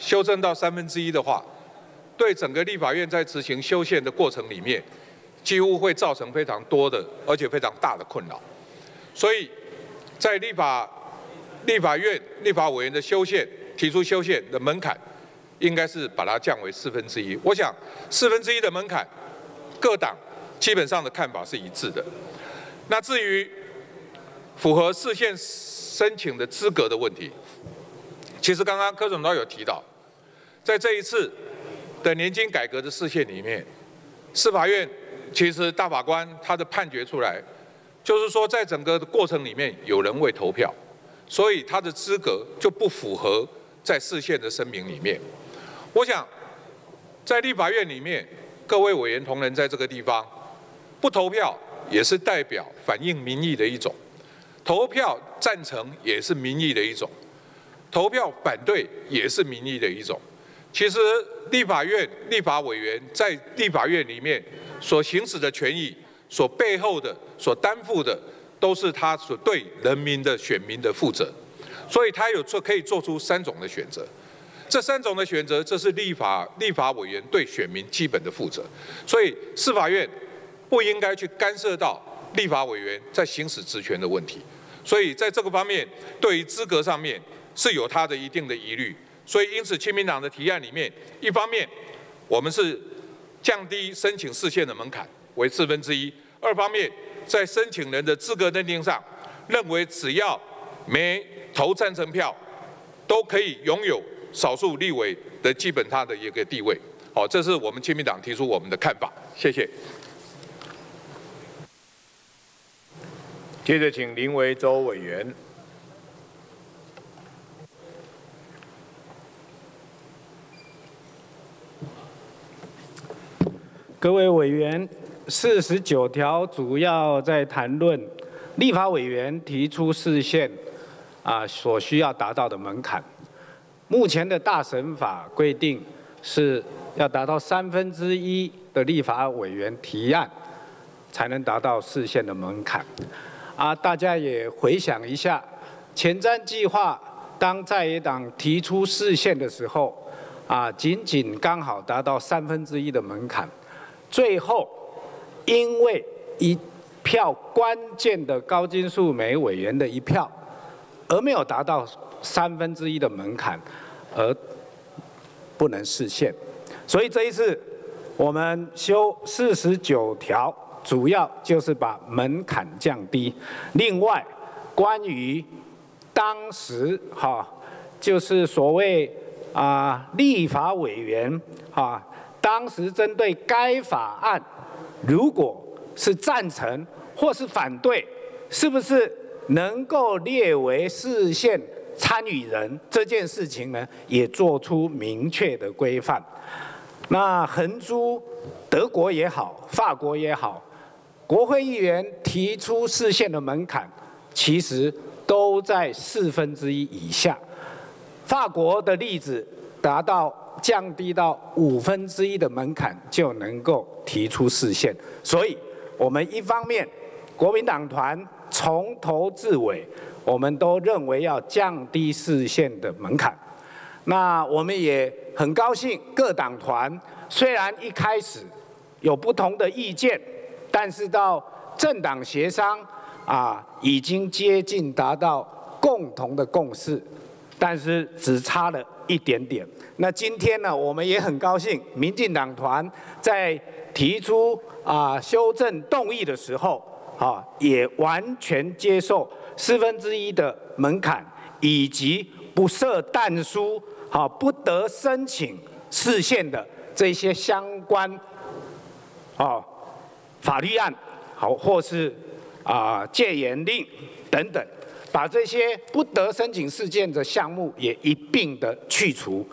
修正到1/3的话，对整个立法院在执行修宪的过程里面，几乎会造成非常多的而且非常大的困扰。所以，在立法院立法委员的修宪提出修宪的门槛，应该是把它降为1/4。我想1/4的门槛，各党基本上的看法是一致的。那至于符合释宪申请的资格的问题，其实刚刚柯总召有提到，在这一次的年金改革的释宪里面，司法院其实大法官他的判决出来，就是说在整个的过程里面有人未投票，所以他的资格就不符合在释宪的声明里面。我想在立法院里面，各位委员同仁在这个地方不投票也是代表反映民意的一种，投票赞成也是民意的一种，投票反对也是民意的一种。其实立法院立法委员在立法院里面所行使的权益，所背后的所担负的，都是他所对人民的选民的负责。所以他可以做出3种的选择，这3种的选择，这是立法委员对选民基本的负责。所以司法院不应该去干涉到立法委员在行使职权的问题。所以在这个方面，对于资格上面是有他的一定的疑虑。所以，因此，亲民党的提案里面，一方面我们是降低申请释宪的门槛为1/4；二方面，在申请人的资格认定上，认为只要没投赞成票，都可以拥有少数立委的基本他的一个地位。好，这是我们亲民党提出我们的看法。谢谢。接着，请林维洲委员。各位委员，49条主要在谈论立法委员提出释宪所需要达到的门槛。目前的大审法规定是要达到1/3的立法委员提案，才能达到释宪的门槛。大家也回想一下，前瞻计划当在野党提出释宪的时候，仅仅刚好达到1/3的门槛。最后，因为一票关键的高金素梅委员的一票，而没有达到1/3的门槛，而不能释宪。所以这一次我们修49条，主要就是把门槛降低。另外，关于当时就是所谓立法委员当时针对该法案，如果是赞成或是反对，是不是能够列为释宪参与人这件事情呢？也做出明确的规范。那横诸德国也好，法国也好，国会议员提出释宪的门槛，其实都在1/4以下。法国的例子达到。降低到1/5的门槛就能够提出释宪，所以我们一方面国民党团从头至尾，我们都认为要降低释宪的门槛。那我们也很高兴，各党团虽然一开始有不同的意见，但是到政党协商已经接近达到共同的共识，但是只差了一点点。那今天呢，我们也很高兴，民进党团在提出修正动议的时候，也完全接受1/4的门槛，以及不设但书，不得申请释宪的这些相关法律案，或是戒严令等等。把这些不得申请事件的项目也一并的去除。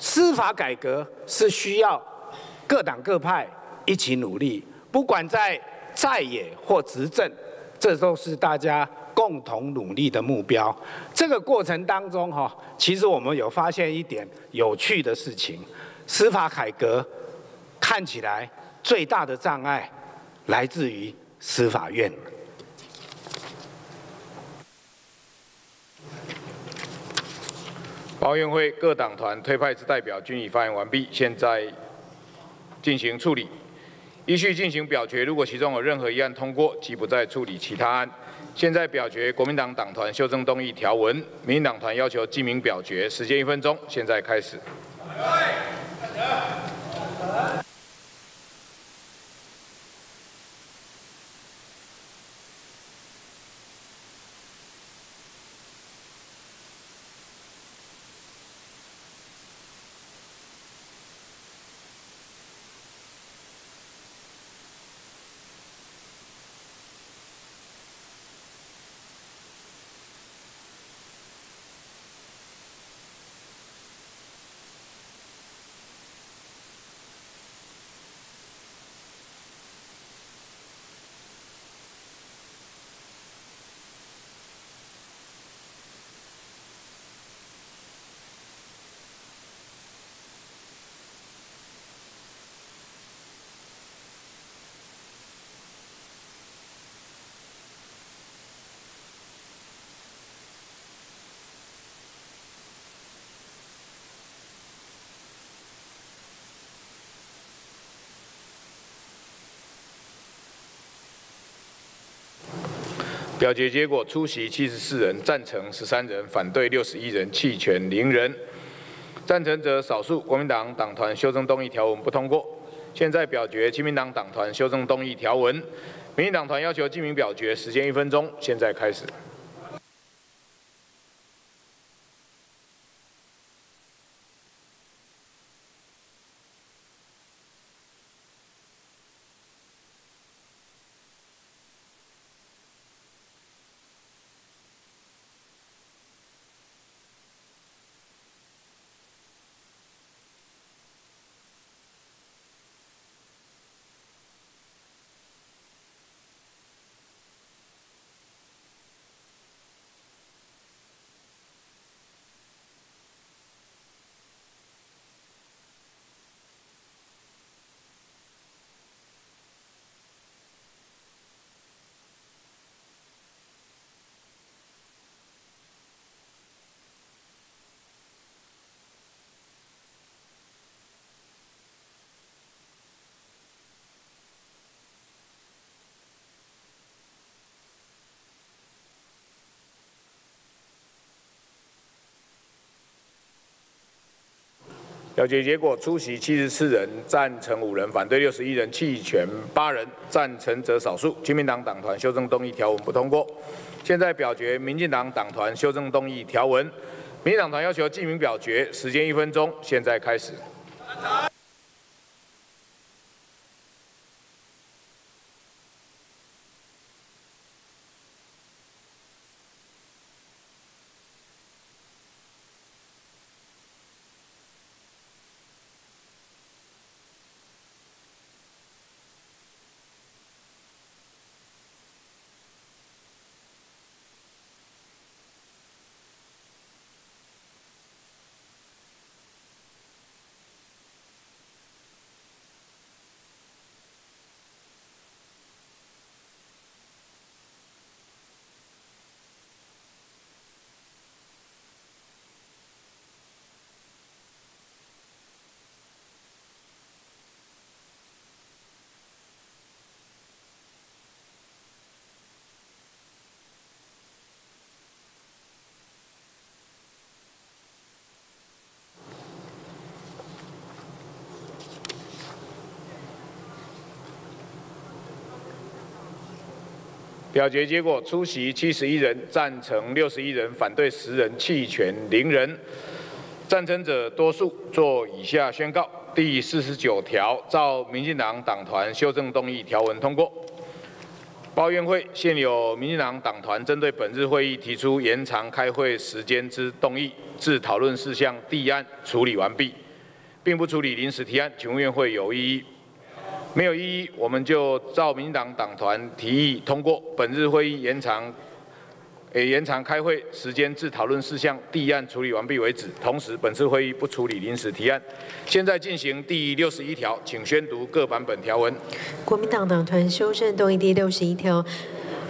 司法改革是需要各党各派一起努力，不管在野或执政，这都是大家共同努力的目标。这个过程当中，其实我们有发现一点有趣的事情：司法改革看起来最大的障碍来自于司法院。奥运会各党团推派之代表均已发言完毕，现在进行处理。依序进行表决，如果其中有任何一案通过，即不再处理其他案。现在表决国民党党团修正动议条文，民进党团要求记名表决，时间1分钟，现在开始。 表决结果：出席74人，赞成13人，反对61人，弃权0人。赞成者少数。国民党党团修正动议条文不通过。现在表决亲民党党团修正动议条文，民进党团要求记名表决，时间1分钟，现在开始。 表决结果：出席74人，赞成5人，反对61人，弃权8人。赞成者少数。亲民党党团修正动议条文不通过。现在表决民进党党团修正动议条文，民进党团要求记名表决，时间1分钟，现在开始。 表决结果：出席71人，赞成61人，反对10人，弃权0人。赞成者多数。做以下宣告：第49条照民进党党团修正动议条文通过。报院会现有民进党党团针对本日会议提出延长开会时间之动议，至讨论事项第一案处理完毕，并不处理临时提案。请问院会有异议？ 没有异议，我们就照民进党党团提议通过本日会议延长开会时间至讨论事项第一案处理完毕为止。同时，本次会议不处理临时提案。现在进行第61条，请宣读各版本条文。国民党党团修正动议第61条。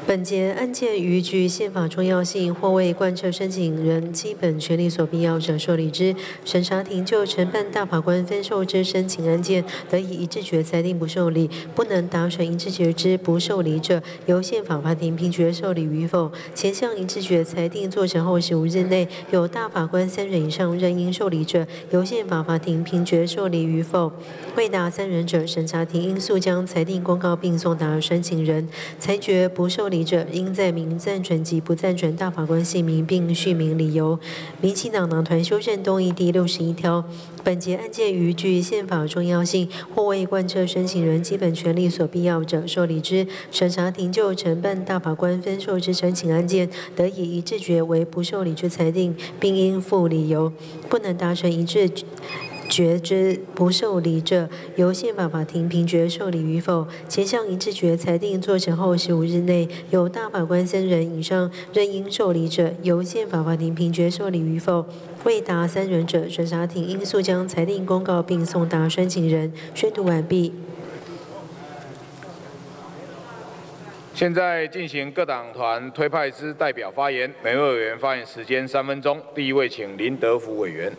本节案件于据宪法重要性或为贯彻申请人基本权利所必要者受理之，审查庭就承办大法官分授之申请案件，得以一致决裁定不受理；不能达成一致决之不受理者，由宪法法庭评决受理与否。前项一致决裁定作成后15日内，有大法官3人以上任应受理者，由宪法法庭评决受理与否；未达3人者，审查庭应速将裁定公告并送达申请人。裁决不受理者，应载明赞成及不赞成大法官姓名并续名理由。民进党党团修正动议第61条。本节案件于据宪法重要性或为贯彻申请人基本权利所必要者受理之，审查庭就承办大法官分授之申请案件，得以一致决为不受理之裁定，并应附理由；不能达成一致决之不受理者，由宪法法庭评决受理与否。前项一致决裁定作成后15日内，有大法官3人以上任应受理者，由宪法法庭评决受理与否。未达3人者，审查庭应速将裁定公告并送达申请人。宣读完毕。现在进行各党团推派之代表发言，每位委员发言时间3分钟。第一位，请林德福委员。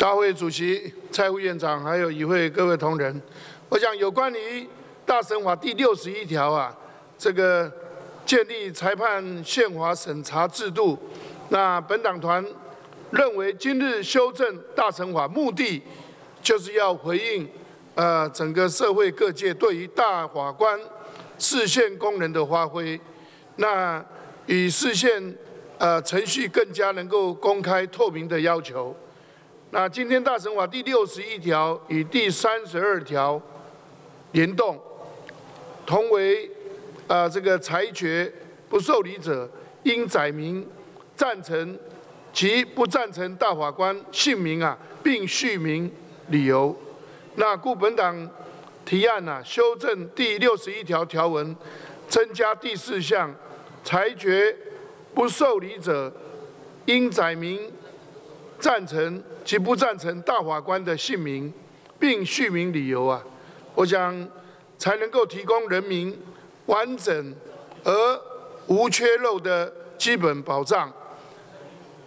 大会主席、蔡副院长，还有议会各位同仁，我想有关于大审法第61条这个建立裁判宪法审查制度，那本党团认为今日修正大审法目的，就是要回应整个社会各界对于大法官释宪功能的发挥，那与释宪程序更加能够公开透明的要求。 那今天大审法第61条与第32条联动，同为这个裁决不受理者，应载明赞成及不赞成大法官姓名并续名理由。那故本党提案修正第61条条文，增加第4项，裁决不受理者，应载明。 赞成及不赞成大法官的姓名，并续名理由我想才能够提供人民完整而无缺漏的基本保障。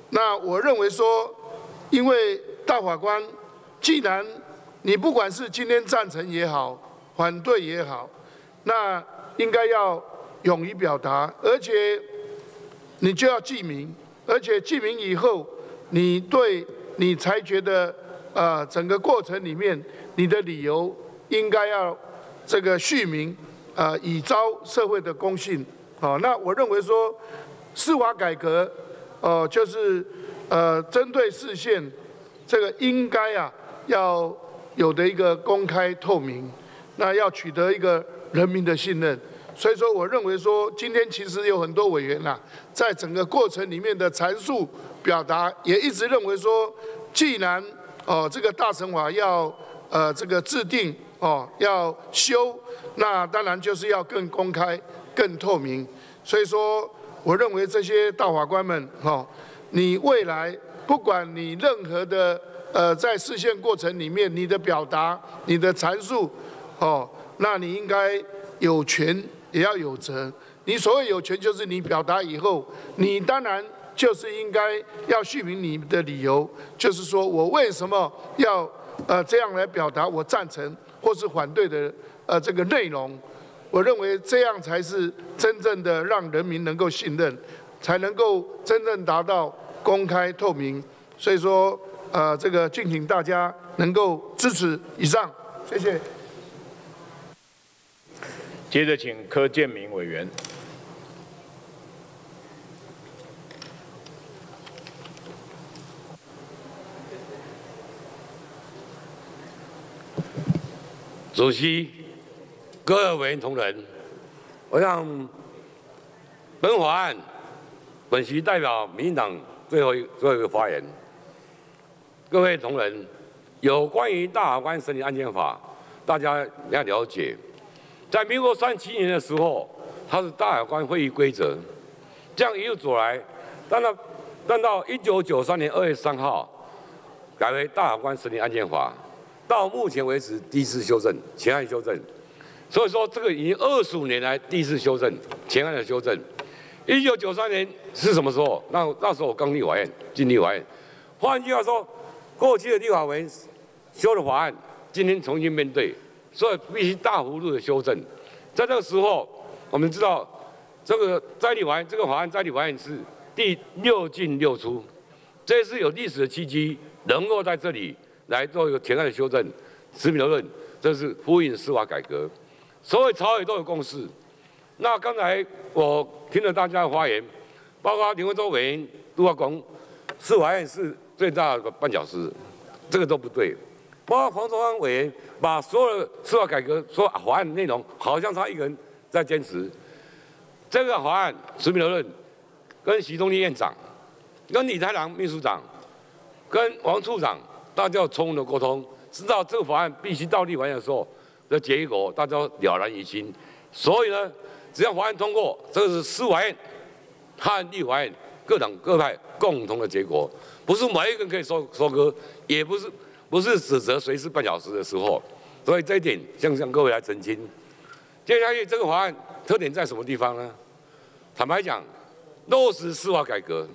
那我认为说，因为大法官，既然你不管是今天赞成也好，反对也好，那应该要勇于表达，而且你就要记名，而且记名以后。 你对你裁决的整个过程里面，你的理由应该要这个续名，以昭社会的公信。好，那我认为说，司法改革，就是针对释宪，这个应该要有的一个公开透明，那要取得一个人民的信任。 所以说，我认为说，今天其实有很多委员在整个过程里面的阐述、表达，也一直认为说，既然这个大审法要这个制定要修，那当然就是要更公开、更透明。所以说，我认为这些大法官们你未来不管你任何的在释宪过程里面你的表达、你的阐述那你应该有权。 也要有责。你所谓有权，就是你表达以后，你当然就是应该要续明你的理由，就是说我为什么要这样来表达我赞成或是反对的这个内容。我认为这样才是真正的让人民能够信任，才能够真正达到公开透明。所以说，这个敬请大家能够支持。以上，谢谢。 接着，请柯建铭委员。主席、各位委员同仁，我让本法案本席代表民进党最后一个发言。各位同仁，有关于大法官审理案件法，大家要了解，在民国37年的时候，它是大法官会议规则。这样一路走来，但到1993年2月3号，改为大法官审理案件法，到目前为止第一次修正前案修正。所以说，这个已经25年来第一次修正前案的修正。1993年是什么时候？那时候我刚进立法院。换句话说，过去的立法委员修的法案，今天重新面对，所以必须大幅度的修正。在这个时候，我们知道这个在立法院这个法案在立法院是第6进6出，这是有历史的契机，能够在这里来做一个前案的修正、持平的论，这是呼应司法改革。所有朝野都有共识。那刚才我听了大家的发言，包括林文洲委员、杜华光，司法院是最大的绊脚石，这个都不对。包括黄崇安委员把所有的司法改革、所有法案内容，好像他一个人在坚持。这个法案持平的论，跟徐宗立院长、跟李台郎秘书长、跟王处长，大家有充分的沟通，知道这个法案必须到立法院的时候的结果，大家了然于心。所以呢，只要法案通过，这是司法院和立法院各党各派共同的结果，不是每一个人可以收割，也不是指责谁是绊脚石的时候。所以这一点向各位来澄清。接下去这个法案特点在什么地方呢？坦白讲，落实司法改革，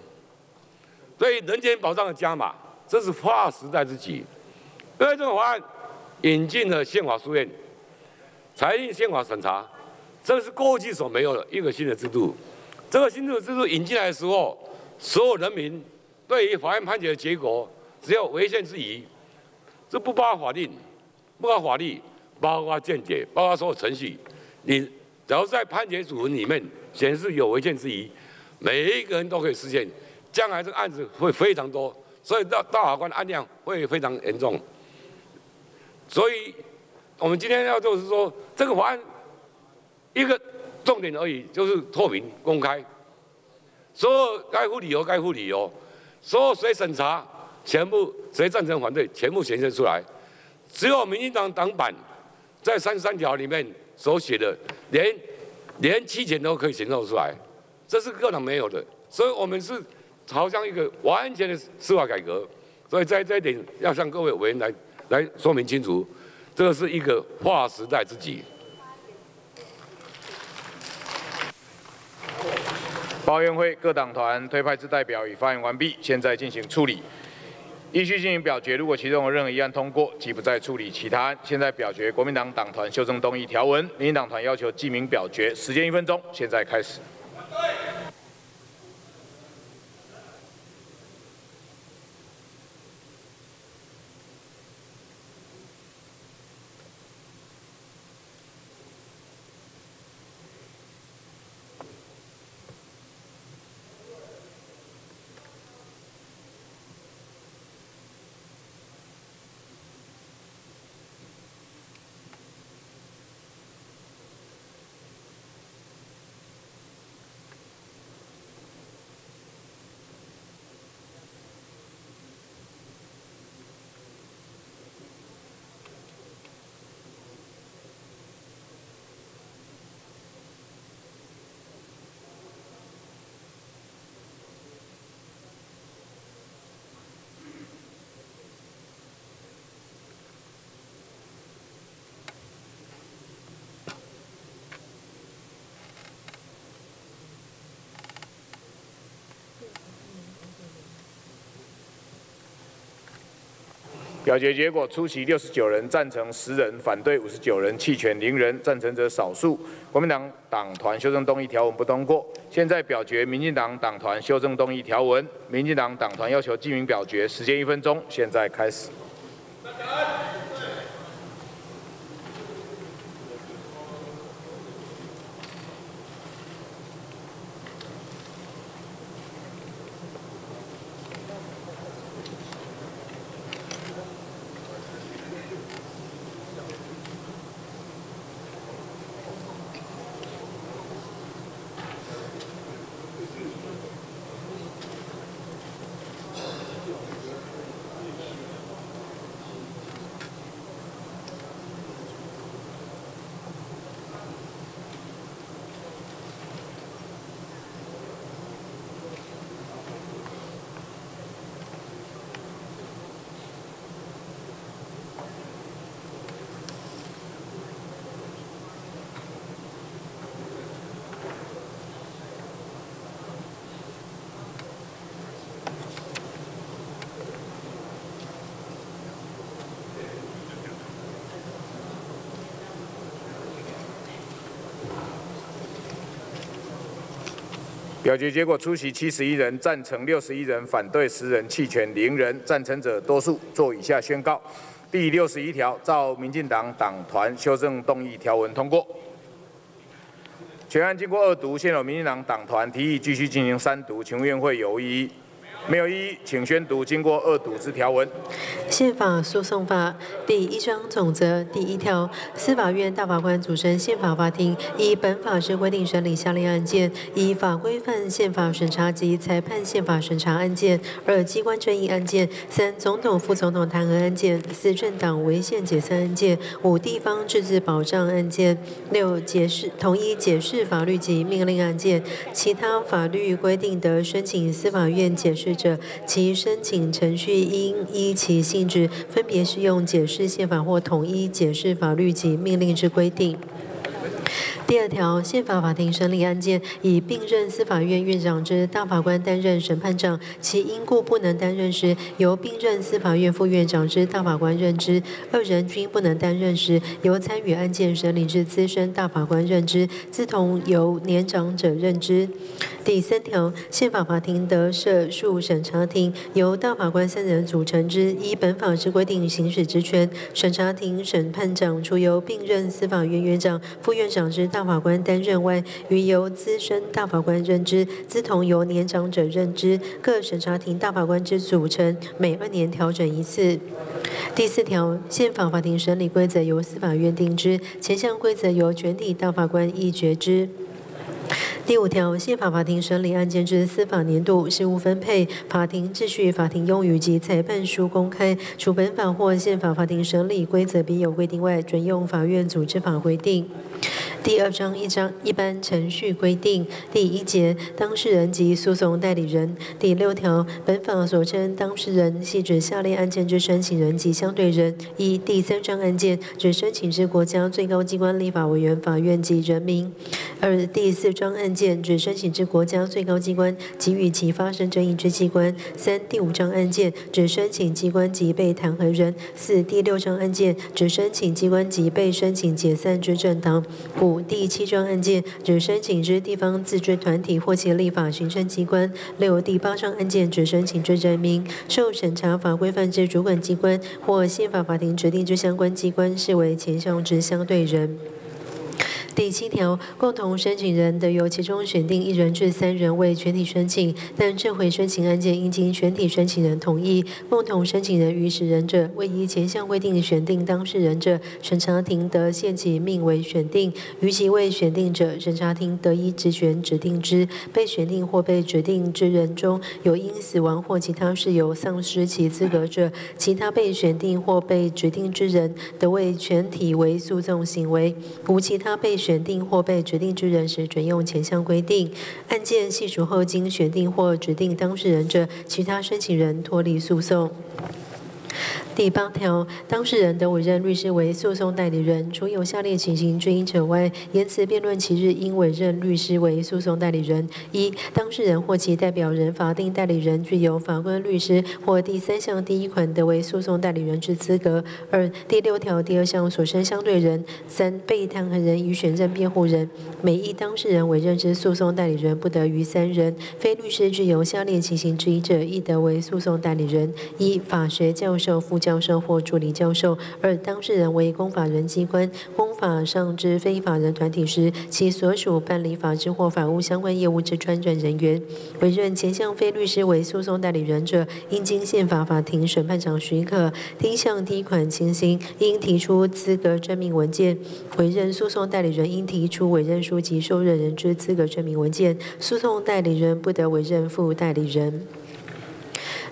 对人权保障的加码，这是划时代之极。因为这个法案引进了宪法书院、裁定宪法审查。这是过去所没有的一个新的制度。这个新的制度引进来的时候，所有人民对于法院判决的结果，只要违宪之疑，这不包括法令、不包括法律、包括见解、包括所有程序，你只要在判决主文里面显示有违宪之疑，每一个人都可以实现。将来这个案子会非常多，所以大法官的案量会非常严重。所以我们今天要做是说，这个法案一个重点而已，就是透明公开，所有该附理由所有谁审查，全部谁赞成反对，全部显现出来。只有民进党党版在33条里面所写的，连7点都可以显露出来，这是各党没有的。所以我们是朝向一个完全的司法改革，所以在这一点要向各位委员来说明清楚，这是一个划时代之举。报院会各党团推派之代表已发言完毕，现在进行处理，依序进行表决。如果其中有任何一案通过，即不再处理其他案。现在表决国民党党团修正动议条文，民进党团要求记名表决，时间1分钟，现在开始。表决结果：出席69人，赞成10人，反对59人，弃权0人，赞成者少数。国民党党团修正动议条文不通过。现在表决民进党党团修正动议条文，民进党党团要求记名表决，时间1分钟，现在开始。表决结果：出席71人，赞成61人，反对10人，弃权0人，赞成者多数。做以下宣告：第61条，照民进党党团修正动议条文通过。全案经过2读，现有民进党党团提议继续进行3读，请问院会有异议？ 没有异议，请宣读经过2读之条文。宪法诉讼法第1章总则第1条，司法院大法官组成宪法法庭，依本法之规定审理下列案件：依法规范宪法审查及裁判宪法审查案件；2机关争议案件；3总统、副总统弹劾案件；4政党违宪解散案件；5地方自治保障案件；6统一解释法律及命令案件。其他法律规定得申请司法院解释。 者，其申请程序应依其性质分别适用解释宪法或统一解释法律及命令之规定。 第2条，宪法法庭审理案件，以并任司法院院长之大法官担任审判长，其因故不能担任时，由并任司法院副院长之大法官任之；2人均不能担任时，由参与案件审理之资深大法官任之，自同由年长者任之。第3条，宪法法庭得设数审查庭，由大法官3人组成之，依本法之规定行使职权。审查庭审判长除由并任司法院院长、副院长之 大法官担任外，于由资深大法官任之，自同由年长者任之。各审查庭大法官之组成，每2年调整一次。第4条，宪法法庭审理规则由司法院定之，前项规则由全体大法官议决之。 第5条，宪法法庭审理案件之司法年度事务分配、法庭秩序、法庭用语及裁判书公开，除本法或宪法法庭审理规则别有规定外，准用法院组织法规定。第2章1章一般程序规定第1节当事人及诉讼代理人。第6条，本法所称当事人，系指下列案件之申请人及相对人：一、第3章案件，指申请之国家最高机关、立法委员、法院及人民；2、第4章案件。 指申请之国家最高机关及与其发生争议之机关；3、第5章案件指申请机关及被弹劾人；4、第6章案件指申请机关及被申请解散之政党；5、第7章案件指申请之地方自治团体或其立法行政机关；6、第8章案件指申请之人民，受审查法规范之主管机关或宪法法庭指定之相关机关，视为前项之相对人。 第7条，共同申请人得由其中选定1人至3人为全体申请，但撤回申请案件应经全体申请人同意。共同申请人逾10人者，未依前项规定选定当事人者，审查庭得限其命为选定；逾其未选定者，审查庭得依职权指定之。被选定或被指定之人中有因死亡或其他事由丧失其资格者，其他被选定或被指定之人得为全体为诉讼行为；无其他被 选定或被指定之人时，准用前项规定。案件系属后经选定或指定当事人者，其他申请人脱离诉讼。 第8条，当事人得委任律师为诉讼代理人，除有下列情形均应者外，言辞辩论期日应委任律师为诉讼代理人：1、当事人或其代表人、法定代理人具有法官、律师或第3项第1款得为诉讼代理人之资格；2、第6条第2项所称相对人；3、被弹劾人与选任辩护人，每一当事人委任之诉讼代理人不得逾3人，非律师具有下列情形之一者，亦得为诉讼代理人：1、法学教授、副教授 教授或助理教授；2、当事人为公法人机关、公法上之非法人团体时，其所属办理法制或法务相关业务之专任人员。委任前项非律师为诉讼代理人者，应经宪法法庭审判长许可。第1项第1款情形，应提出资格证明文件。委任诉讼代理人应提出委任书及受任人之资格证明文件。诉讼代理人不得委任副代理人。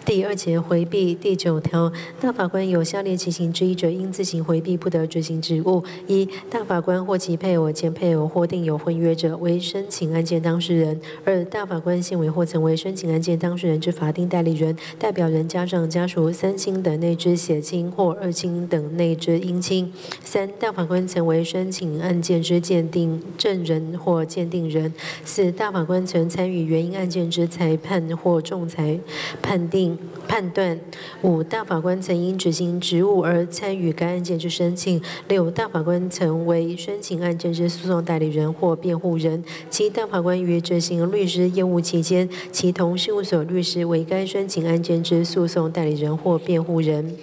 第2节回避第9条，大法官有下列情形之一者，应自行回避，不得执行职务：1、大法官或其配偶、前配偶或订有婚约者，为申请案件当事人；2、大法官现为或曾为申请案件当事人之法定代理人、代表人、家长、家属、3亲等内之血亲或2亲等内之姻亲；3、大法官曾为申请案件之鉴定证人或鉴定人；4、大法官曾参与原因案件之裁判或仲裁判定。判断。五、大法官曾因执行职务而参与该案件之申请。六、大法官曾为申请案件之诉讼代理人或辩护人。七、大法官于执行律师业务期间，其同事务所律师为该申请案件之诉讼代理人或辩护人。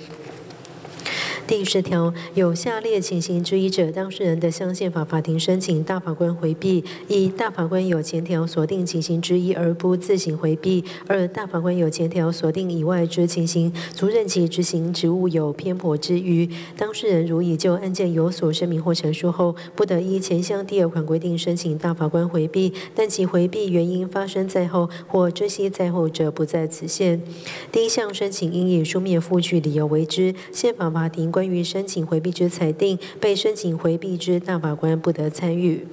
第十条，有下列情形之一者，当事人的向宪法法庭申请大法官回避：一、大法官有前条所定情形之一而不自行回避；二、大法官有前条所定以外之情形，除任其执行职务有偏颇之余，当事人如已就案件有所声明或陈述后，不得依前项第2款规定申请大法官回避，但其回避原因发生在后或知悉在后者，不在此限。第一项申请应以书面附具理由为之。宪法法庭关于申请回避之裁定，被申请回避之大法官不得参与。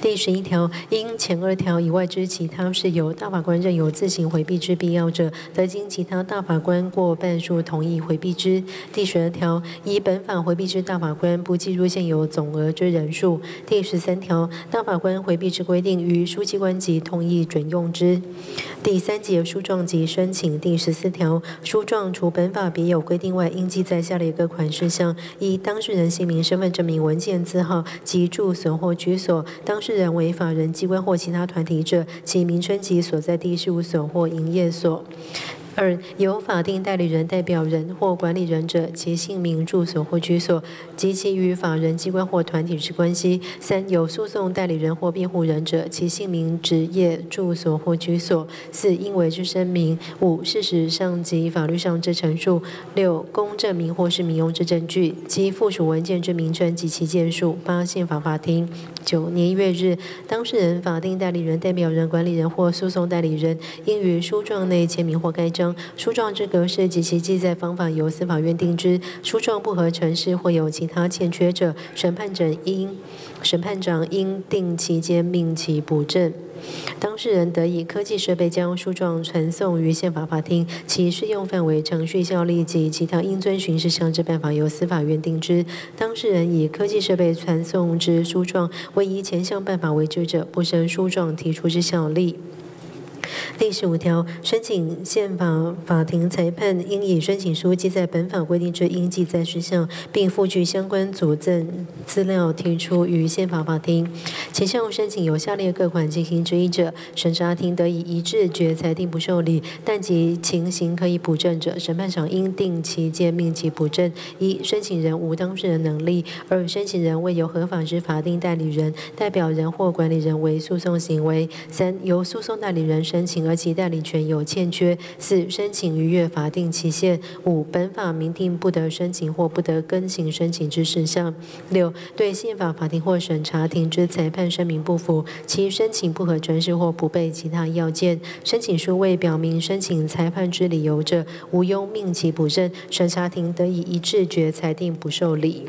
第11条，因前2条以外之其他事由，大法官认有自行回避之必要者，得经其他大法官过半数同意回避之。第12条，依本法回避之大法官不计入现有总额之人数。第13条，大法官回避之规定于书记官及同意准用之。第3节书状及申请。第14条，书状除本法别有规定外，应记载下列各款事项：一、当事人姓名、身份证明文件字号及住所或居所；当事人为法人机关或其他团体者，其名称及所在地事务所或营业所。 二、有法定代理人、代表人或管理人者，其姓名、住所或居所及其与法人机关或团体之关系。三、有诉讼代理人或辩护人者，其姓名、职业、住所或居所。四、应为之声明。五、事实上及法律上之陈述。六、供证明或是民用之证据及附属文件之名称及其件数。八、宪法法庭。九、年月日。当事人、法定代理人、代表人、管理人或诉讼代理人应于书状内签名或盖章。 书状之格式及其记载方法由司法院定之。书状不合程式或有其他欠缺者，审判长应定期间命其补正。当事人得以科技设备将书状传送于宪法法庭，其适用范围、程序效力及其他应遵循事项之办法由司法院定之。当事人以科技设备传送之书状，未依前项办法为之者，不生书状提出之效力。 第15条，申请宪法法庭裁判，应以申请书记载本法规定之应记载事项，并附具相关佐证资料，提出于宪法法庭。前项申请有下列各款情形之一者，审查庭得以一致决裁定不受理，但其情形可以补正者，审判长应定期间命其补正：一、申请人无当事人能力；二、申请人未有合法之法定代理人、代表人或管理人为诉讼行为；三、由诉讼代理人申请。 而其代理权有欠缺。四、申请逾越法定期限。五、本法明定不得申请或不得更新申请之事项。六、对宪法法庭或审查庭之裁判声明不服，其申请不合程式或不备其他要件，申请书未表明申请裁判之理由者，无庸命其补正，审查庭得以一致决裁定不受理。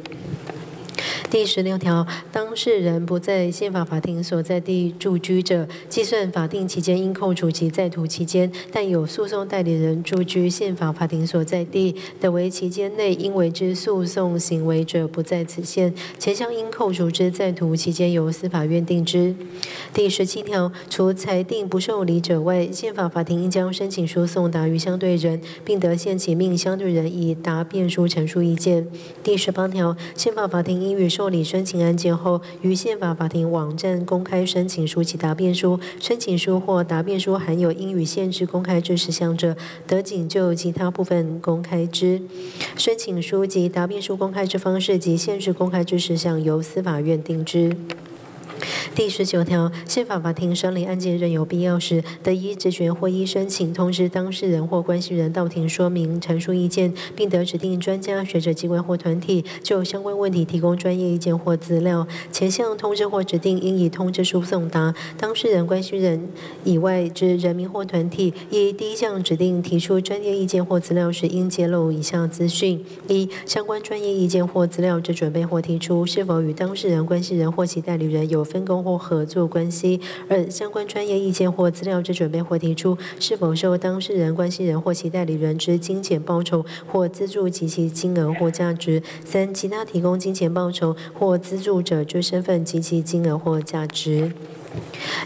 第16条，当事人不在宪法法庭所在地住居者，计算法定期间应扣除其在途期间；但有诉讼代理人住居宪法法庭所在地的，为期间内应为之诉讼行为者，不在此限。前项应扣除之在途期间，由司法院定之。第17条，除裁定不受理者外，宪法法庭应将申请书送达于相对人，并得限期命相对人以答辩书陈述意见。第18条，宪法法庭应于 受理申请案件后，于宪法法庭网站公开申请书及答辩书。申请书或答辩书含有应予限制公开之事项者，得仅就其他部分公开之。申请书及答辩书公开之方式及限制公开之事项，由司法院定之。 第19条，宪法法庭审理案件仍有必要时，得依职权或依申请通知当事人或关系人到庭说明、陈述意见，并得指定专家、学者、机关或团体就相关问题提供专业意见或资料。前项通知或指定应以通知书送达当事人、关系人以外之人民或团体。依第一项指定提出专业意见或资料时，应揭露以下资讯：一、相关专业意见或资料之准备或提出是否与当事人、关系人或其代理人有分工 或合作关系；二、相关专业意见或资料之准备或提出是否受当事人、关系人或其代理人之金钱报酬或资助及其金额或价值；三、其他提供金钱报酬或资助者之身份及其金额或价值。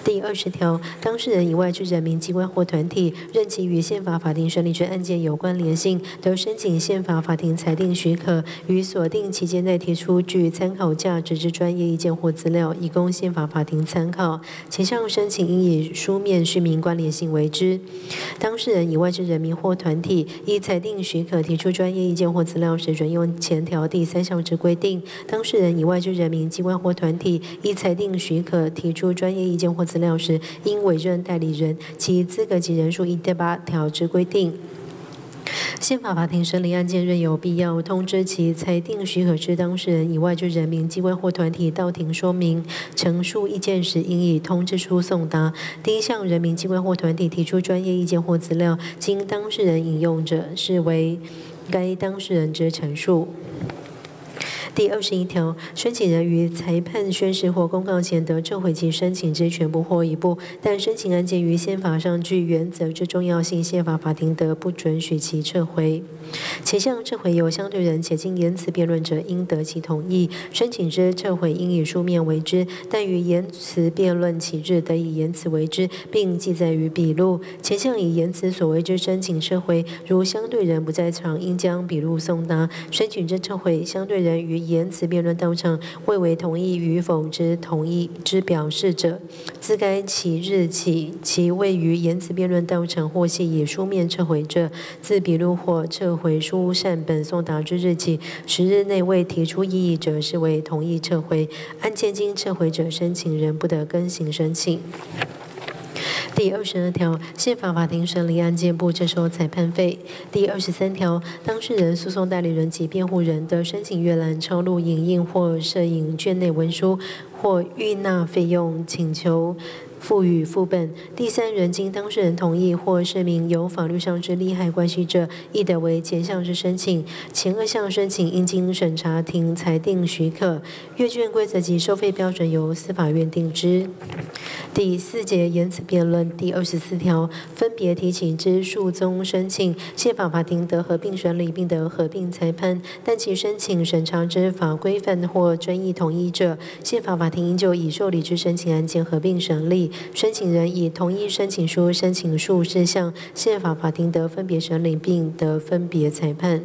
第20条，当事人以外之人民机关或团体，任其与宪法法庭审理之案件有关联性，得申请宪法法庭裁定许可，于所定期间内提出具参考价值之专业意见或资料，以供宪法法庭参考。其上申请应以书面叙明关联性为之。当事人以外之人民或团体，依裁定许可提出专业意见或资料时，准用前条第3项之规定。当事人以外之人民机关或团体，依裁定许可提出专业意见或资料时，应委任代理人，其资格及人数依第8条之规定。宪法法庭审理案件，任有必要，通知其裁定许可之当事人以外之人民机关或团体到庭说明、陈述意见时，应以通知书送达。第一项人民机关或团体提出专业意见或资料，经当事人引用者，视为该当事人之陈述。 第21条，申请人于裁判宣示或公告前，得撤回其申请之全部或一部，但申请案件于宪法上具原则之重要性，宪法法庭得不准许其撤回。其项撤回有相对人且经言辞辩论者，应得其同意。申请之撤回应以书面为之，但于言辞辩论起日，得以言辞为之，并记载于笔录。前项以言辞所为之申请撤回，如相对人不在场，应将笔录送达。申请之撤回，相对人于 言辞辩论到场，未为同意与否之同意之表示者，自该其日起，其未于言辞辩论到场或系以书面撤回者，自笔录或撤回书善本送达之日起10日内未提出异议者，视为同意撤回。案件经撤回者，申请人不得更行申请。 第22条，宪法法庭审理案件不征收裁判费。第23条，当事人、诉讼代理人及辩护人得申请阅览、抄录、影印或摄影卷内文书或预纳费用请求。 赋予副本。第三人经当事人同意或声明有法律上之利害关系者，亦得为前项之申请。前2项申请应经审查庭裁定许可。阅卷规则及收费标准由司法院定之。第4节言辞辩论。第24条分别提起之数宗申请，宪法法庭得合并审理，并得合并裁判。但其申请审查之法规范或争议统一者，宪法法庭应就已受理之申请案件合并审理。 申请人以同一申请书申请数事项，宪法法庭得分别审理，并得分别裁判。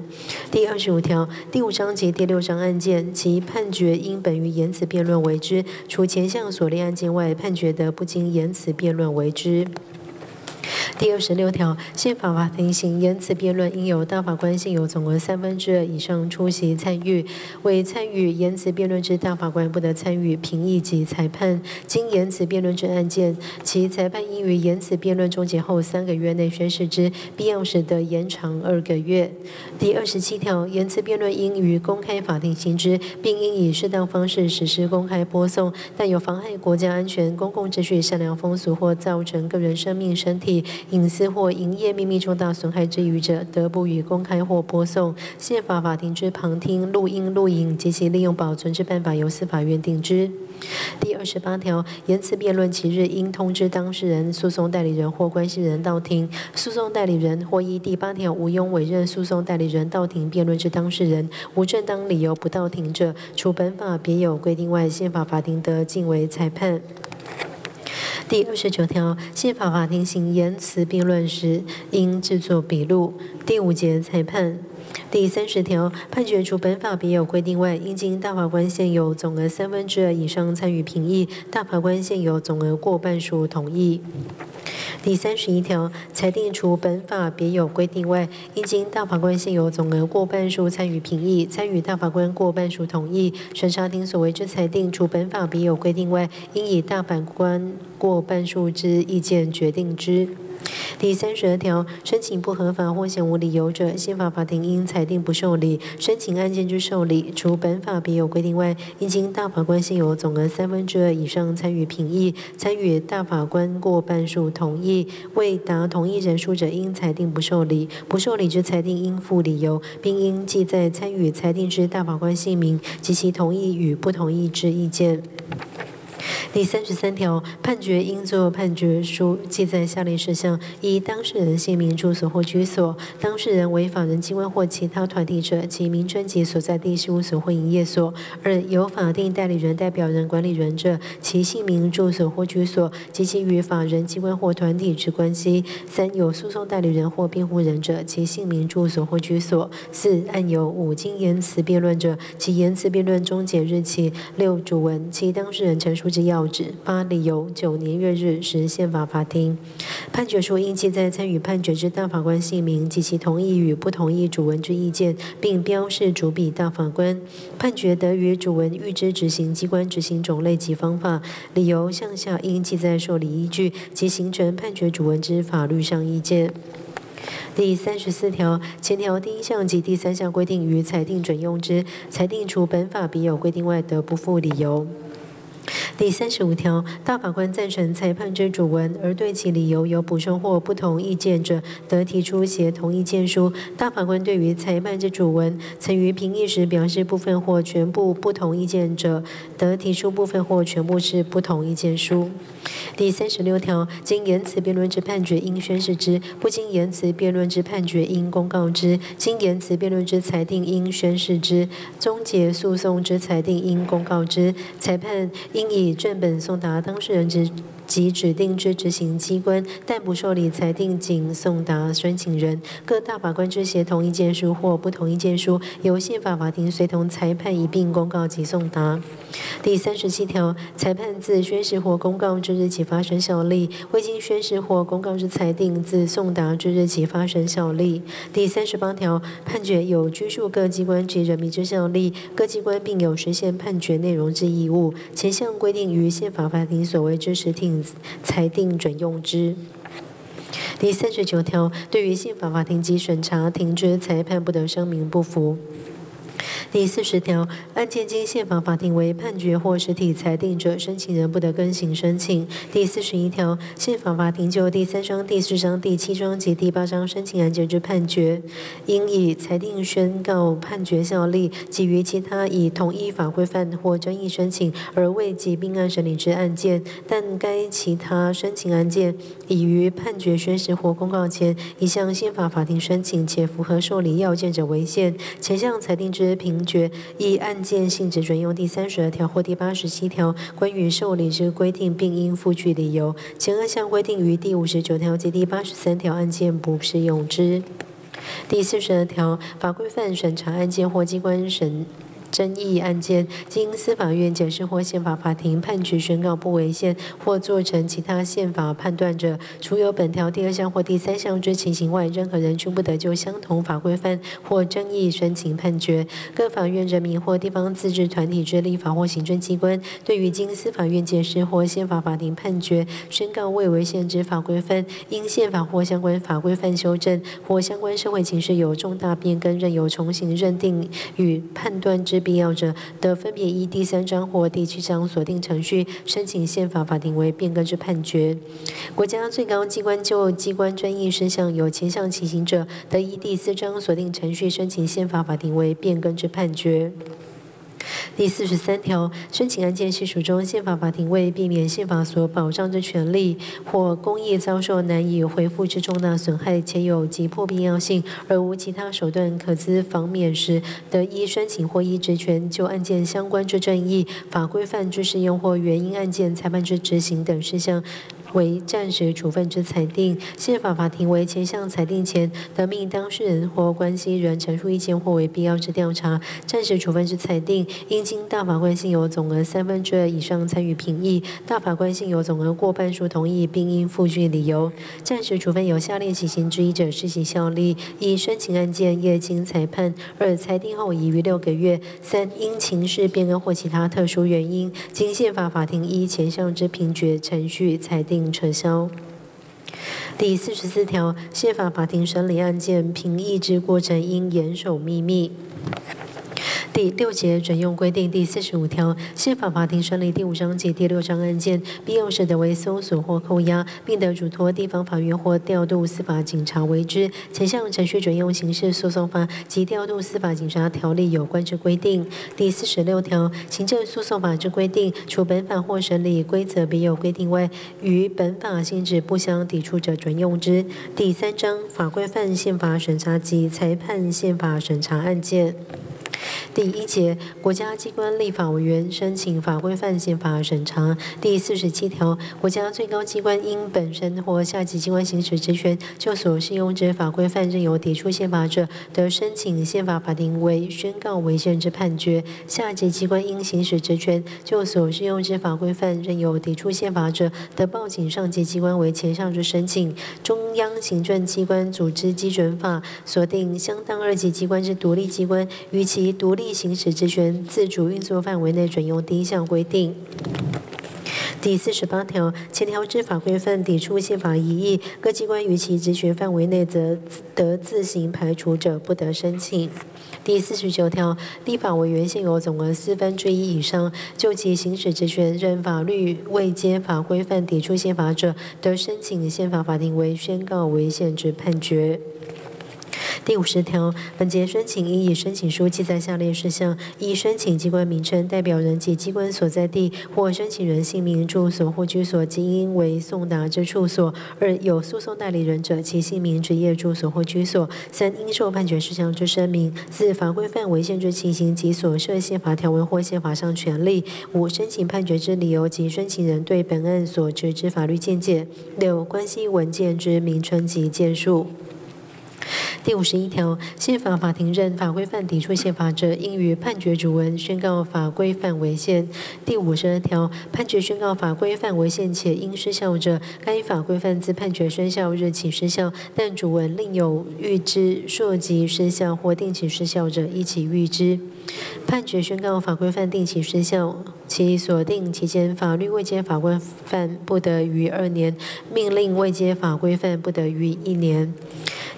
第25条、第5章及第6章案件，其判决应本于言辞辩论为之，除前项所列案件外，判决得不经言辞辩论为之。 第26条，宪法法庭行言辞辩论，应有大法官现有总额2/3以上出席参与。为参与言辞辩论之大法官，不得参与评议及裁判。经言辞辩论之案件，其裁判应于言辞辩论终结后3个月内宣示之，必要时得延长2个月。第27条，言辞辩论应于公开法庭行之，并应以适当方式实施公开播送，但有妨害国家安全、公共秩序、善良风俗或造成个人生命、身体、 隐私或营业秘密重大损害之余者，得不予公开或播送。宪法法庭之旁听、录音、录影及其利用保存之办法，由司法院定之。第28条，言辞辩论其日应通知当事人、诉讼代理人或关系人到庭。诉讼代理人或依第8条无庸委任诉讼代理人到庭辩论之当事人，无正当理由不到庭者，除本法别有规定外，宪法法庭得尽为裁判。 第29条，宪法法庭行言辞辩论时，应制作笔录。第5节裁判。 第30条，判决除本法别有规定外，应经大法官现有总额2/3以上参与评议，大法官现有总额过半数同意。第31条，裁定除本法别有规定外，应经大法官现有总额过半数参与评议，参与大法官过半数同意。审查庭所为之裁定，除本法别有规定外，应以大法官过半数之意见决定之。 第32条，申请不合法或显无理由者，宪法法庭应裁定不受理。申请案件之受理，除本法别有规定外，应经大法官现有总额2/3以上参与评议，参与大法官过半数同意。未达同意人数者，应裁定不受理。不受理之裁定应附理由，并应记载参与裁定之大法官姓名及其同意与不同意之意见。第33条，判决应作判决书记载下列事项：一、当事人姓名、住所或居所；当事人为法人机关或其他团体者，其名称及所在地事务所或营业所；二、有法定代理人、代表人、管理人者，其姓名、住所或居所及其与法人机关或团体之关系；三、有诉讼代理人或辩护人者，其姓名、住所或居所；四、按有五经言辞辩论者，其言辞辩论终结日期；六、主文；七、当事人陈述之要旨；八、理由；九、年月日；十、宪法法庭。判决书应记载参与判决之大法官姓名及其同意与不同意主文之意见，并标示主笔大法官。判决得于主文预知执行机关执行种类及方法。理由项下应记载受理依据及形成判决主文之法律上意见。 第34条，前条第1项及第3项规定于裁定准用之，裁定除本法别有规定外，得不附理由。 第35条，大法官赞成裁判之主文，而对其理由有补充或不同意见者，得提出协同意见书。大法官对于裁判之主文，曾于评议时表示部分或全部不同意见者，得提出部分或全部是不同意见书。第36条，经言辞辩论之判决应宣示之，不经言辞辩论之判决应公告之，经言辞辩论之裁定应宣示之，终结诉讼之裁定应公告之，裁判应以 正本送达当事人及指定之执行机关，但不受理裁定，仅送达申请人。各大法官之协同意见书或不同意见书，由宪法法庭随同裁判一并公告及送达。第37条，裁判自宣示或公告之日起发生效力；未经宣示或公告之裁定，自送达之日起发生效力。第38条，判决有拘束各机关及人民之效力，各机关并有实现判决内容之义务。前项规定于宪法法庭所为之实体 裁定准用之。 第39条，对于宪法法庭及审查庭之裁判，不得声明不服。 第40条，案件经宪法法庭为判决或实体裁定者，申请人不得更行申请。第41条，宪法法庭就第3章、第4章、第7章及第8章申请案件之判决，应以裁定宣告判决效力；及于其他以同一法规范或争议申请而未及并案审理之案件，但该其他申请案件已于判决宣示或公告前，已向宪法法庭申请且符合受理要件者为限。前项裁定之 评决依案件性质准用第32条或第87条关于受理之规定，并应附具理由。前2项规定于第59条及第83条案件不适用之。第42条，法规范审查案件或机关审 争议案件，经司法院解释或宪法法庭判决宣告不违宪或做成其他宪法判断者，除有本条第2项或第3项之情形外，任何人均不得就相同法规范或争议申请判决。各法院、人民或地方自治团体之立法或行政机关，对于经司法院解释或宪法法庭判决宣告未违宪之法规范，因宪法或相关法规范修正或相关社会情势有重大变更，任有重新认定与判断之 必要者，得分别依第3章或第7章所定程序申请宪法法庭为变更之判决。国家最高机关就机关争议事项有前项情形者，得依第4章所定程序申请宪法法庭为变更之判决。 第43条，申请案件系数中，宪法法庭为避免宪法所保障之权利或公益遭受难以恢复之重大损害，且有急迫必要性而无其他手段可资防免时，得依申请或依职权就案件相关之正义、法规范之适用或原因案件裁判之执行等事项， 为暂时处分之裁定，宪法法庭为前项裁定前，得命当事人或关系人陈述意见或为必要之调查；暂时处分之裁定，应经大法官现有总额2/3以上参与评议，大法官现有总额过半数同意，并应附具理由。暂时处分有下列情形之一者，失其效力：一、申请案件业经裁判；二、裁定后已逾6个月；三、因情势变更或其他特殊原因，经宪法法庭依前项之评决程序裁定 撤销。 第44条，宪法法庭审理案件评议之过程应严守秘密。第6节准用规定第45条、宪法法庭审理第5章及第6章案件，必要时得为搜索或扣押，并得嘱托地方法院或调度司法警察为之。前项程序准用刑事诉讼法及调度司法警察条例有关之规定。第46条、行政诉讼法之规定，除本法或审理规则别有规定外，与本法性质不相抵触者准用之。第3章法规范宪法审查及裁判宪法审查案件。 第1节，国家机关立法委员申请法规范宪法审查。第47条，国家最高机关因本身或下级机关行使职权，就所适用之法规范任有抵触宪法者，得申请宪法法庭为宣告违宪之判决；下级机关因行使职权，就所适用之法规范任有抵触宪法者，得报请上级机关为前项之申请。中央行政机关组织基准法锁定相当二级机关之独立机关，于其 独立行使职权自主运作范围内准用第1项规定。 第48条，前条之法规范抵触宪法疑义，各机关于其职权范围内，则得自行排除者，不得申请。第49条，立法委员现有总额1/4以上，就其行使职权，任法律未接法规范抵触宪法者，得申请宪法法庭为宣告违宪之判决。 第50条，本节申请应以申请书记载下列事项：一、申请机关名称、代表人及机关所在地或申请人姓名、住所或居所及应为送达之处所；二、有诉讼代理人者，其姓名、职业、住所或居所；三、应受判决事项之声明；四、法规范违宪之情形及所涉宪法条文或宪法上权利；五、申请判决之理由及申请人对本案所持之法律见解；六、关系文件之名称及件数。 第51条，宪法法庭认法规范抵触宪法者，应于判决主文宣告法规范违宪。第52条，判决宣告法规范违宪且应失效者，该法规范自判决生效日起失效，但主文另有预知溯及失效或定期失效者，依其预知。判决宣告法规范定期失效，其所定期间法律未接法规范不得逾2年，命令未接法规范不得逾1年。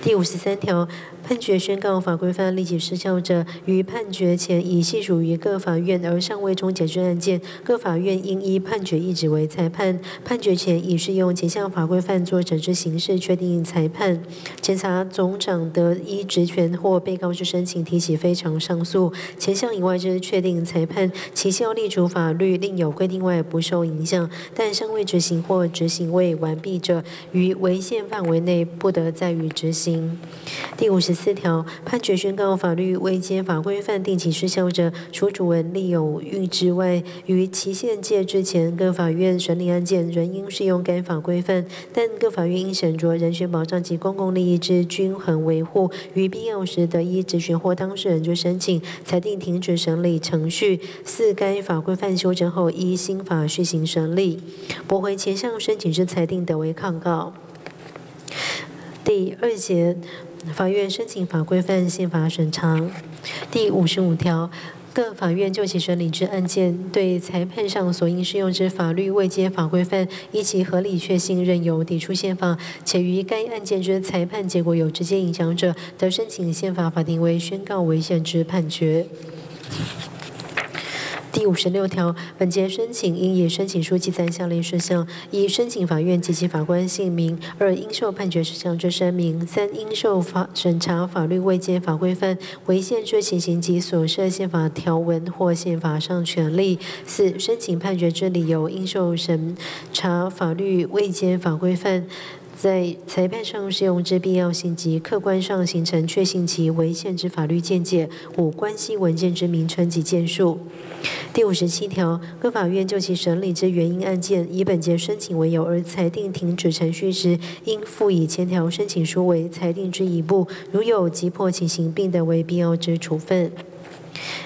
第53条，判决宣告法规范立即失效者，于判决前已系属于各法院而尚未终结之案件，各法院应依判决意旨为裁判；判决前已适用前项法规范作者之形式确定裁判。检察总长得依职权或被告之申请提起非常上诉。前项以外之确定裁判，其效力除法律另有规定外，不受影响；但尚未执行或执行未完毕者，于违宪范围内不得再予执行。 第54条，判决宣告法律未接法规范定期失效者，除主文另有预知外，于期限届之前，各法院审理案件仍应适用该法规范，但各法院应审酌人权保障及公共利益之均衡维护，于必要时得依职权或当事人之申请，裁定停止审理程序。四、该法规范修正后，依新法续行审理，驳回前项申请之裁定，得为抗告。 第2节，法院申请法规范宪法审查。第55条。 各法院就其审理之案件，对裁判上所应适用之法律未接法规范，依其合理确信认有抵触宪法，且于该案件之裁判结果有直接影响者，得申请宪法法庭为宣告违宪之判决。 第56条，本节申请应以申请书记载下列事项：一、申请法院及其法官姓名；二、应受判决事项之声明；三、应受审查法律未接法规范违宪之情形及所涉宪法条文或宪法上权利；四、申请判决之理由应受审查法律未接法规范在裁判上适用之必要性及客观上形成确信其违宪之法律见解；五、关系文件之名称及件数。 第57条，各法院就其审理之原因案件，以本节申请为由而裁定停止程序时，应附以前条申请书为裁定之一部，如有急迫情形，并得为必要之处分。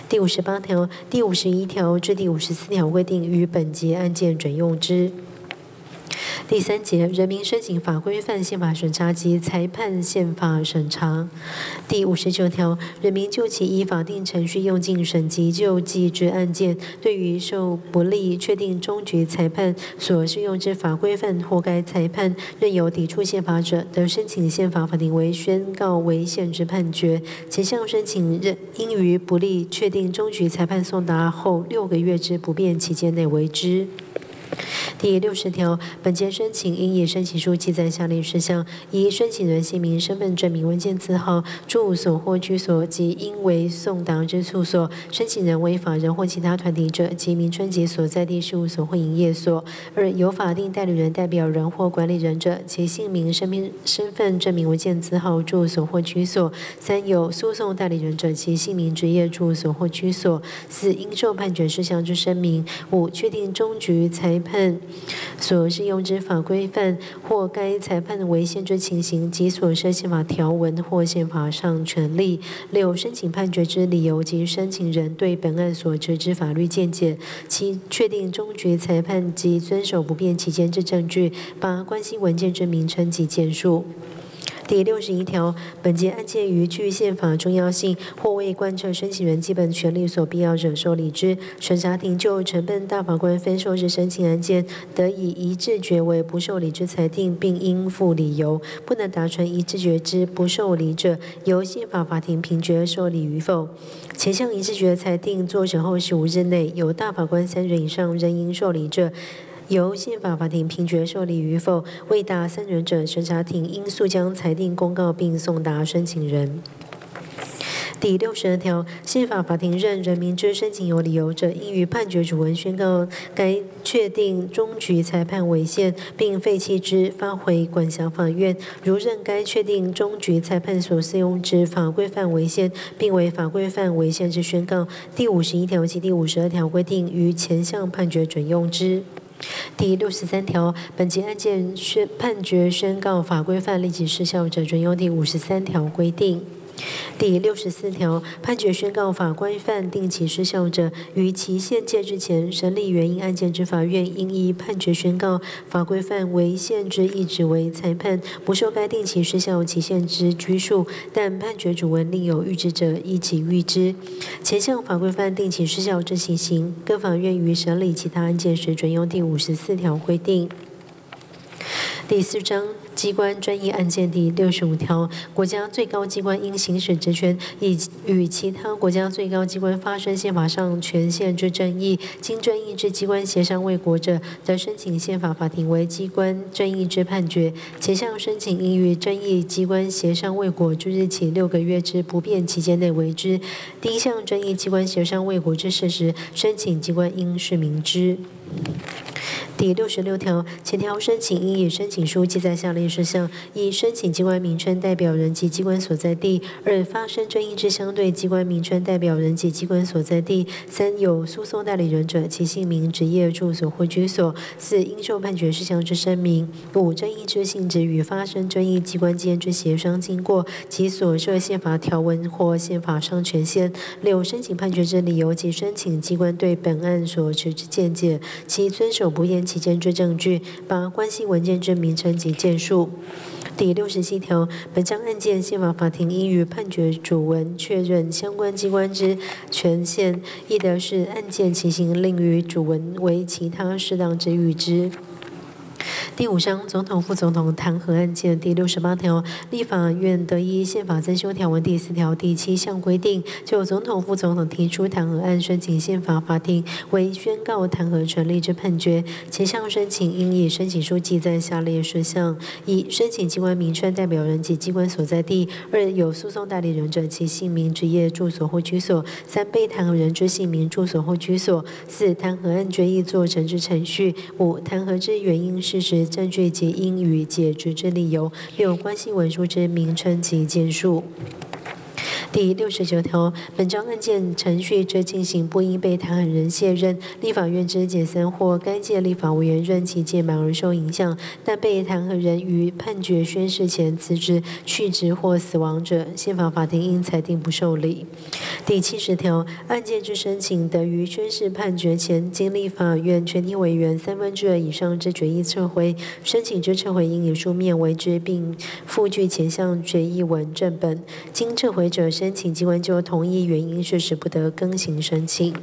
第58条、第51条至第54条规定，于本节案件准用之。第三节，人民申请法规范宪法审查及裁判宪法审查。第59条，人民就其依法定程序用尽审及救济之案件，对于受不利确定终局裁判所适用之法规范或该裁判任有抵触宪法者，得申请宪法法庭为宣告违宪之判决。其向申请人应于不利确定终局裁判送达后6个月之不变期间内为之。 第60条，本件申请应以申请书记载下列事项：一、申请人姓名、身份证明文件字号、住所或居所及应为送达之处所；申请人为法人或其他团体者，其名称及所在地事务所或营业所；二、有法定代理人、代表人或管理人者，其姓名、身份证明文件字号、住所或居所；三、有诉讼代理人者，其姓名、职业、住所或居所；四、应受判决事项之声明；五、确定终局裁判所适用之法规范或该裁判违宪之情形及所涉宪法条文或宪法上权利。六、申请判决之理由及申请人对本案所持之法律见解。七、确定终局裁判及遵守不变期间之证据。八、关系文件之名称及件数。 第61条，本节案件于具宪法重要性或为贯彻申请人基本权利所必要者受理之。审查庭就承办大法官分受之申请案件，得以一致决为不受理之裁定，并应附理由。不能达成一致决之不受理者，由宪法法庭评决受理与否。前项一致决裁定作成后15日内，由大法官3人以上仍应受理者， 由宪法法庭评决受理与否，未达3人者，审查庭应速将裁定公告并送达申请人。 第62条，宪法法庭认人民之申请有理由者，应于判决主文宣告该确定终局裁判违宪，并废弃之，发回管辖法院；如认该确定终局裁判所适用之法规范违宪，并为法规范违宪之宣告。第51条及第52条规定，于前项判决准用之。 第63条，本节案件判决宣告法规范立即失效者，准用第53条规定。 第64条，判决宣告法规范定期失效者，于期限届至前审理原因案件之法院，应依判决宣告法规范违宪之意旨为裁判，不受该定期失效期限之拘束，但判决主文另有预置者，依其预置。前项法规范定期失效之情形，各法院于审理其他案件时，准用第54条规定。 第4章机关专业案件第65条，国家最高机关因行使职权以与其他国家最高机关发生宪法上权限之争议，经专一之机关协商未果者，得申请宪法法庭为机关专一之判决。前项申请应于专一机关协商未果之日起6个月之不变期间内为之。第一项专一机关协商未果之事实，申请机关应示明之。 第66条，前条申请应以申请书记载下列事项：一、申请机关名称、代表人及机关所在地；二、发生争议之相对机关名称、代表人及机关所在地；三、有诉讼代理人者，其姓名、职业、住所或居所；四、应受判决事项之声明；五、争议之性质与发生争议机关间之协商经过及所涉宪法条文或宪法上权限；六、申请判决之理由及申请机关对本案所持之见解；七、遵守不变 期间之证据，把关系文件之名称及件数。第67条，本项案件宪法法庭应于判决主文确认相关机关之权限，亦得视案件情形另于主文为其他适当之预之。 第5章总统、副总统弹劾案件第68条，立法院得依宪法增修条文第4条第7项规定，就总统、副总统提出弹劾案申请宪法法庭为宣告弹劾成立之判决。前项申请应以申请书记载下列事项：一、申请机关名称、代表人及机关所在地；二、有诉讼代理人者，其姓名、职业、住所或居所；三、被弹劾人之姓名、住所或居所；四、弹劾案决议做成之程序；五、弹劾之原因、事实、 证据及应予解职之理由；六、关系文书之名称及件数。第69条，本章案件程序之进行，不因被弹劾人卸任、立法院之解散或该届立法委员任期届满而受影响，但被弹劾人于判决宣示前辞职、去职或死亡者，宪法法庭应裁定不受理。第70条，案件之申请得于宣示判决前，经立法院全体委员2/3以上之决议撤回，申请之撤回应以书面为之，并附具前项决议文正本。经撤回者，申请机关就同一原因事实不得更行申请。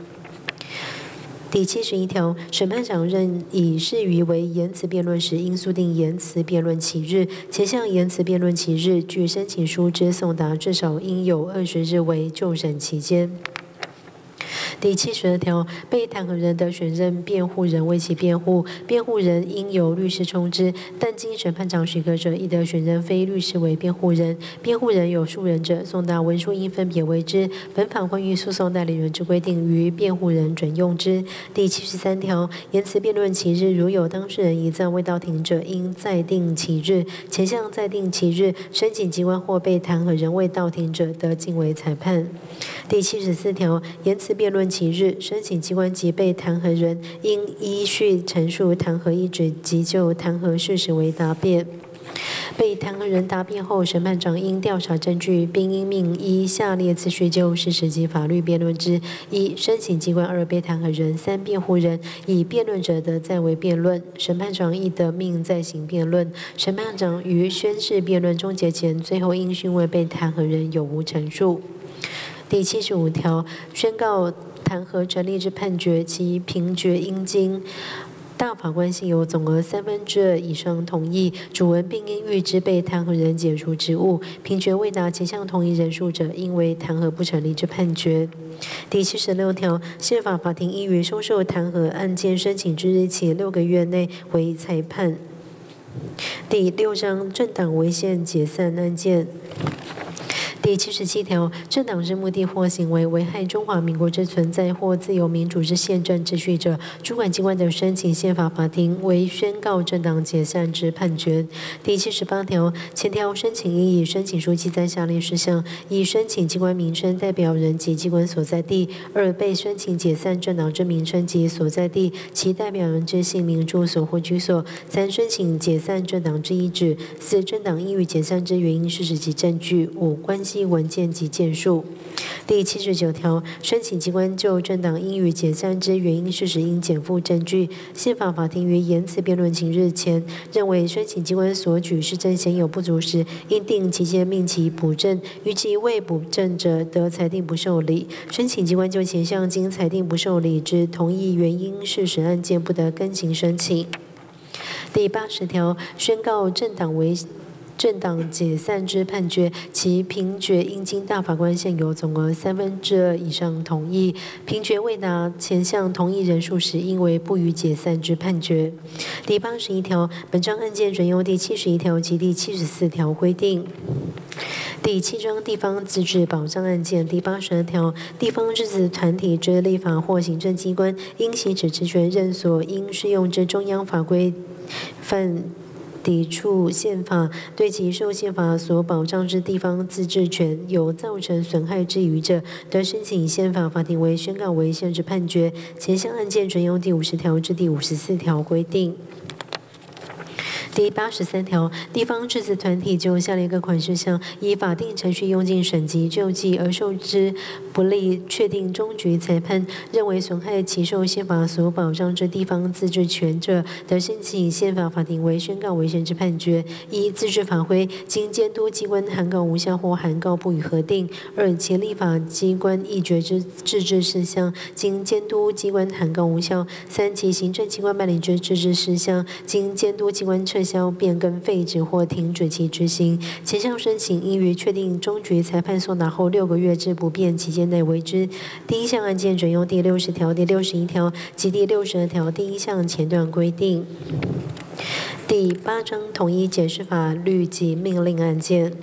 第71条，审判长认以事余为言辞辩论时，应速定言辞辩论期日。前项言辞辩论期日，据申请书之送达，至少应有20日为就审期间。第72条，被弹劾人得选任辩护人为其辩护，辩护人应由律师充之，但经审判长许可者，亦得选任非律师为辩护人。辩护人有数人者，送达文书应分别为之。本法关于诉讼代理人之规定，于辩护人准用之。第73条，言辞辩论期日如有当事人一再未到庭者，应再定期日。前项再定期日，申请机关或被弹劾人未到庭者，得尽为裁判。第74条，言辞辩论期日，申请机关及被弹劾人应依序陈述弹劾一旨及就弹劾事实为答辩。被弹劾人答辩后，审判长应调查证据，并应命依下列次序就事实及法律辩论之：1、申请机关；2、被弹劾人；3、辩护人。以辩论者得再为辩论，审判长亦得命再行辩论。审判长于宣示辩论终结前，最后应讯问被弹劾人有无陈述。第75条，宣告弹劾成立之判决，其评决应经大法官信由总额2/3以上同意，主文并应预知被弹劾人解除职务。评决未达前项同意人数者，应为弹劾不成立之判决。第76条，宪法法庭应于收受弹劾案件申请之日起6个月内为裁判。第6章，政党违宪解散案件。第77条，政党之目的或行为危害中华民国之存在或自由民主之宪政秩序者，主管机关得申请宪法法庭为宣告政党解散之判决。第78条，前条申请应以申请书记载下列事项：一、申请机关名称、代表人及机关所在地；2、被申请解散政党之名称及所在地，其代表人之姓名、住所或居所；3、申请解散政党之一旨；4、政党应予解散之原因、事实及证据；5、关系文件及件数。第79条，申请机关就政党应予解散之原因事实应检附证据。宪法法庭于言辞辩论期日前，认为申请机关所举事证显有不足时，应定期间命其补正，于其未补正者，得裁定不受理。申请机关就前项经裁定不受理之同意原因事实案件，不得更行申请。第80条，宣告政党为政党解散之判决，其评决应经大法官现有总额2/3以上同意。评决未达前项同意人数时，应为不予解散之判决。第81条，本章案件准用第71条及第74条规定。第7章，地方自治保障案件。第82条，地方自治团体之立法或行政机关，因行使职权任所应适用之中央法规犯抵触宪法，对其受宪法所保障之地方自治权有造成损害之余者，得申请宪法法庭为宣告违宪之判决。前项案件准用第50条至第54条规定。第83条，地方自治团体就下列各款事项，以法定程序用尽审及救济而受之不利，确定终局裁判，认为损害其受宪法所保障之地方自治权者，得申请宪法法庭为宣告违宪之判决。1、自治法规经监督机关函告无效或函告不予核定；2、其立法机关议决之自治事项，经监督机关函告无效；3、其行政机关办理之自治事项，经监督机关撤消、变更、废止或停止其执行。前项申请应于确定终局裁判送达后6个月至不变期间内为之。第1项案件准用第60条、第61条及第62条第1项前段规定。第8章，统一解释法律及命令案件。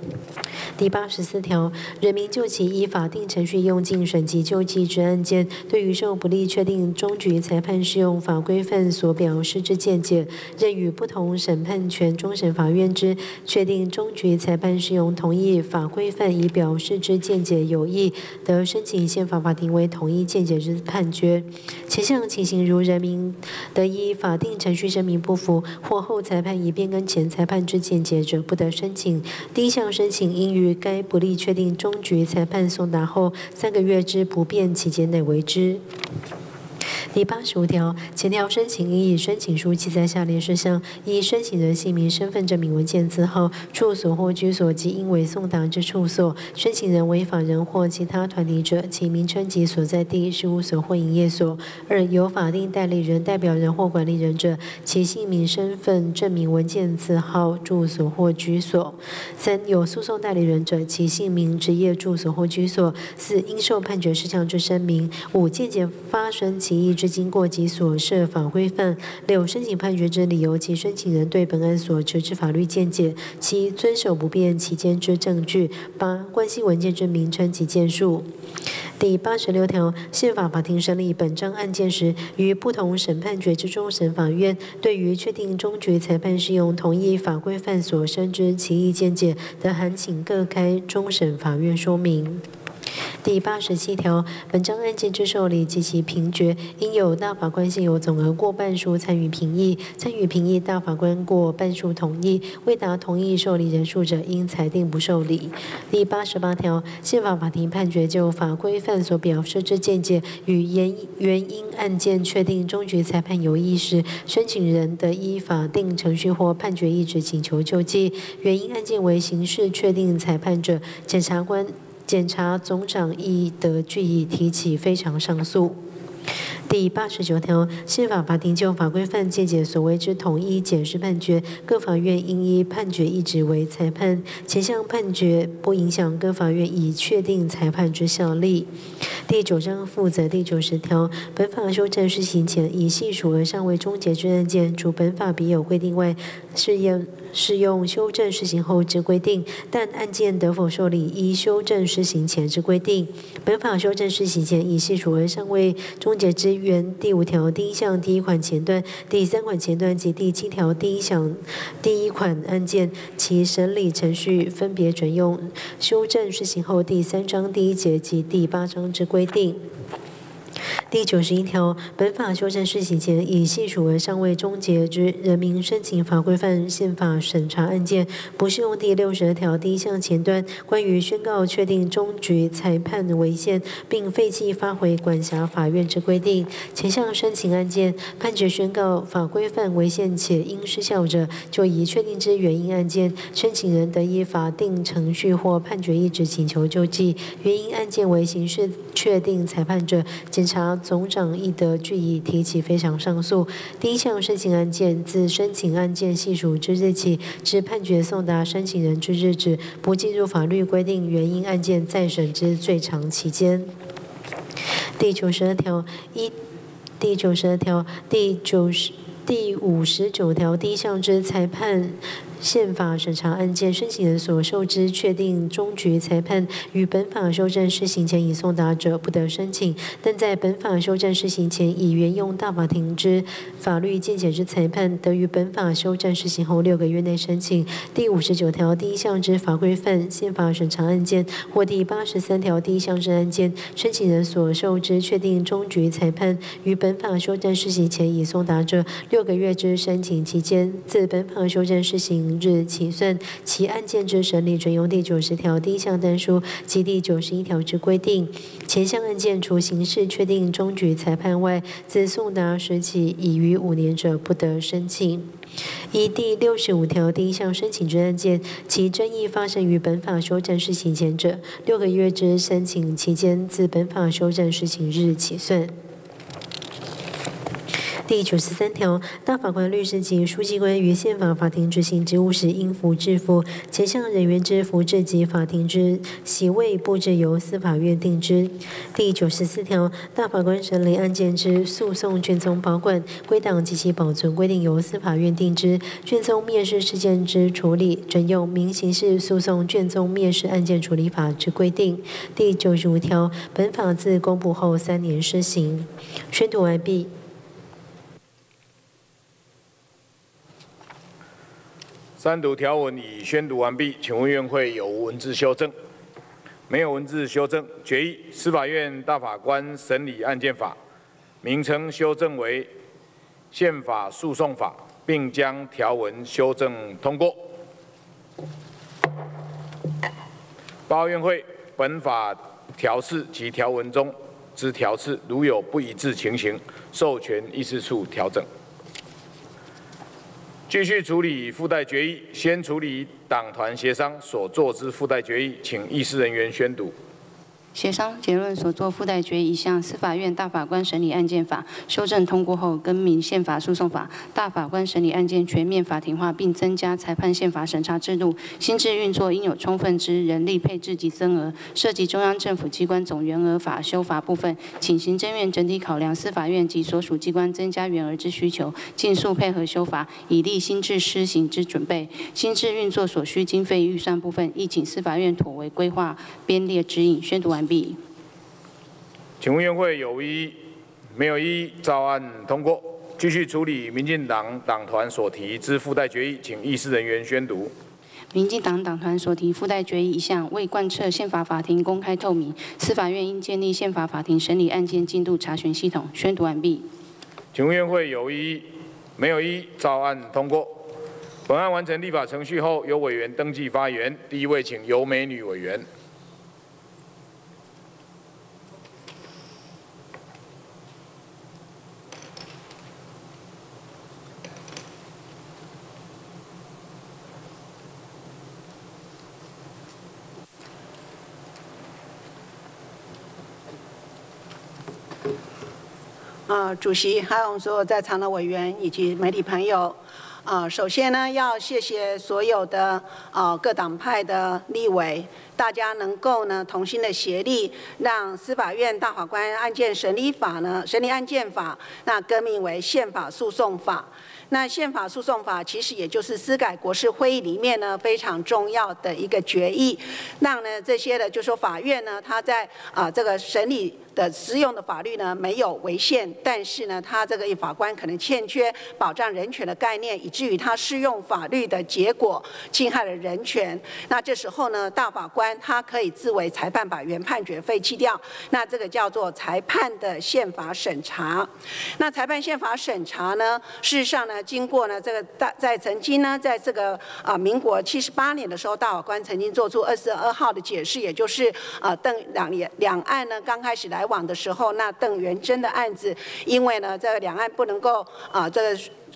第84条，人民就其依法定程序用尽审及救济之案件，对于受不利确定终局裁判适用法规范所表示之见解，任与不同审判权终审法院之确定终局裁判适用同一法规范以表示之见解有异，得申请宪法法庭为同一见解之判决。前项情形如人民得依法定程序声明不服，或后裁判以变更前裁判之见解者，不得申请。第一项申请应于该不利确定终局裁判送达后3个月之不变期间内为之。第85条，前条申请应以申请书记载下列事项：一、申请人姓名、身份证明文件字号、处所或居所及应为送达之处所；申请人为法人或其他团体者，其名称及所在地、事务所或营业所；二、有法定代理人、代表人或管理人者，其姓名、身份证明文件字号、住所或居所；三、有诉讼代理人者，其姓名、职业、住所或居所；四、应受判决事项之声明；五、见解发生其意之经过及所涉法规范；六、申请判决之理由及申请人对本案所持之法律见解；七、遵守不变期间之证据；八、关系文件之名称及件数。第86条，宪法法庭审理本章案件时，于不同审判决之终审法院，对于确定终局裁判适用同一法规范所生之其异见解，得函请各开终审法院说明。第87条，本章案件之受理及其评决，应有大法官现有总额过半数参与评议，参与评议大法官过半数同意，未达同意受理人数者，应裁定不受理。第88条，宪法法庭判决就法规范所表示之见解与原因案件确定终局裁判有异时，申请人得依法定程序或判决意旨请求救济。原因案件为刑事确定裁判者，检察总长亦得据以提起非常上诉。第89条，宪法法庭就法规范见解所为之统一解释判决，各法院应依判决意旨为裁判。前项判决不影响各法院已确定裁判之效力。第9章附则第90条，本法修正施行前已系属而尚未终结之案件，除本法别有规定外，适用修正施行后之规定，但案件得否受理依修正施行前之规定。本法修正施行前已系属而尚未终结之原第5条第1项第1款前段、第3款前段及第7条第1项第1款案件，其审理程序分别准用修正施行后第3章第1节及第8章之规定。第91条，本法修正施行前已系属而尚未终结之人民申请法规范宪法审查案件，不适用第62条第1项前段关于宣告确定终局裁判为限，并废弃发回管辖法院之规定。前项申请案件判决宣告法规范为限且应失效者，就已确定之原因案件，申请人得依法定程序或判决意旨请求救济。原因案件为刑事确定裁判者，检察总长亦得据以提起非常上诉。第1项申请案件自申请案件系属之日起至判决送达申请人之日止，不计入法律规定原因案件再审之最长期间。第92条第59条第1项之裁判宪法审查案件，申请人所受之确定终局裁判，与本法修正施行前已送达者，不得申请；但在本法修正施行前已援用大法庭之法律见解之裁判，得于本法修正施行后6个月内申请。第59条第1项之法规范宪法审查案件或第83条第1项之案件，申请人所受之确定终局裁判，与本法修正施行前已送达者，6个月之申请期间，自本法修正施行日起算，其案件之审理准用第90条第1项单书及第91条之规定。前项案件除刑事确定终局裁判外，自送达时起已逾5年者，不得申请。依第65条第1项申请之案件，其争议发生于本法修正施行前者，6个月之申请期间，自本法修正施行日起算。第93条，大法官、律师及书记官于宪法法庭执行职务时，应服制服，前项人员之服制及法庭之席位布置，由司法院定之。第94条，大法官审理案件之诉讼卷宗保管、归档及其保存规定，由司法院定之。卷宗灭失事件之处理，准用《民刑事诉讼卷宗灭失案件处理法》之规定。第95条，本法自公布后3年施行。宣读完毕。 3读条文已宣读完毕，请问院会有无文字修正？没有文字修正。决议：司法院大法官审理案件法名称修正为宪法诉讼法，并将条文修正通过。报院会本法条次及条文中之条次，如有不一致情形，授权议事处调整。 继续处理附带决议，先处理党团协商所做之附带决议，请议事人员宣读。协商结论所做附带决议项，司法院大法官审理案件法修正通过后，更名宪法诉讼法，大法官审理案件全面法庭化，并增加裁判宪法审查制度。新制运作应有充分之人力配置及增额，涉及中央政府机关总员额法修法部分，请行政院整体考量司法院及所属机关增加员额之需求，尽速配合修法，以利新制施行之准备。新制运作所需经费预算部分，亦请司法院妥为规划编列指引。宣读完毕。 请问院会有异议？没有异议，照案通过。继续处理民进党党团所提之附带决议，请议事人员宣读。 民进党党团所提附带决议一项，为贯彻宪法法庭公开透明，司法院应建立宪法法庭审理案件进度查询系统。宣读完毕。请问院会有异议？没有异议，照案通过。本案完成立法程序后，由委员登记发言。第一位，请尤美女委员。 主席，还有所有在场的委员以及媒体朋友，首先呢，要谢谢所有的各党派的立委，大家能够呢同心的协力，让司法院大法官案件审理法呢审理案件法，那更名为宪法诉讼法。 那宪法诉讼法其实也就是司改国是会议里面呢非常重要的一个决议，让呢这些的就说法院呢它在这个审理的适用的法律呢没有违宪，但是呢它这个法官可能欠缺保障人权的概念，以至于它适用法律的结果侵害了人权。那这时候呢大法官他可以自为裁判把原判决废弃掉，那这个叫做裁判的宪法审查。那裁判宪法审查呢，事实上呢。 经过呢，这个曾经呢，在这个民国78年的时候，大法官曾经做出22号的解释，也就是两岸呢刚开始来往的时候，那邓元珍的案子，因为呢这个两岸不能够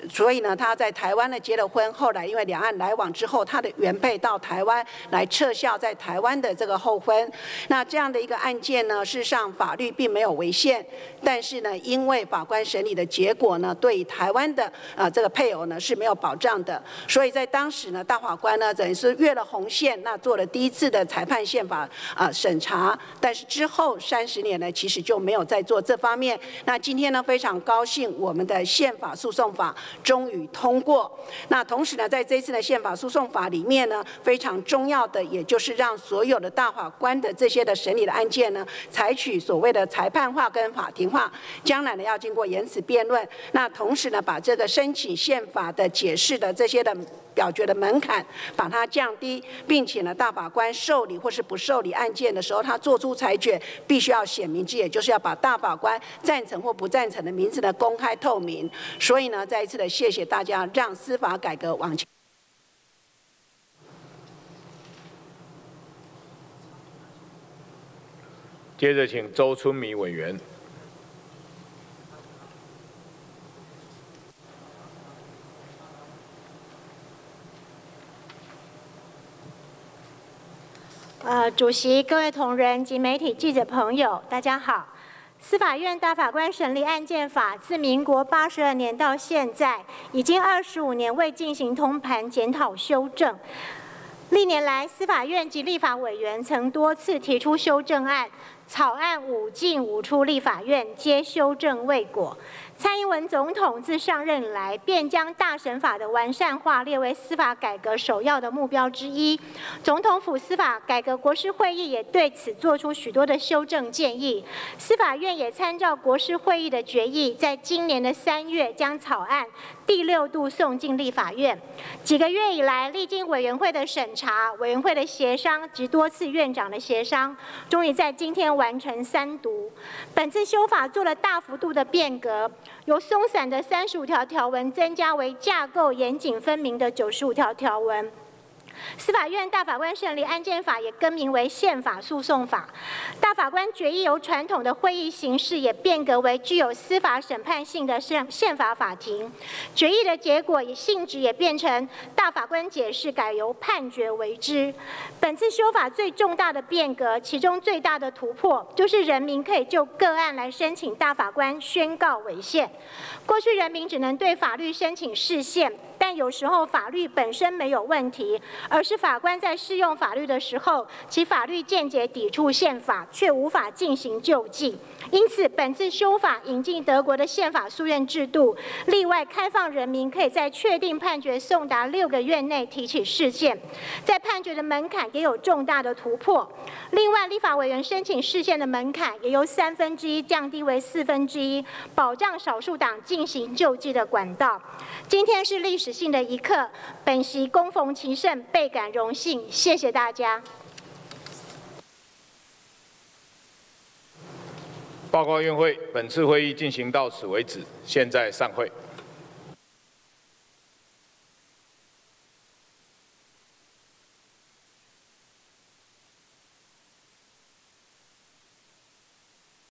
所以呢，他在台湾呢结了婚，后来因为两岸来往之后，他的原配到台湾来撤销在台湾的这个后婚。那这样的一个案件呢，事实上法律并没有违宪，但是呢，因为法官审理的结果呢，对台湾的这个配偶呢是没有保障的，所以在当时呢，大法官呢等于是越了红线，那做了第一次的裁判宪法审查，但是之后30年呢，其实就没有再做这方面。那今天呢，非常高兴我们的宪法诉讼法。 终于通过。那同时呢，在这次的宪法诉讼法里面呢，非常重要的，也就是让所有的大法官的这些的审理的案件呢，采取所谓的裁判化跟法庭化，将来呢要经过言辞辩论。那同时呢，把这个申请宪法的解释的这些的。 表决的门槛把它降低，并且呢，大法官受理或是不受理案件的时候，他做出裁决必须要写明字，也就是要把大法官赞成或不赞成的名字呢公开透明。所以呢，再一次的谢谢大家，让司法改革往前。接着，请周春米委员。 主席、各位同仁及媒体记者朋友，大家好。司法院大法官审理案件法自民国82年到现在，已经25年未进行通盘检讨修正。历年来，司法院及立法委员曾多次提出修正案，草案5进5出立法院，皆修正未果。蔡英文总统自上任以来，便将大审法的完善化列为司法改革首要的目标之一。总统府司法改革国是会议也对此做出许多的修正建议。司法院也参照国是会议的决议，在今年的3月将草案第6度送进立法院。几个月以来，历经委员会的审查、委员会的协商及多次院长的协商，终于在今天完成3读。本次修法做了大幅度的变革，由松散的35条条文增加为架构严谨分明的95条条文。司法院大法官审理案件法也更名为宪法诉讼法，大法官决议由传统的会议形式也变革为具有司法审判性的宪法法庭，决议的结果也性质也变成大法官解释改由判决为之。本次修法最重大的变革，其中最大的突破就是人民可以就个案来申请大法官宣告违宪。过去人民只能对法律申请释宪，但有时候法律本身没有问题，而是法官在适用法律的时候，其法律见解抵触宪法，却无法进行救济。因此，本次修法引进德国的宪法诉愿制度，例外开放人民可以在确定判决送达6个月内提起释宪，在判决的门槛也有重大的突破。另外，立法委员申请释宪的门槛也由1/3降低为1/4，保障少数党进行救济的管道。今天是历史性的一刻，本席恭逢其盛，倍感荣幸，谢谢大家。报告院会，本次会议进行到此为止，现在散会。